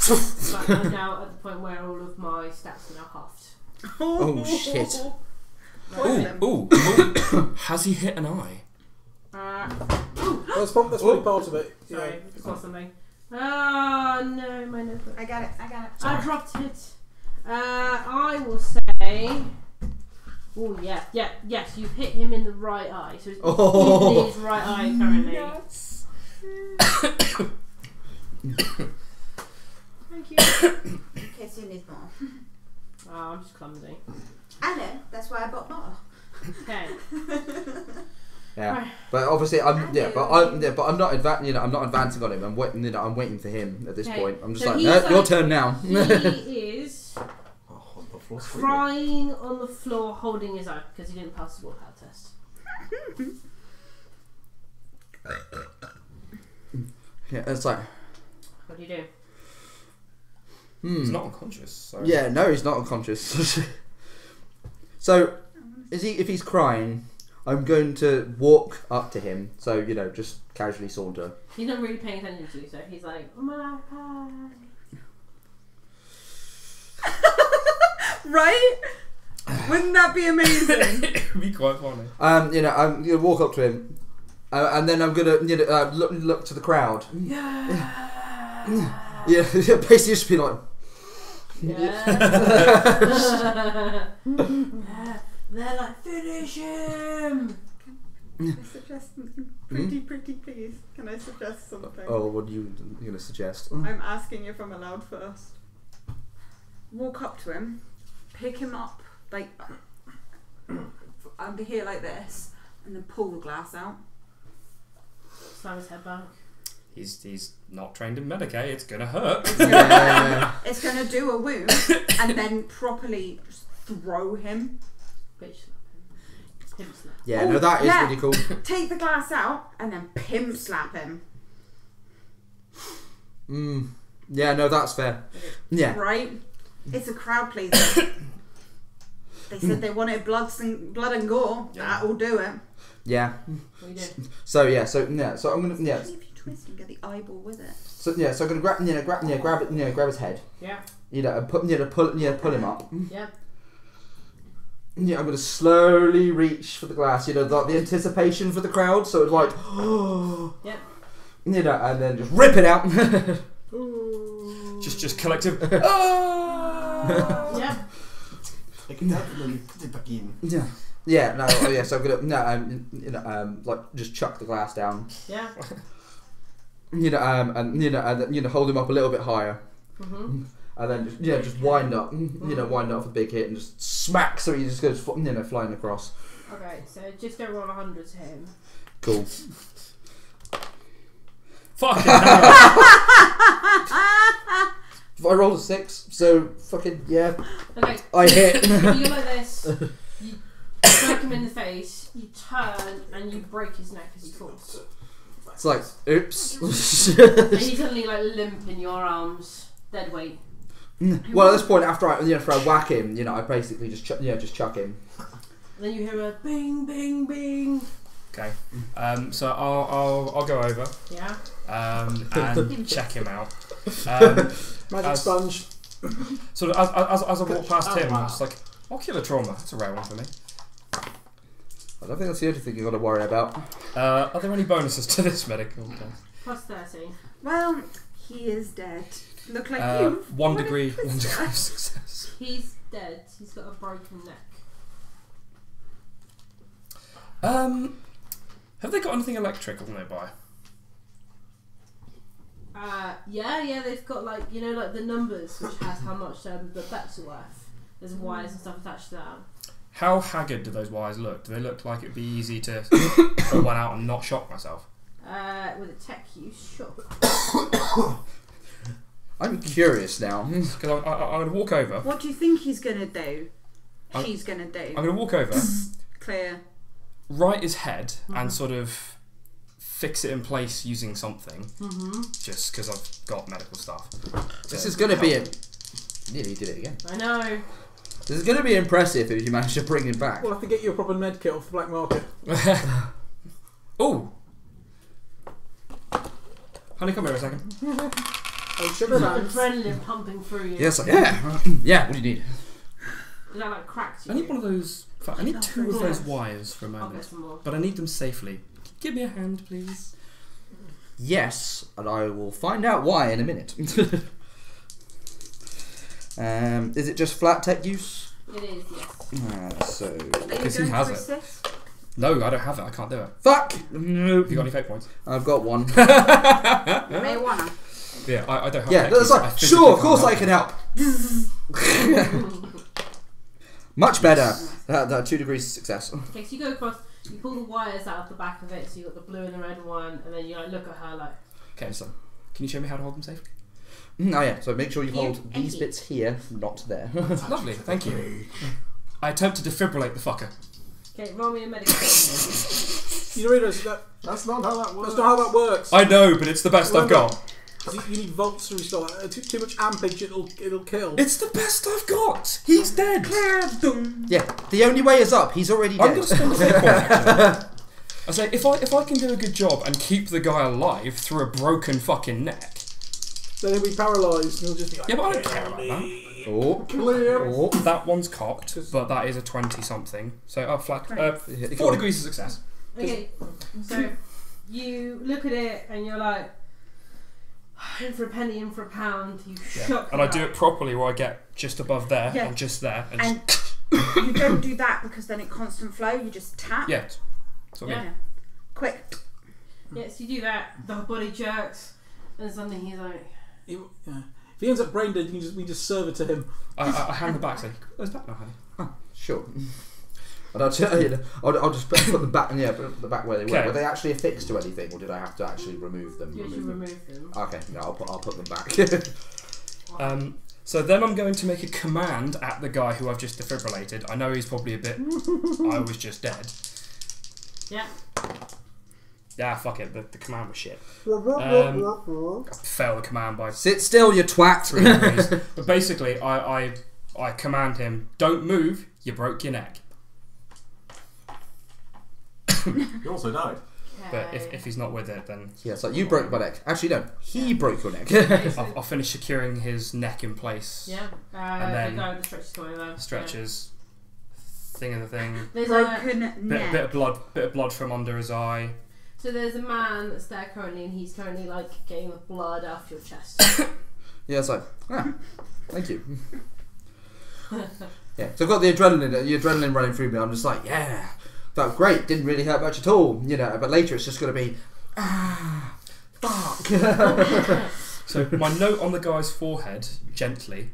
But I'm now at the point where all of my stats are now halved. Oh shit! Ooh. Has he hit an eye? That's probably part of it. Sorry, it's not something. Oh no, my notebook. I got it. Sorry. I dropped it. I will say. Oh yes. You've hit him in the right eye, so it's in his right eye currently. Yes. Thank you. Okay, so you need more. Oh, I'm just clumsy. I know. That's why I bought more. Okay. Yeah, but obviously I'm not advancing on him. I'm waiting. I'm waiting for him at this point. I'm just so like, no, your turn now. He is crying on the floor, holding his eye because he didn't pass the willpower test. Yeah, it's like. What do you do? He's not unconscious. So. Yeah, no, he's not unconscious. So, is he? If he's crying. I'm going to walk up to him, so, you know, just casually saunter. He's not really paying attention to you, so he's like, my pie. Right? Wouldn't that be amazing? It'd be quite funny. You know, I'm going to walk up to him, and then I'm going to, you know, look to the crowd. Yeah. Yeah, basically just be like... Yeah. They're like, finish him! Can I suggest something? Pretty please. Can I suggest something? Oh, what are you going to suggest? I'm asking if I'm allowed first. Walk up to him, pick him up, like, I'll be here like this, and then pull the glass out. Slam his head back. He's not trained in Medicaid, it's going to hurt. It's going to do a wound, and then properly just throw him. Pimp slap. Yeah, oh, no, that is really cool. Take the glass out and then pimp slap him. Yeah, no, that's fair. Yeah. Right? It's a crowd pleaser. They said they wanted blood and gore. Yeah. That'll do it. Yeah. What do you do? So I'm gonna if you twist and get the eyeball with it. So yeah, so I'm gonna grab his head. Yeah. You know, and pull him up. Yeah. Yeah, I'm going to slowly reach for the glass, you know, like the anticipation for the crowd, so it's like, oh, yeah. You know, and then just rip it out. just collective, oh! Yeah. Like that, and then back in. Yeah. Yeah, no, yeah, so I'm going to, like, just chuck the glass down. Yeah. You know, and hold him up a little bit higher. Mm-hmm. And then just wind up, wind up with a big hit and just smack, so he just goes, flying across. Okay, so just go roll 100 to him. Cool. Fucking hell. I rolled a 6, so fucking yeah. Okay. I hit. You go like this. You smack him in the face. You turn and you break his neck as he falls. It's like, oops. And he's suddenly like limp in your arms, dead weight. Well, at this point, after I whack him, I basically just chuck him. And then you hear a bing, bing, bing. Okay, so I'll go over. Yeah. And check him out. Magic sponge. So as I walk past him, I'm just like, ocular trauma. That's a rare one for me. I don't think that's the only thing you've got to worry about. Are there any bonuses to this medical test? Plus 30. Well, he is dead. Look like you. One degree of success. He's dead. He's got a broken neck. Have they got anything electrical nearby? Yeah, they've got like the numbers, which has how much the bets are worth. There's wires and stuff attached to that. How haggard do those wires look? Do they look like it'd be easy to put one out and not shock myself? With a tech use, shock. I'm curious now. Because I'm going to walk over. What do you think he's going to do? She's going to do. I'm going to walk over. Clear. Right his head and sort of fix it in place using something. Just because I've got medical stuff. This is going to be... Nearly did it again. I know. This is going to be impressive if you manage to bring him back. Well, I have to get you a proper med kit off the black market. Ooh. Honey, come here a second. Oh, sugar bags. Adrenaline pumping through you. Yes, yeah. What do you need? Is that like cracked? I need one of those. I need two of those wires for a moment, but I need them safely. Give me a hand, please. Yes, and I will find out why in a minute. Is it just flat tech use? It is. Yes. So because he has it. Resist? No, I don't have it. I can't do it. Fuck. No. You got any fake points? I've got one. You may wanna. Yeah, I don't have. Yeah, that's like, sure, of course I can help. Much better. That 2 degrees of success. Okay, so you go across, you pull the wires out of the back of it, so you've got the blue and the red one, and then you like, look at her like... Okay, so can you show me how to hold them safe? Oh yeah, so make sure you hold these bits here, not there. Lovely, thank you. I attempt to defibrillate the fucker. Okay, roll me a medical. Doritos, that's not how that works. That's not how that works. I know, but it's the best I've got. You need volts to restore. Too much ampage, it'll kill. It's the best I've got. He's dead. Yeah, the only way is up. He's already dead. I'm gonna spend a fake one, actually. I say, if I can do a good job and keep the guy alive through a broken fucking neck, then he'll be paralysed. He'll just be like, yeah, but I don't care about that. Oh, clear. Oh, that one's cocked, but that is a 20-something. So I flat 4 degrees of success. Okay, so you look at it and you're like, in for a penny, in for a pound. You shock. And I do it properly, where I get just above there and just there. And you don't do that because then it constant flow. You just tap. Yeah. That's what I mean. Quick. Yes, you do that. The body jerks, and suddenly he's like. If he ends up brain dead, you can just, we just serve it to him. I hand the back, say, "Where's that now, honey?" Oh, sure. I'll just put them back, put the back where they were. Were they actually affixed to anything, or did I have to actually remove them? You should remove them. Okay, no, I'll put them back. So then I'm going to make a command at the guy who I've just defibrillated. I know he's probably a bit. I was just dead. Yeah. Ah, fuck it, the command was shit. I failed the command by... Sit still, you twat! But basically, I command him, don't move, you broke your neck. You also died. Okay. But if he's not with it, then... Yeah, so you broke my neck. Actually, no, he broke your neck. I'll finish securing his neck in place. Yeah, and then the stretches. Thing in the thing. There's broken neck. Bit of blood from under his eye. So there's a man that's there currently, and he's currently like getting the blood off your chest. Yeah, so thank you. Yeah, so I've got the adrenaline running through me. I'm just like, yeah, that's great. Didn't really hurt much at all, you know. But later it's just gonna be fuck. So my note on the guy's forehead gently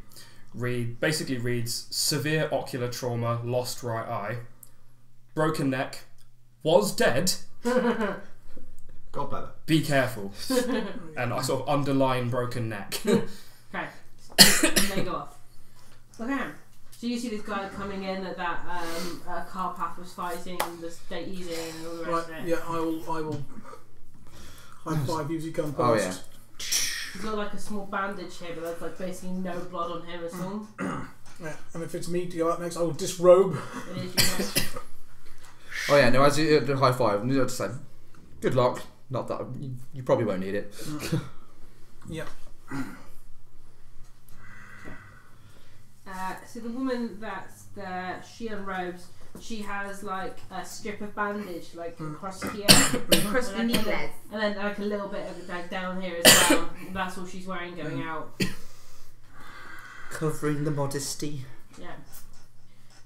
basically reads severe ocular trauma, lost right eye, broken neck, was dead. Gallbladder. Be careful. And I sort of underline broken neck. Okay. There you go off. Okay. So you see this guy coming in at that car path was fighting, the state eating and all the rest of it. Yeah, I will high five you as you come past. Oh yeah. He's got like a small bandage here, but there's like basically no blood on him at all. Yeah, and if it's me to go up next, I will disrobe. It is your Oh yeah, no, as you do high five, I'm just saying, good luck. Not that you probably won't need it. Yep. So the woman that's there, she unrobes. She has like a strip of bandage, like across here, across the knee, and then like a little bit of like down here as well. And that's all she's wearing going out, covering the modesty. Yeah.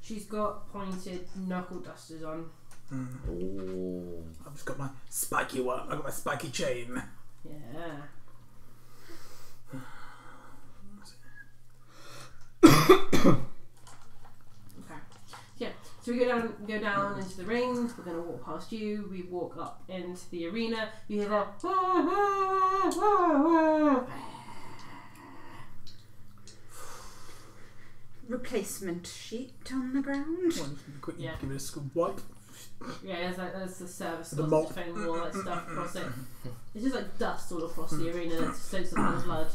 She's got pointed knuckle dusters on. Oh. I've just got my spiky one. I've got my spiky chain. Yeah. Okay. Yeah. So we go down into the rings. We're gonna walk past you. We walk up into the arena. You hear that? Replacement sheet on the ground. Well, quickly give it a school wipe. Yeah, there's the service the mop thing and all that stuff across it. It's just like dust all across the arena. It's soaks up the blood.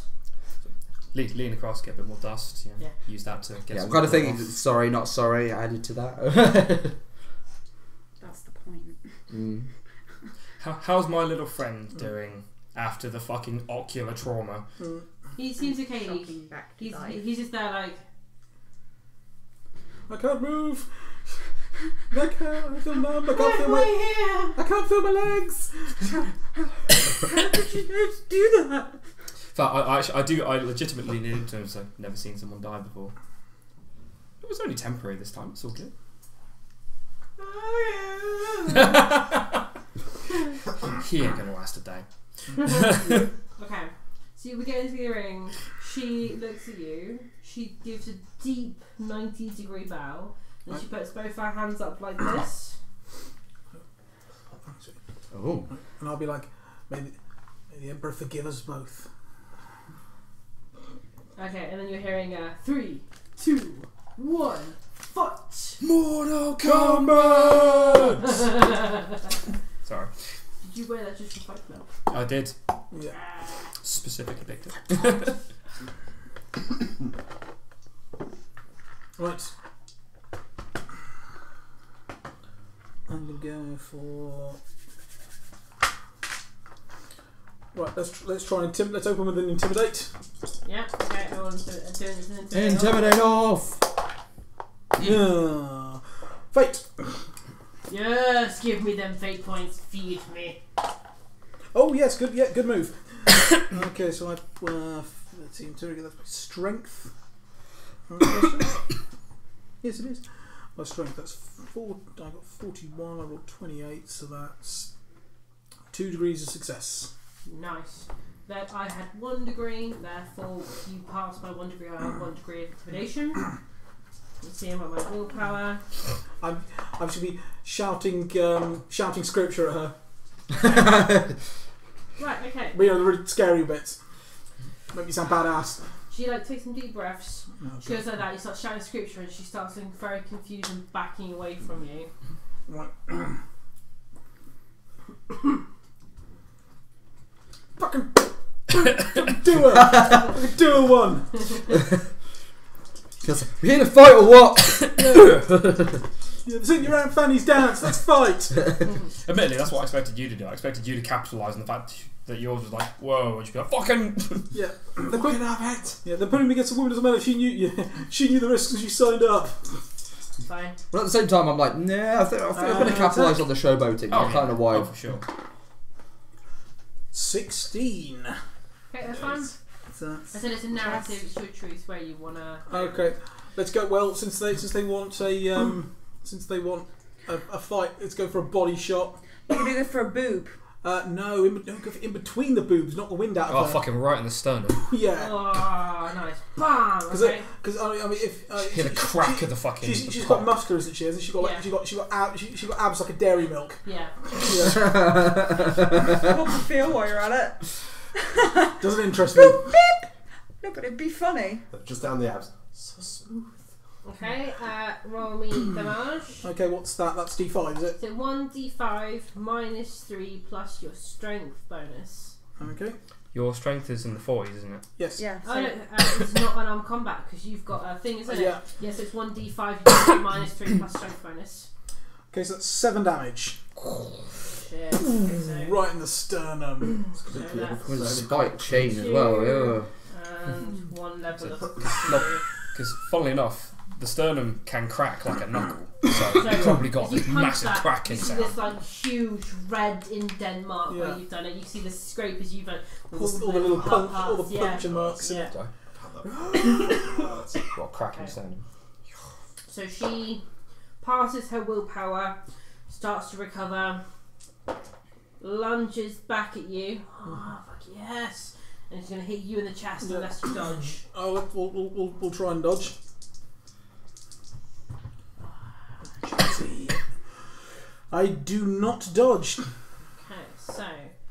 Lean across, get a bit more dust. Yeah. Use that to get. Yeah, I'm kind of thinking. Sorry, not sorry. Added to that. That's the point. Mm. How's my little friend doing after the fucking ocular trauma? Mm. He seems okay. He's just there like. I can't move. I can't feel my legs. How did you know to do that? In fact, I legitimately needed to. So I've never seen someone die before. It was only temporary this time. It's all good. He ain't gonna last a day. Okay. So we get into the ring. She looks at you. She gives a deep 90-degree bow. She puts both our hands up like this. Oh. And I'll be like, may the Emperor forgive us both. Okay, and then you're hearing 3, 2, 1, foot! Mortal Kombat! Sorry. Did you wear that just for Fight Club? I did. Yeah. Specifically picked it. Right. I'm going for. Right, let's try and intimidate. Let's open with an intimidate. Yeah. Okay. I want to intimidate off. Yeah. Fate. Yes. Give me them fate points. Feed me. Oh yes. Good. Yeah. Good move. Okay. So I let's see. Strength. Yes, it is. My strength. That's 4. I got 41. I rolled 28. So that's 2 degrees of success. Nice. That I had 1 degree, therefore you passed by 1 degree. I have 1 degree of intimidation. Let's see about my willpower. I should be shouting scripture at her. Right. Okay. We are the really scary bits. Make me sound badass. She like takes some deep breaths. Okay. She goes like that. You start shouting scripture, and she starts looking very confused and backing away from you. Right. Fucking do it! Do a one! We here to fight or what? Yeah, this isn't your Aunt Fanny's dance, let's fight! Admittedly, that's what I expected you to do. I expected you to capitalise on the fact that yours was like, whoa, and she'd be like, fucking! Yeah, they're putting up it! Yeah, they're putting me against a woman, doesn't matter, she knew the risks and she signed up. Fine. But at the same time, I'm like, nah, I think I'm going to capitalise on the showboating. Oh, I kind of wide. Oh, for sure. 16. Okay, that's fine. I said it's a narrative, it's your choice where you wanna. Okay, let's go. Well, since they want a fight, let's go for a body shot. You can do that for a boob. No, in between the boobs, not the wind out. Oh, fucking right in the sternum. Yeah. Oh, nice. Bam. Because okay. I mean, if hit the crack of the fucking. She's got muscular, isn't she? She got like, yeah. she got abs like a dairy milk. Yeah. What's the feel while you're at it? Doesn't interest me. No, but it'd be funny. Just down the abs. So smooth. Okay, roll me damage. Okay, what's that? That's D5, is it? So 1d5 minus 3 plus your strength bonus. Okay. Your strength is in the 40s, isn't it? Yes. Yeah. Oh, so no, it's not unarmed combat because you've got a thing, isn't it? Yeah. Yes, yeah, so it's 1d5 minus 3 plus strength bonus. Okay, so that's 7 damage. Shit. Okay, so right in the sternum. With a spike chain as well. Yeah. And 1 level of. Because, funnily enough, the sternum can crack like a knuckle, so you've probably got this massive cracking sound. You see this like huge red in Denmark where you've done it. You see the scrape as you've like pulled all the little puncture marks. Yeah. What cracking sound? So she passes her willpower, starts to recover, lunges back at you. Oh fuck yes! And she's gonna hit you in the chest unless you dodge. Oh, we'll try and dodge. I do not dodge.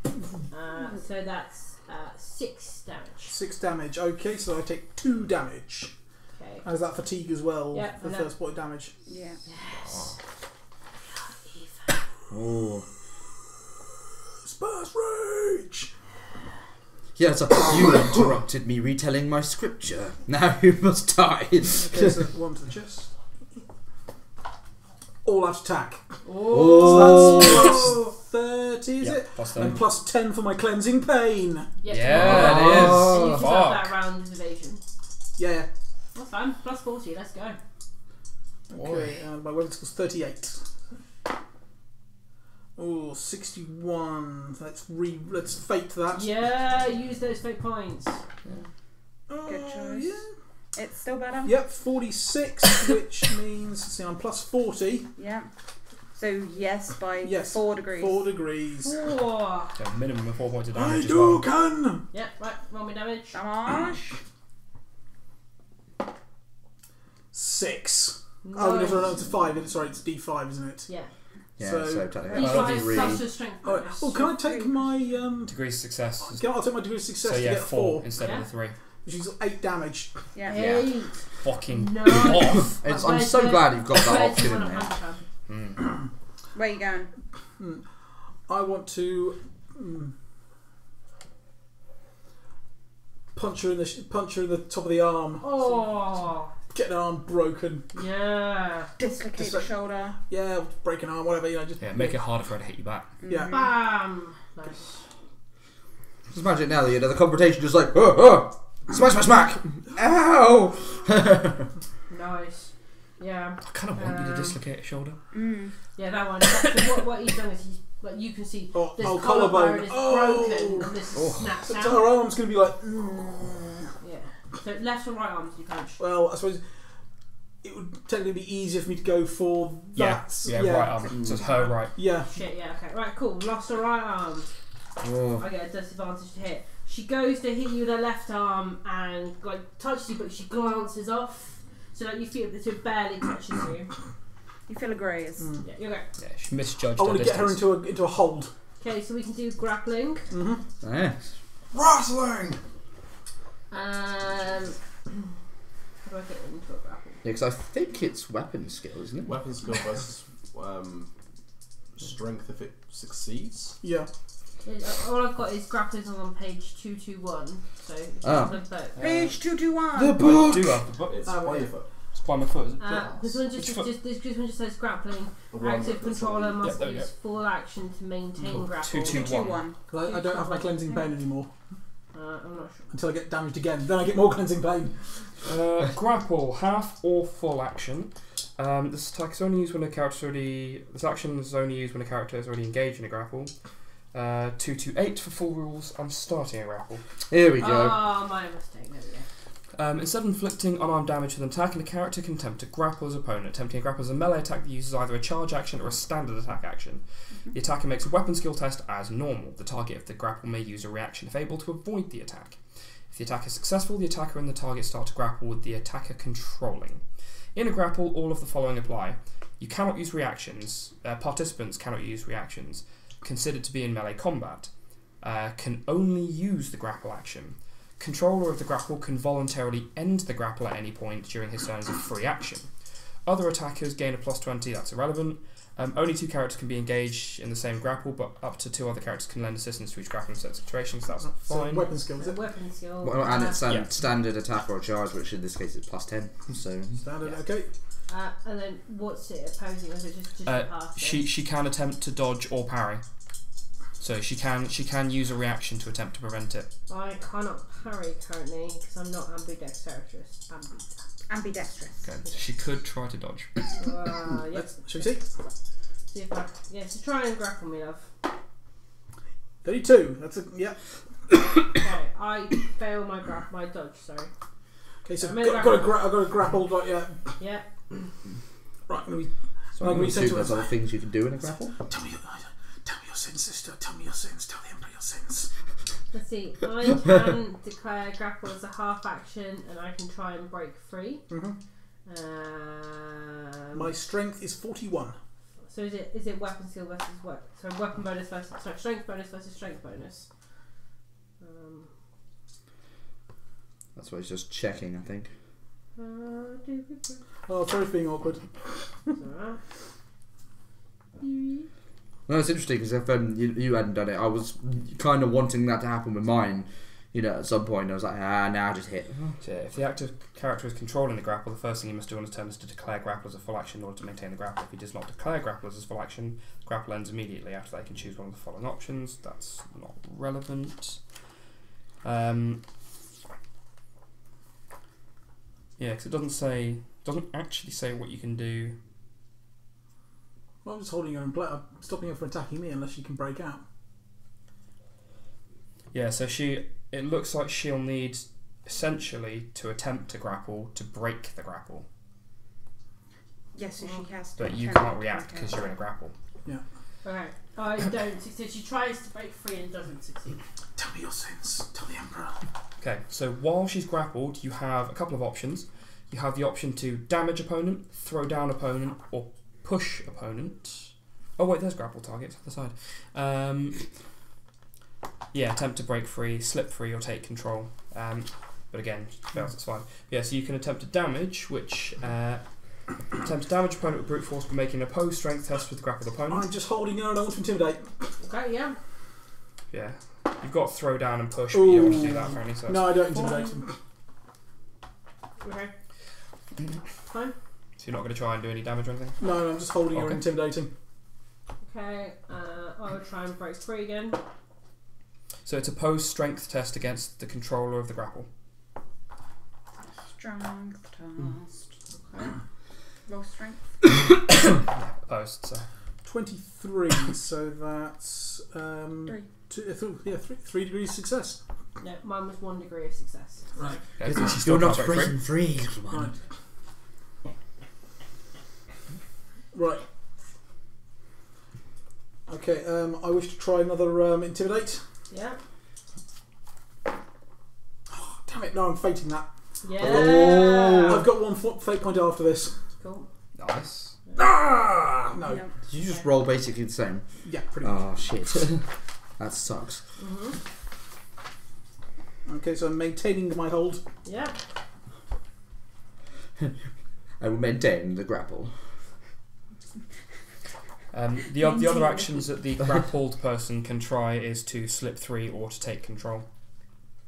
Okay, so that's 6 damage. 6 damage. Okay, so I take 2 damage. Okay. How's that fatigue as well? Yeah, the first point of damage. Yeah. Yes. Oh. Sparse rage. Yes, you interrupted me retelling my scripture. Now you must die. Okay, so 1 to the chest. All out attack. Oh, so that's plus 30, is it? Plus 10. And plus 10 for my cleansing pain. Yep. Yeah, it is. Oh, you deserve that round of evasion. Yeah. That's fine. Plus 40. Let's go. Okay. And my weapon scores 38. Oh, 61. Let's fate that. Yeah. Use those fate points. Yeah. Good choice. Yeah. It's still better. Yep, 46, which means see I'm plus 40. Yeah. So yes, by 4 degrees. 4 degrees. So minimum of 4 points of damage. I do can. Yep, right. Roll me damage. Damage. 6. No. Oh, because I don't know, it's a 5. Sorry, it's D5, isn't it? Yeah. Yeah, so technically. Oh, can I take my degree of success? I'll take my degree of success. So yeah, to get 4 instead of the 3. Which is 8 damage. Yeah. 8. Fucking no. Off. I'm so glad you've got that option in there. Where are you going? I want to punch her in the top of the arm. Oh. Get an arm broken. Yeah. Dislocate the shoulder. Yeah, break an arm, whatever. You know, just make it harder for her to hit you back. Yeah. Bam. Nice. Just imagine now that the confrontation just like, smash, smash, smack. Ow. Nice. Yeah. I kind of want you to dislocate a shoulder. Mm. Yeah, that one. What he's done is he's, like, you can see this collarbone is broken. This snaps out. Her arm's going to be like. So left or right arms you punch? Well, I suppose it would technically be easier for me to go for that. Yeah, right arm. So it's her right. Yeah. Shit, yeah, okay. Right, cool. Lost her right arm. I get a disadvantage to hit. She goes to hit you with her left arm and like touches you, but she glances off. So like you feel that it barely touches you. You feel a graze. Yeah, you're okay. Yeah, she misjudged her distance. I want to get her into a hold. Okay, so we can do grappling. Nice. Wrestling! How do I get into a grapple? Yeah, because I think it's weapon skill, isn't it? Weapon skill versus strength if it succeeds. Yeah. All I've got is grappling on page 221. So it's the book. Page 221. The book. It's by your foot. It's by my foot. This one just says grappling. Active controller must use full action to maintain grappling. 221. I don't have my cleansing pain anymore. I'm not sure. Until I get damaged again, then I get more cleansing pain. Grapple, half or full action. This attack is only used when a character already. This action is only used when a character is already engaged in a grapple. 228 for full rules. I'm starting a grapple. Here we go. Oh, my mistake. There we go. Instead of inflicting unarmed damage with an attack, a character can attempt to grapple his opponent. Attempting a grapple is a melee attack that uses either a charge action or a standard attack action. The attacker makes a weapon skill test as normal. The target of the grapple may use a reaction if able to avoid the attack. If the attack is successful, the attacker and the target start to grapple with the attacker controlling. In a grapple, all of the following apply. You cannot use reactions. Participants cannot use reactions. Considered to be in melee combat. Can only use the grapple action. Controller of the grapple can voluntarily end the grapple at any point during his turn as a free action. Other attackers gain a +20, that's irrelevant. Only 2 characters can be engaged in the same grapple, but up to 2 other characters can lend assistance to each grapple in certain situations, so that's fine. Weapon skill, is it? Weapon skill. Well, and it's standard attack or charge, which in this case is +10. So standard, okay. And then what's it opposing? Is it just pass? She can attempt to dodge or parry. So she can use a reaction to attempt to prevent it. I cannot parry currently because I'm not ambidextrous. Ambidextrous. Okay. So she could try to dodge. Yes. Should we see? Yeah, so try and grapple me, love. 32. That's a okay, I fail my dodge. Sorry. Okay, so I've got a grapple. Yeah. Right. I'm going to be sent to other things you can do in a grapple. Tell me your sins, sister. Tell me your sins. Tell the Emperor your sins. Let's see. I can declare grapple as a half action, and I can try and break free. My strength is 41. So is it weapon skill versus weapon? So weapon bonus versus strength bonus versus strength bonus. That's what he's just checking, I think. Oh, sorry for being awkward. No, it's interesting because if you hadn't done it, I was kind of wanting that to happen with mine. You know, at some point I was like, nah, just hit. So if the active character is controlling the grapple, the first thing he must do on his turn is to declare grapple as a full action in order to maintain the grapple. If he does not declare grapple as a full action, the grapple ends immediately. After that, he can choose one of the following options. That's not relevant. Yeah, because it doesn't actually say what you can do. Well, I'm just holding her in play. I'm stopping her from attacking me unless she can break out. Yeah, so it looks like she'll need, essentially, to attempt to grapple to break the grapple. Yes, so she has to. But you can't react because you're in a grapple. Yeah. Okay. I don't succeed. She tries to break free and doesn't succeed. Tell me your sins. Tell the Emperor. Okay, so while she's grappled, you have a couple of options. you have the option to damage opponent, throw down opponent, or push opponent. Oh wait, there's grapple targets on the side. Yeah, attempt to break free, slip free, or take control. But again, fails, it's fine. Yeah, so you can attempt to damage, which attempt to damage opponent with brute force by making an opposed strength test with the grappled opponent. I'm just holding on. I want to intimidate. Okay, yeah. Yeah, you've got to throw down and push, but you don't want to do that apparently. So no, I don't intimidate him. Okay. Fine. So you're not going to try and do any damage or anything? No, I'm just holding or intimidating. Okay, I would try and break free again. So it's a post strength test against the controller of the grapple. Strength test. Okay. Low strength. Yeah, post, so. 23, so that's... 3 degrees success. No, mine was 1 degree of success. Right. Okay, you're not breaking free, little one. Right. Okay, I wish to try another intimidate. Yeah. Oh, damn it, no, I'm fating that. Yeah. Oh. I've got one fate point after this. Cool. Nice. Ah! No. Did you just roll basically the same? Yeah, pretty much. Oh, shit. That sucks. Mm-hmm. Okay, so I'm maintaining my hold. Yeah. I will maintain the grapple. The other actions that the grappled person can try is to slip free or to take control.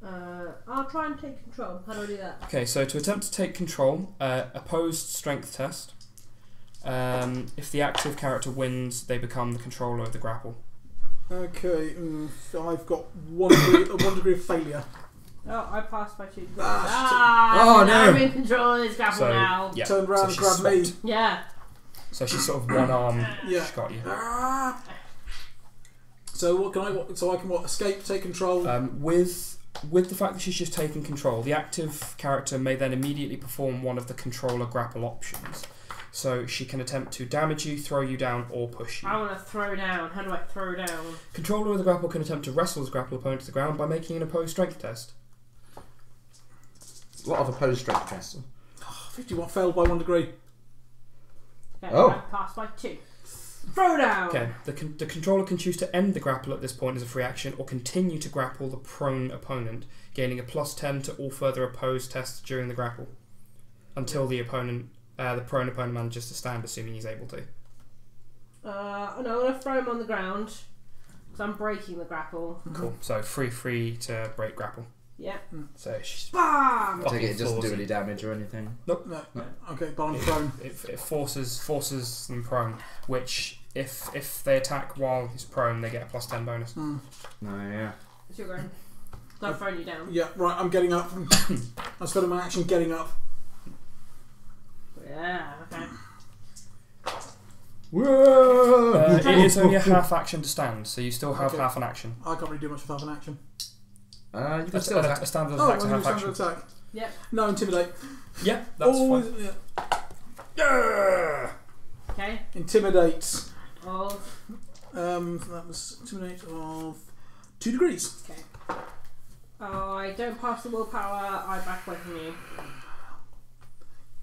I'll try and take control. How do I do that? Okay, so to attempt to take control, opposed strength test. If the active character wins, they become the controller of the grapple. Okay, so I've got one degree of failure. Oh, I passed by 2 degrees. Oh no! I'm in control of this grapple now. Yeah. Turn around and grab me. Yeah. So she's sort of one arm. Yeah. She's got you. So what can I? So I can escape, take control. With the fact that she's just taken control, the active character may then immediately perform one of the controller grapple options. So she can attempt to damage you, throw you down, or push you. I want to throw down. How do I throw down? Controller with the grapple can attempt to wrestle his grapple opponent to the ground by making an opposed strength test. A lot of opposed strength tests. Oh, 51 failed by 1 degree. Okay, oh. I passed by 2. Throw down! Okay, the controller can choose to end the grapple at this point as a free action or continue to grapple the prone opponent, gaining a +10 to all further opposed tests during the grapple until the opponent, the prone opponent manages to stand, assuming he's able to. No, I'm going to throw him on the ground because I'm breaking the grapple. Cool, so free to break grapple. Yeah. So BAM! I take it, it doesn't do any damage or anything. Nope. No. No. Okay, but prone. It forces them prone, which if they attack while he's prone, they get a +10 bonus. Mm. No, yeah. It's your go. Don't throw you down. Yeah, right, I'm getting up. I spent my action getting up. Yeah, okay. Whoa! It is only a half action to stand, so you still have half an action. I can't really do much with half an action. You can still attack. A standard attack to half action. Attack. Yep. No, intimidate. Yep, that's fine. Yeah. Okay. Intimidate. Of. That was intimidate of 2 degrees. Okay. I don't pass the willpower. I back away from you.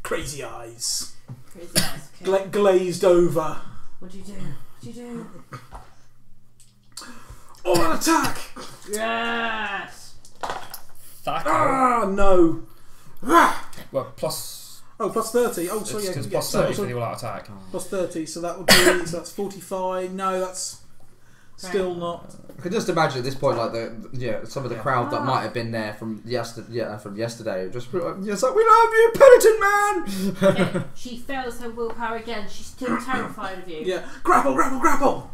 Crazy eyes. Crazy eyes. Okay. Glazed over. What do you do? What do you do? Oh, an attack! Yes! Thackle. Ah, no! Well, plus... Oh, plus 30. Oh, sorry. It's plus 30 for the all-out attack. Plus 30, so that would be... so that's 45. No, that's still not... I can just imagine at this point, like, some of the crowd that might have been there from yesterday, just like, we love you, penitent man! Okay. She fails her willpower again. She's still terrified of you. Yeah. Grapple, grapple, grapple!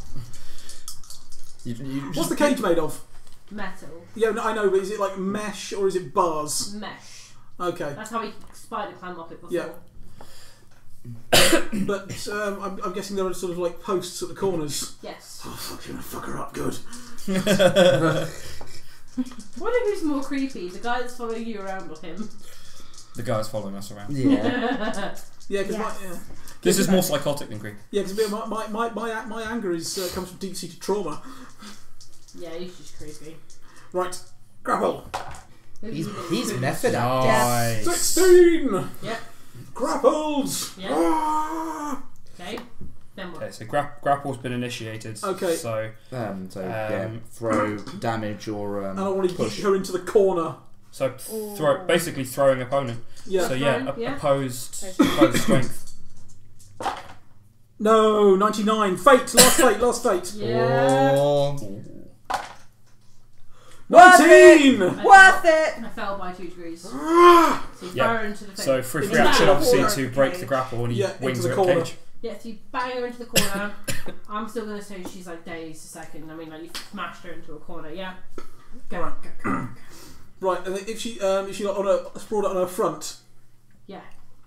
What's the cage made of? Metal. Yeah, no, I know, but is it like mesh or is it bars? Mesh. Okay. That's how we spider climb up it before. Yeah. But I'm guessing there are sort of like posts at the corners. Yes. Oh, fuck, you're gonna fuck her up good. Wonder who's more creepy, the guy that's following you around or him? The guy that's following us around. Yeah. Yeah, because this is more psychotic than creepy. Yeah, because my anger is comes from deep-seated trauma. Yeah, he's just creepy. Right, grapple. He's method out. Nice. 16. Yep. wolves! Yeah. Ah! Okay, then what? Okay, so grapple's been initiated. Okay. So, yeah, throw damage or I don't want to push her into the corner. So throw, basically throwing opponent. Yeah. So yeah, opposed strength. No, 99. Fate, last fate. Yeah. Oh. 19! Worth it! I fell by 2 degrees. So you fire into the thing. So free reaction obviously to break the grapple and he wings her at the cage. Yeah, so you bang her into the corner. I'm still going to say she's like dazed a second. I mean, like you smashed her into a corner, yeah? Go on, go. Right, and then if she like sprawled out on her front. Yeah.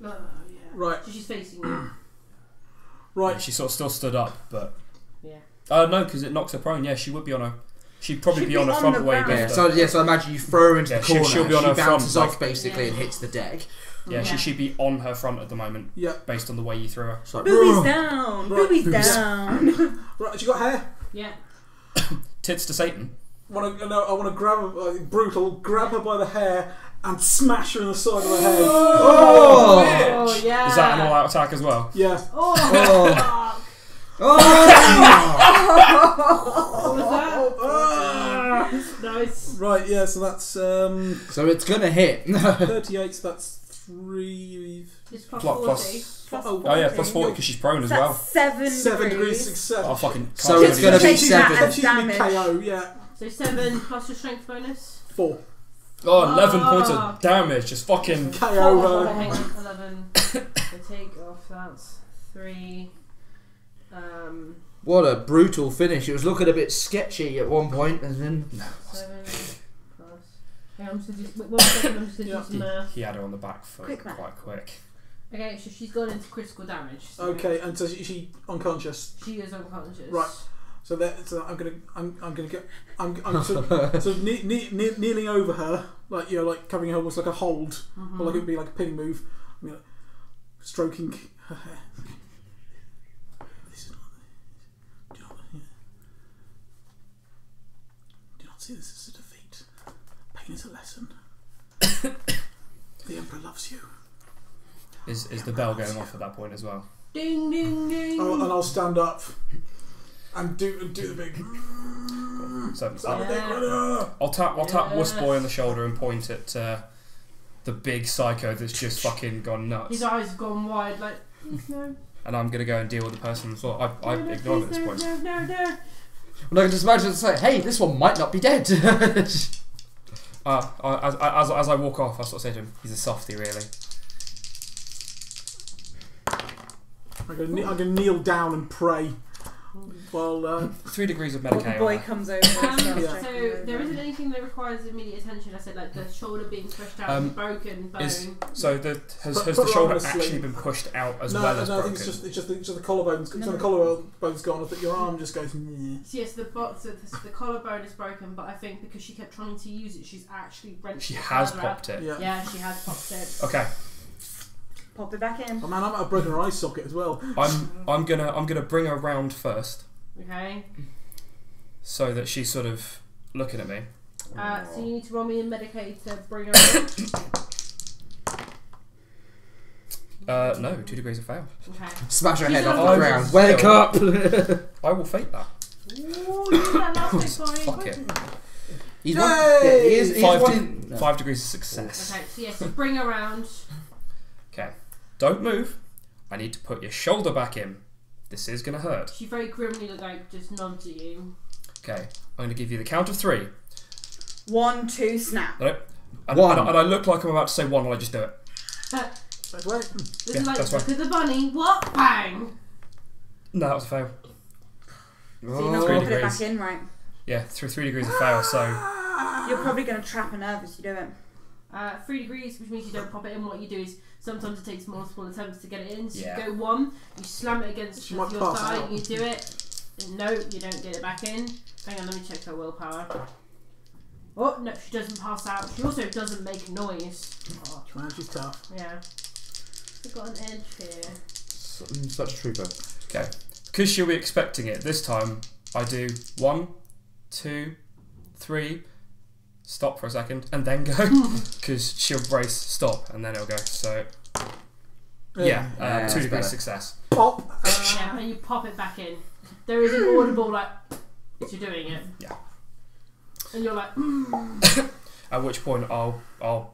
Oh, yeah. Right. So she's facing you. Right. Yeah, she sort of still stood up, but... Yeah. No, because it knocks her prone. Yeah, she would be on her... She'd probably be on her front way. Yeah. So I imagine you throw her into the corner. She'll be on her bounces front, off basically and hits the deck. Yeah, she should be on her front at the moment. Yeah, based on the way you threw her. Like, boobies down, boobies down. Right, has she got hair? Yeah. Tits to Satan. I want to grab her, brutal, grab her by the hair and smash her in the side of her head. Oh yeah. Is that an all-out attack as well? Yeah. Oh. What was that? Nice. Right, yeah, so that's so it's gonna hit. 38, so that's 3. It's plus 40. Oh yeah, plus 40 because she's prone as well. 7 degrees success. Oh fucking. So it's gonna be 7. She's gonna be KO. Yeah. So 7 plus your strength bonus. 4. Oh, 11 points of damage. Just fucking KO. 11. So take off. That's 3. What a brutal finish. It was looking a bit sketchy at one point, and then... No. 7 plus... Hey, I'm just going to do some math. He had her on the back foot quite quick. Okay, so she's gone into critical damage. So okay, and so she unconscious. She is unconscious. Right. So that I'm sort of kneeling over her, like like covering her almost like a hold, or like it would be like a pin move. I mean, like, stroking her hair. This is a defeat. Pain is a lesson. The Emperor loves you. Is the bell going off at that point as well? Ding ding ding. Oh, and I'll stand up and do the big. I'll tap Wussboy on the shoulder and point at the big psycho that's just fucking gone nuts. His eyes have gone wide, like. No. And I'm gonna go and deal with the person on the floor. I ignore him at this point. No. Well, I can just imagine it's like, hey, this one might not be dead. As I walk off, I sort of say to him, he's a softie, really. I'm going to kneel down and pray. Well, 3 degrees of medication. Boy comes over. So there isn't anything that requires immediate attention. I said like the shoulder being pushed out, broken bone. Has the shoulder actually been pushed out as well as broken? No, I think it's just the collarbone's gone. But your arm just goes. Nyeh. So yes, the collarbone is broken. But I think because she kept trying to use it, she's actually wrenched. She has popped it. Yeah. She has popped it. Okay. Pop it back in. Oh man, I'm at a broken eye socket as well. I'm gonna bring her round first. Okay. So that she's sort of looking at me. So you need to roll me in Medicaid to bring her round. No, 2 degrees of fail. Okay. Smash her head off the ground. Wake up! I will fake that. Ooh, you did that last time, fuck it. He's one, yeah, he's 5 degrees of success. Okay, so yes, so bring her round. Okay, don't move. I need to put your shoulder back in. This is going to hurt. She very grimly looked like just nods at you. Okay, I'm going to give you the count of 3. 1, 2, snap. No, and I look like I'm about to say 1, and I just do it. That's right. This is like look at the bunny. What? Bang! No, that was a fail. So you're not going to put it back in, right? Yeah, through 3 degrees of fail. So you're probably going to trap a nerve as you do it. 3 degrees, which means you don't pop it in. What you do is sometimes it takes multiple attempts to get it in. So you go one, you slam it against your thigh, you do it. No, you don't get it back in. Hang on, let me check her willpower. Oh no, she doesn't pass out. She also doesn't make noise. Oh, man, she's tough. Yeah, we've got an edge here. Such a trooper. Okay, because she'll be expecting it this time. I do 1, 2, 3. Stop for a second and then go, because she'll brace, stop, and then it'll go. So Yeah, 2 degrees success. Pop. Yeah, and you pop it back in. There is an audible like as you're doing it. Yeah. And you're like. Mm. At which point I'll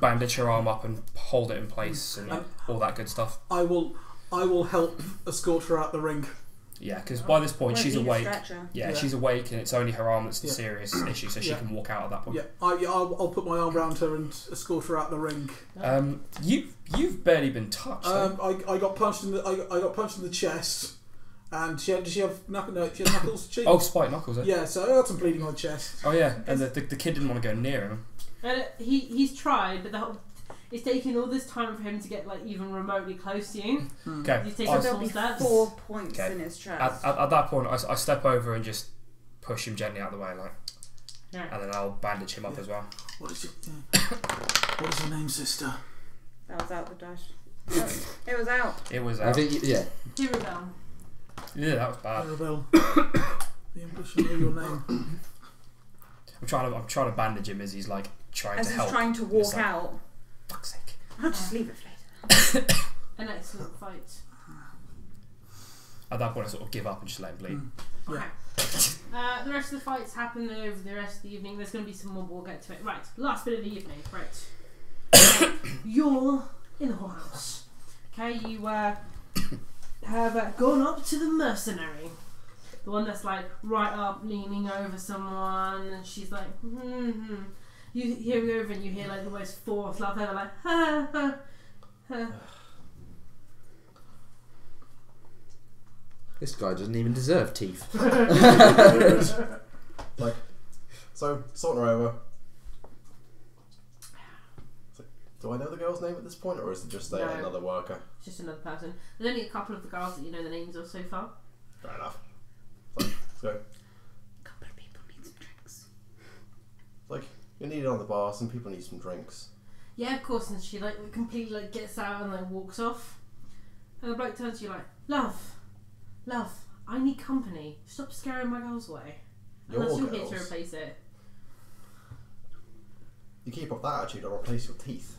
bandage her arm up and hold it in place and all that good stuff. I will help escort her out the ring. Yeah, because by this point she's awake. Yeah, she's awake, and it's only her arm that's the serious issue, so she can walk out at that point. Yeah, I'll put my arm around her and escort her out the ring. You've barely been touched. I got punched in the I got punched in the chest, and does she have knuckles? No, she has knuckles. She, oh, spiked knuckles. Eh? Yeah, so I got some bleeding on the chest. Oh yeah, and the kid didn't want to go near him. He's tried, but the whole. It's taking all this time for him to get like even remotely close to you. Okay, you take there'll be 4 points in his chest. At that point, I step over and just push him gently out of the way, like, and then I'll bandage him up as well. What is your name, sister? That was out the dash. It was out. It was out. Yeah. He rebelled. Yeah, that was bad. The ambush knew your name. I'm trying to bandage him as he's like trying to help. As he's trying to walk out. Fuck's sake. I'll just leave it later. An excellent fight. At that point I sort of give up and just let him bleed. Okay. The rest of the fights happen over the rest of the evening. There's going to be some more, we'll get to it. Right, last bit of the evening. Right. You're in the whorehouse. Okay, you have gone up to the mercenary. The one that's like right up, leaning over someone, and she's like, You hear me over and you hear like the most forced laugh ever, like ha ha ha. This guy doesn't even deserve teeth. Like, so sorting her over. So, do I know the girl's name at this point, or is it just another worker? It's just another person. There's only a couple of the girls that you know the names of so far. Fair enough. So, let's go. A couple of people need some drinks. Like. You're needed on the bar. Some people need some drinks. Yeah, of course. And she like completely like gets out and like walks off. And the bloke turns to you like, "Love, I need company. Stop scaring my girls away. Unless you're here to replace it. You keep up that attitude, I'll replace your teeth."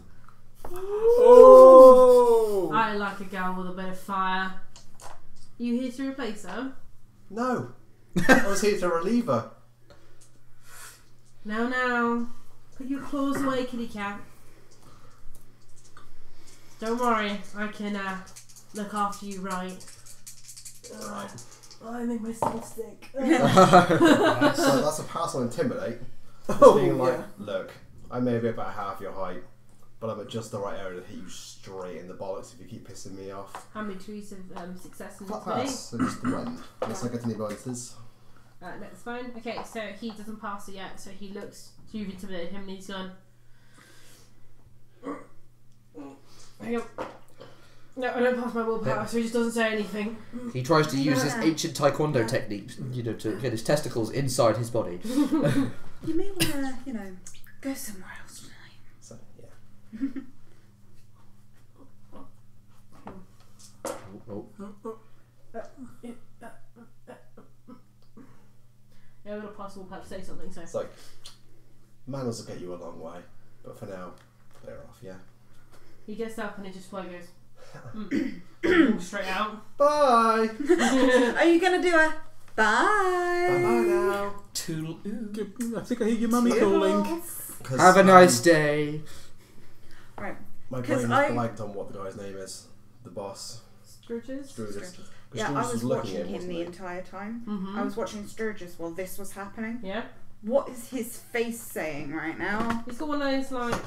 Oh! I like a gal with a bit of fire. Are you here to replace her? No, I was here to relieve her. Now, put your claws away, kitty cat. Don't worry, I can look after you right. Right. Oh, I make my skin stick. So that's a pass on intimidate. Look, I may be about half your height, but I'm at just the right area to hit you straight in the bollocks if you keep pissing me off. How many degrees of success in this way? So just the one. Unless I get any bonuses. That's fine. Okay, so he doesn't pass it yet, so he looks, so you've intimidated him and he's gone. Hang on. No, I don't pass my willpower, so he just doesn't say anything. He tries to use his ancient taekwondo technique, you know, to get his testicles inside his body. You may want to, you know, go somewhere else tonight. So, yeah. I would have possible perhaps say something, so. It's like, manners will get you a long way, but for now, they're off, yeah. He gets up and it just goes straight out. Bye! Are you going to do a bye? Bye-bye now. I think I hear your mummy calling. Have a nice day. Right. My brain is blanked on what the guy's name is. The boss. Sturgis. Yeah, I was watching him the entire time. I was watching Sturgis while this was happening. Yeah. What is his face saying right now? He's got one of those like,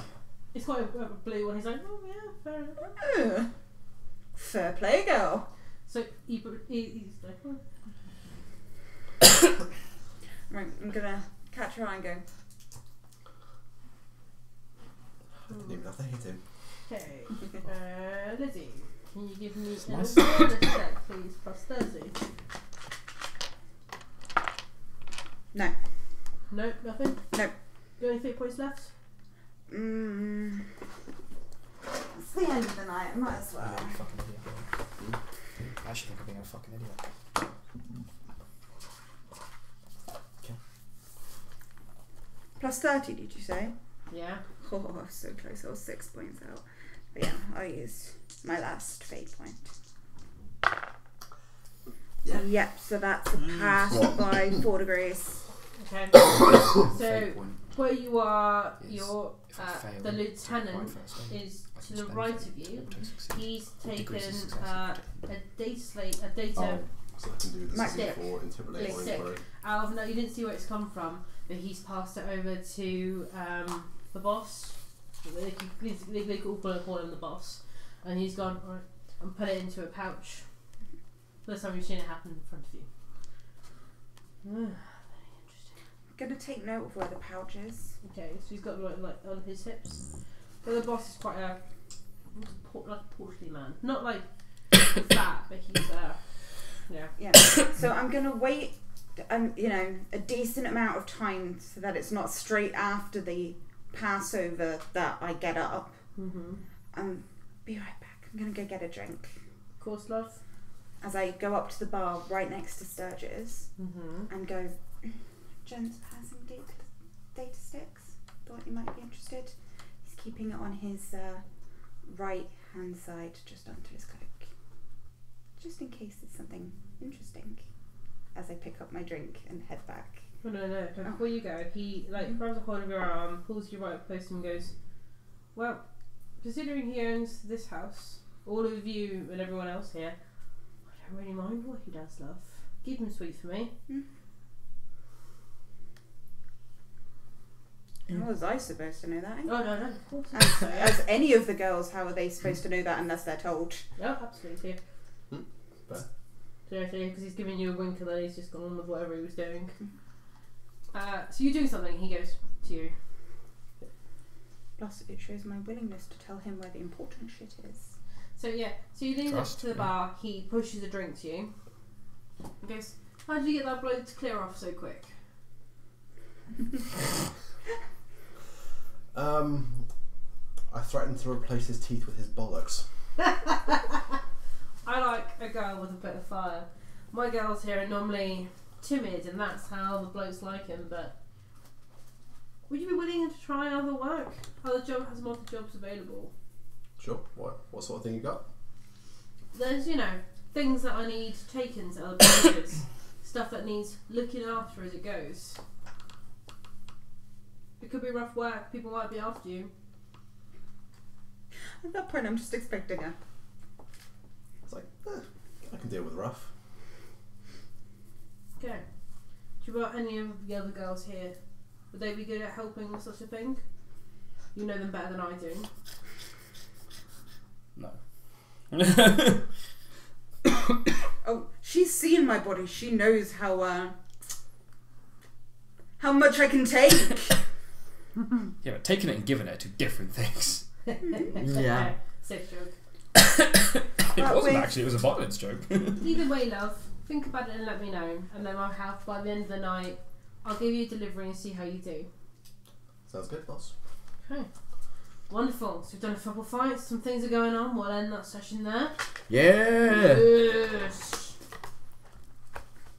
he's got a blue one. He's like, oh yeah, fair enough. Fair play, girl. So he's like, oh. Right, I'm gonna catch her eye and go. I didn't even have to hit him. Okay, Lizzie. Can you give me an awareness check, please, plus 30? No. Nope, nothing? Nope. You only 3 points left? It's the end of the night, I might as well. I'm a fucking idiot. I actually think I'm being a fucking idiot. Okay. Plus 30, did you say? Yeah. Oh, I was so close, I was 6 points out. But yeah, I'll use my last fate point. Yeah. Yep, so that's a pass by 4 degrees. Okay. So where you are, your the lieutenant is to the right of you. He's taken a data slate, a data. So I can do this C4, intimidate or inquiry. No, you didn't see where it's come from, but he's passed it over to the boss. They could all call him the boss, and he's gone right, and put it into a pouch. First time we've seen it happen in front of you. Very interesting. I'm gonna take note of where the pouch is. Okay, so he's got like on his hips. But the boss is quite a portly man, not like fat, but he's yeah. Yeah. So I'm gonna wait, you know, a decent amount of time so that it's not straight after the Passover that I get up. Be right back. I'm gonna go get a drink. Of course, love. As I go up to the bar right next to Sturge's and go, Jen's passing data sticks. Thought you might be interested. He's keeping it on his right hand side, just under his coat. Just in case it's something interesting, as I pick up my drink and head back. Oh, no. Before you go, he grabs a hold of your arm, pulls you right up close and goes, well, considering he owns this house, all of you and everyone else here, I don't really mind what he does, love. Keep him sweet for me. How was I supposed to know that? Oh, no, of course not. As any of the girls, how are they supposed to know that unless they're told? Yeah, absolutely. Seriously, because he's giving you a wink and then he's just gone on with whatever he was doing. So you do something, he goes to you. Plus, it shows my willingness to tell him where the important shit is. So yeah, so you lean up to the bar, he pushes a drink to you. And goes, how did you get that bloke to clear off so quick? I threatened to replace his teeth with his bollocks. I like a girl with a bit of fire. My girls here are normally timid, and that's how the blokes like him, but would you be willing to try other work? Other job has more jobs available. Sure. What sort of thing you got? There's, you know, things that I need taken to other places. Stuff that needs looking after as it goes. It could be rough work, people might be after you. At that point I'm just expecting her. Like, I can deal with rough. Okay. Do you want any of the other girls here? Would they be good at helping with such a thing? You know them better than I do. No. Oh, she's seen my body. She knows how much I can take. Yeah, but taking it and giving it are two different things. Yeah. Safe joke. It wasn't actually, it was a violence joke. Either way, love, think about it and let me know. And then I'll have, by the end of the night, I'll give you a delivery and see how you do. Sounds good, boss. Okay. Wonderful. So we've done a couple fights, some things are going on. We'll end that session there. Yeah! Yes!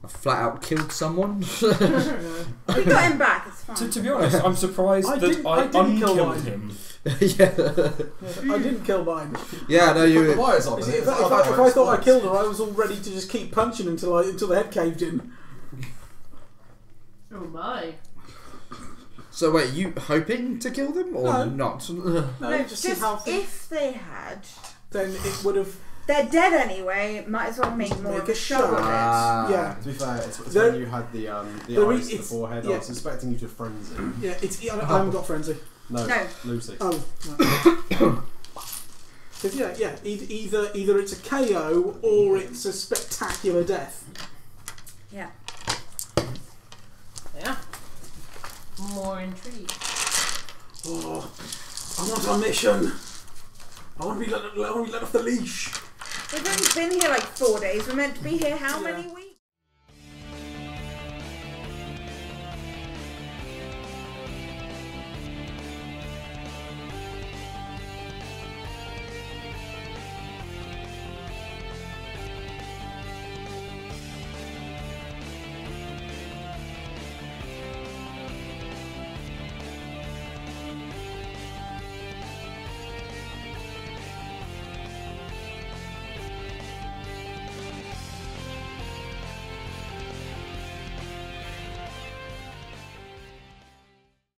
I flat out killed someone. We got him back, it's fine. To be honest, I'm surprised I didn't kill him. Yeah. I didn't kill mine. Yeah, no, you. Put the wires on. If I thought I killed her, I was all ready to just keep punching until the head caved in. Oh my! So wait, you hoping to kill them or not? No, just if they had, then it would have. They're dead anyway. Might as well make a show of it. Yeah. To be fair, it's when you had the eyes to the forehead. Yeah. I was expecting you to frenzy. Yeah, I haven't got frenzy. No. Lucy. Oh. Because no. yeah. Either it's a KO or it's a spectacular death. Yeah. Yeah. More intrigue. Oh, I'm on a mission. I want to be let off the leash. We've only been here like 4 days. We're meant to be here how many weeks?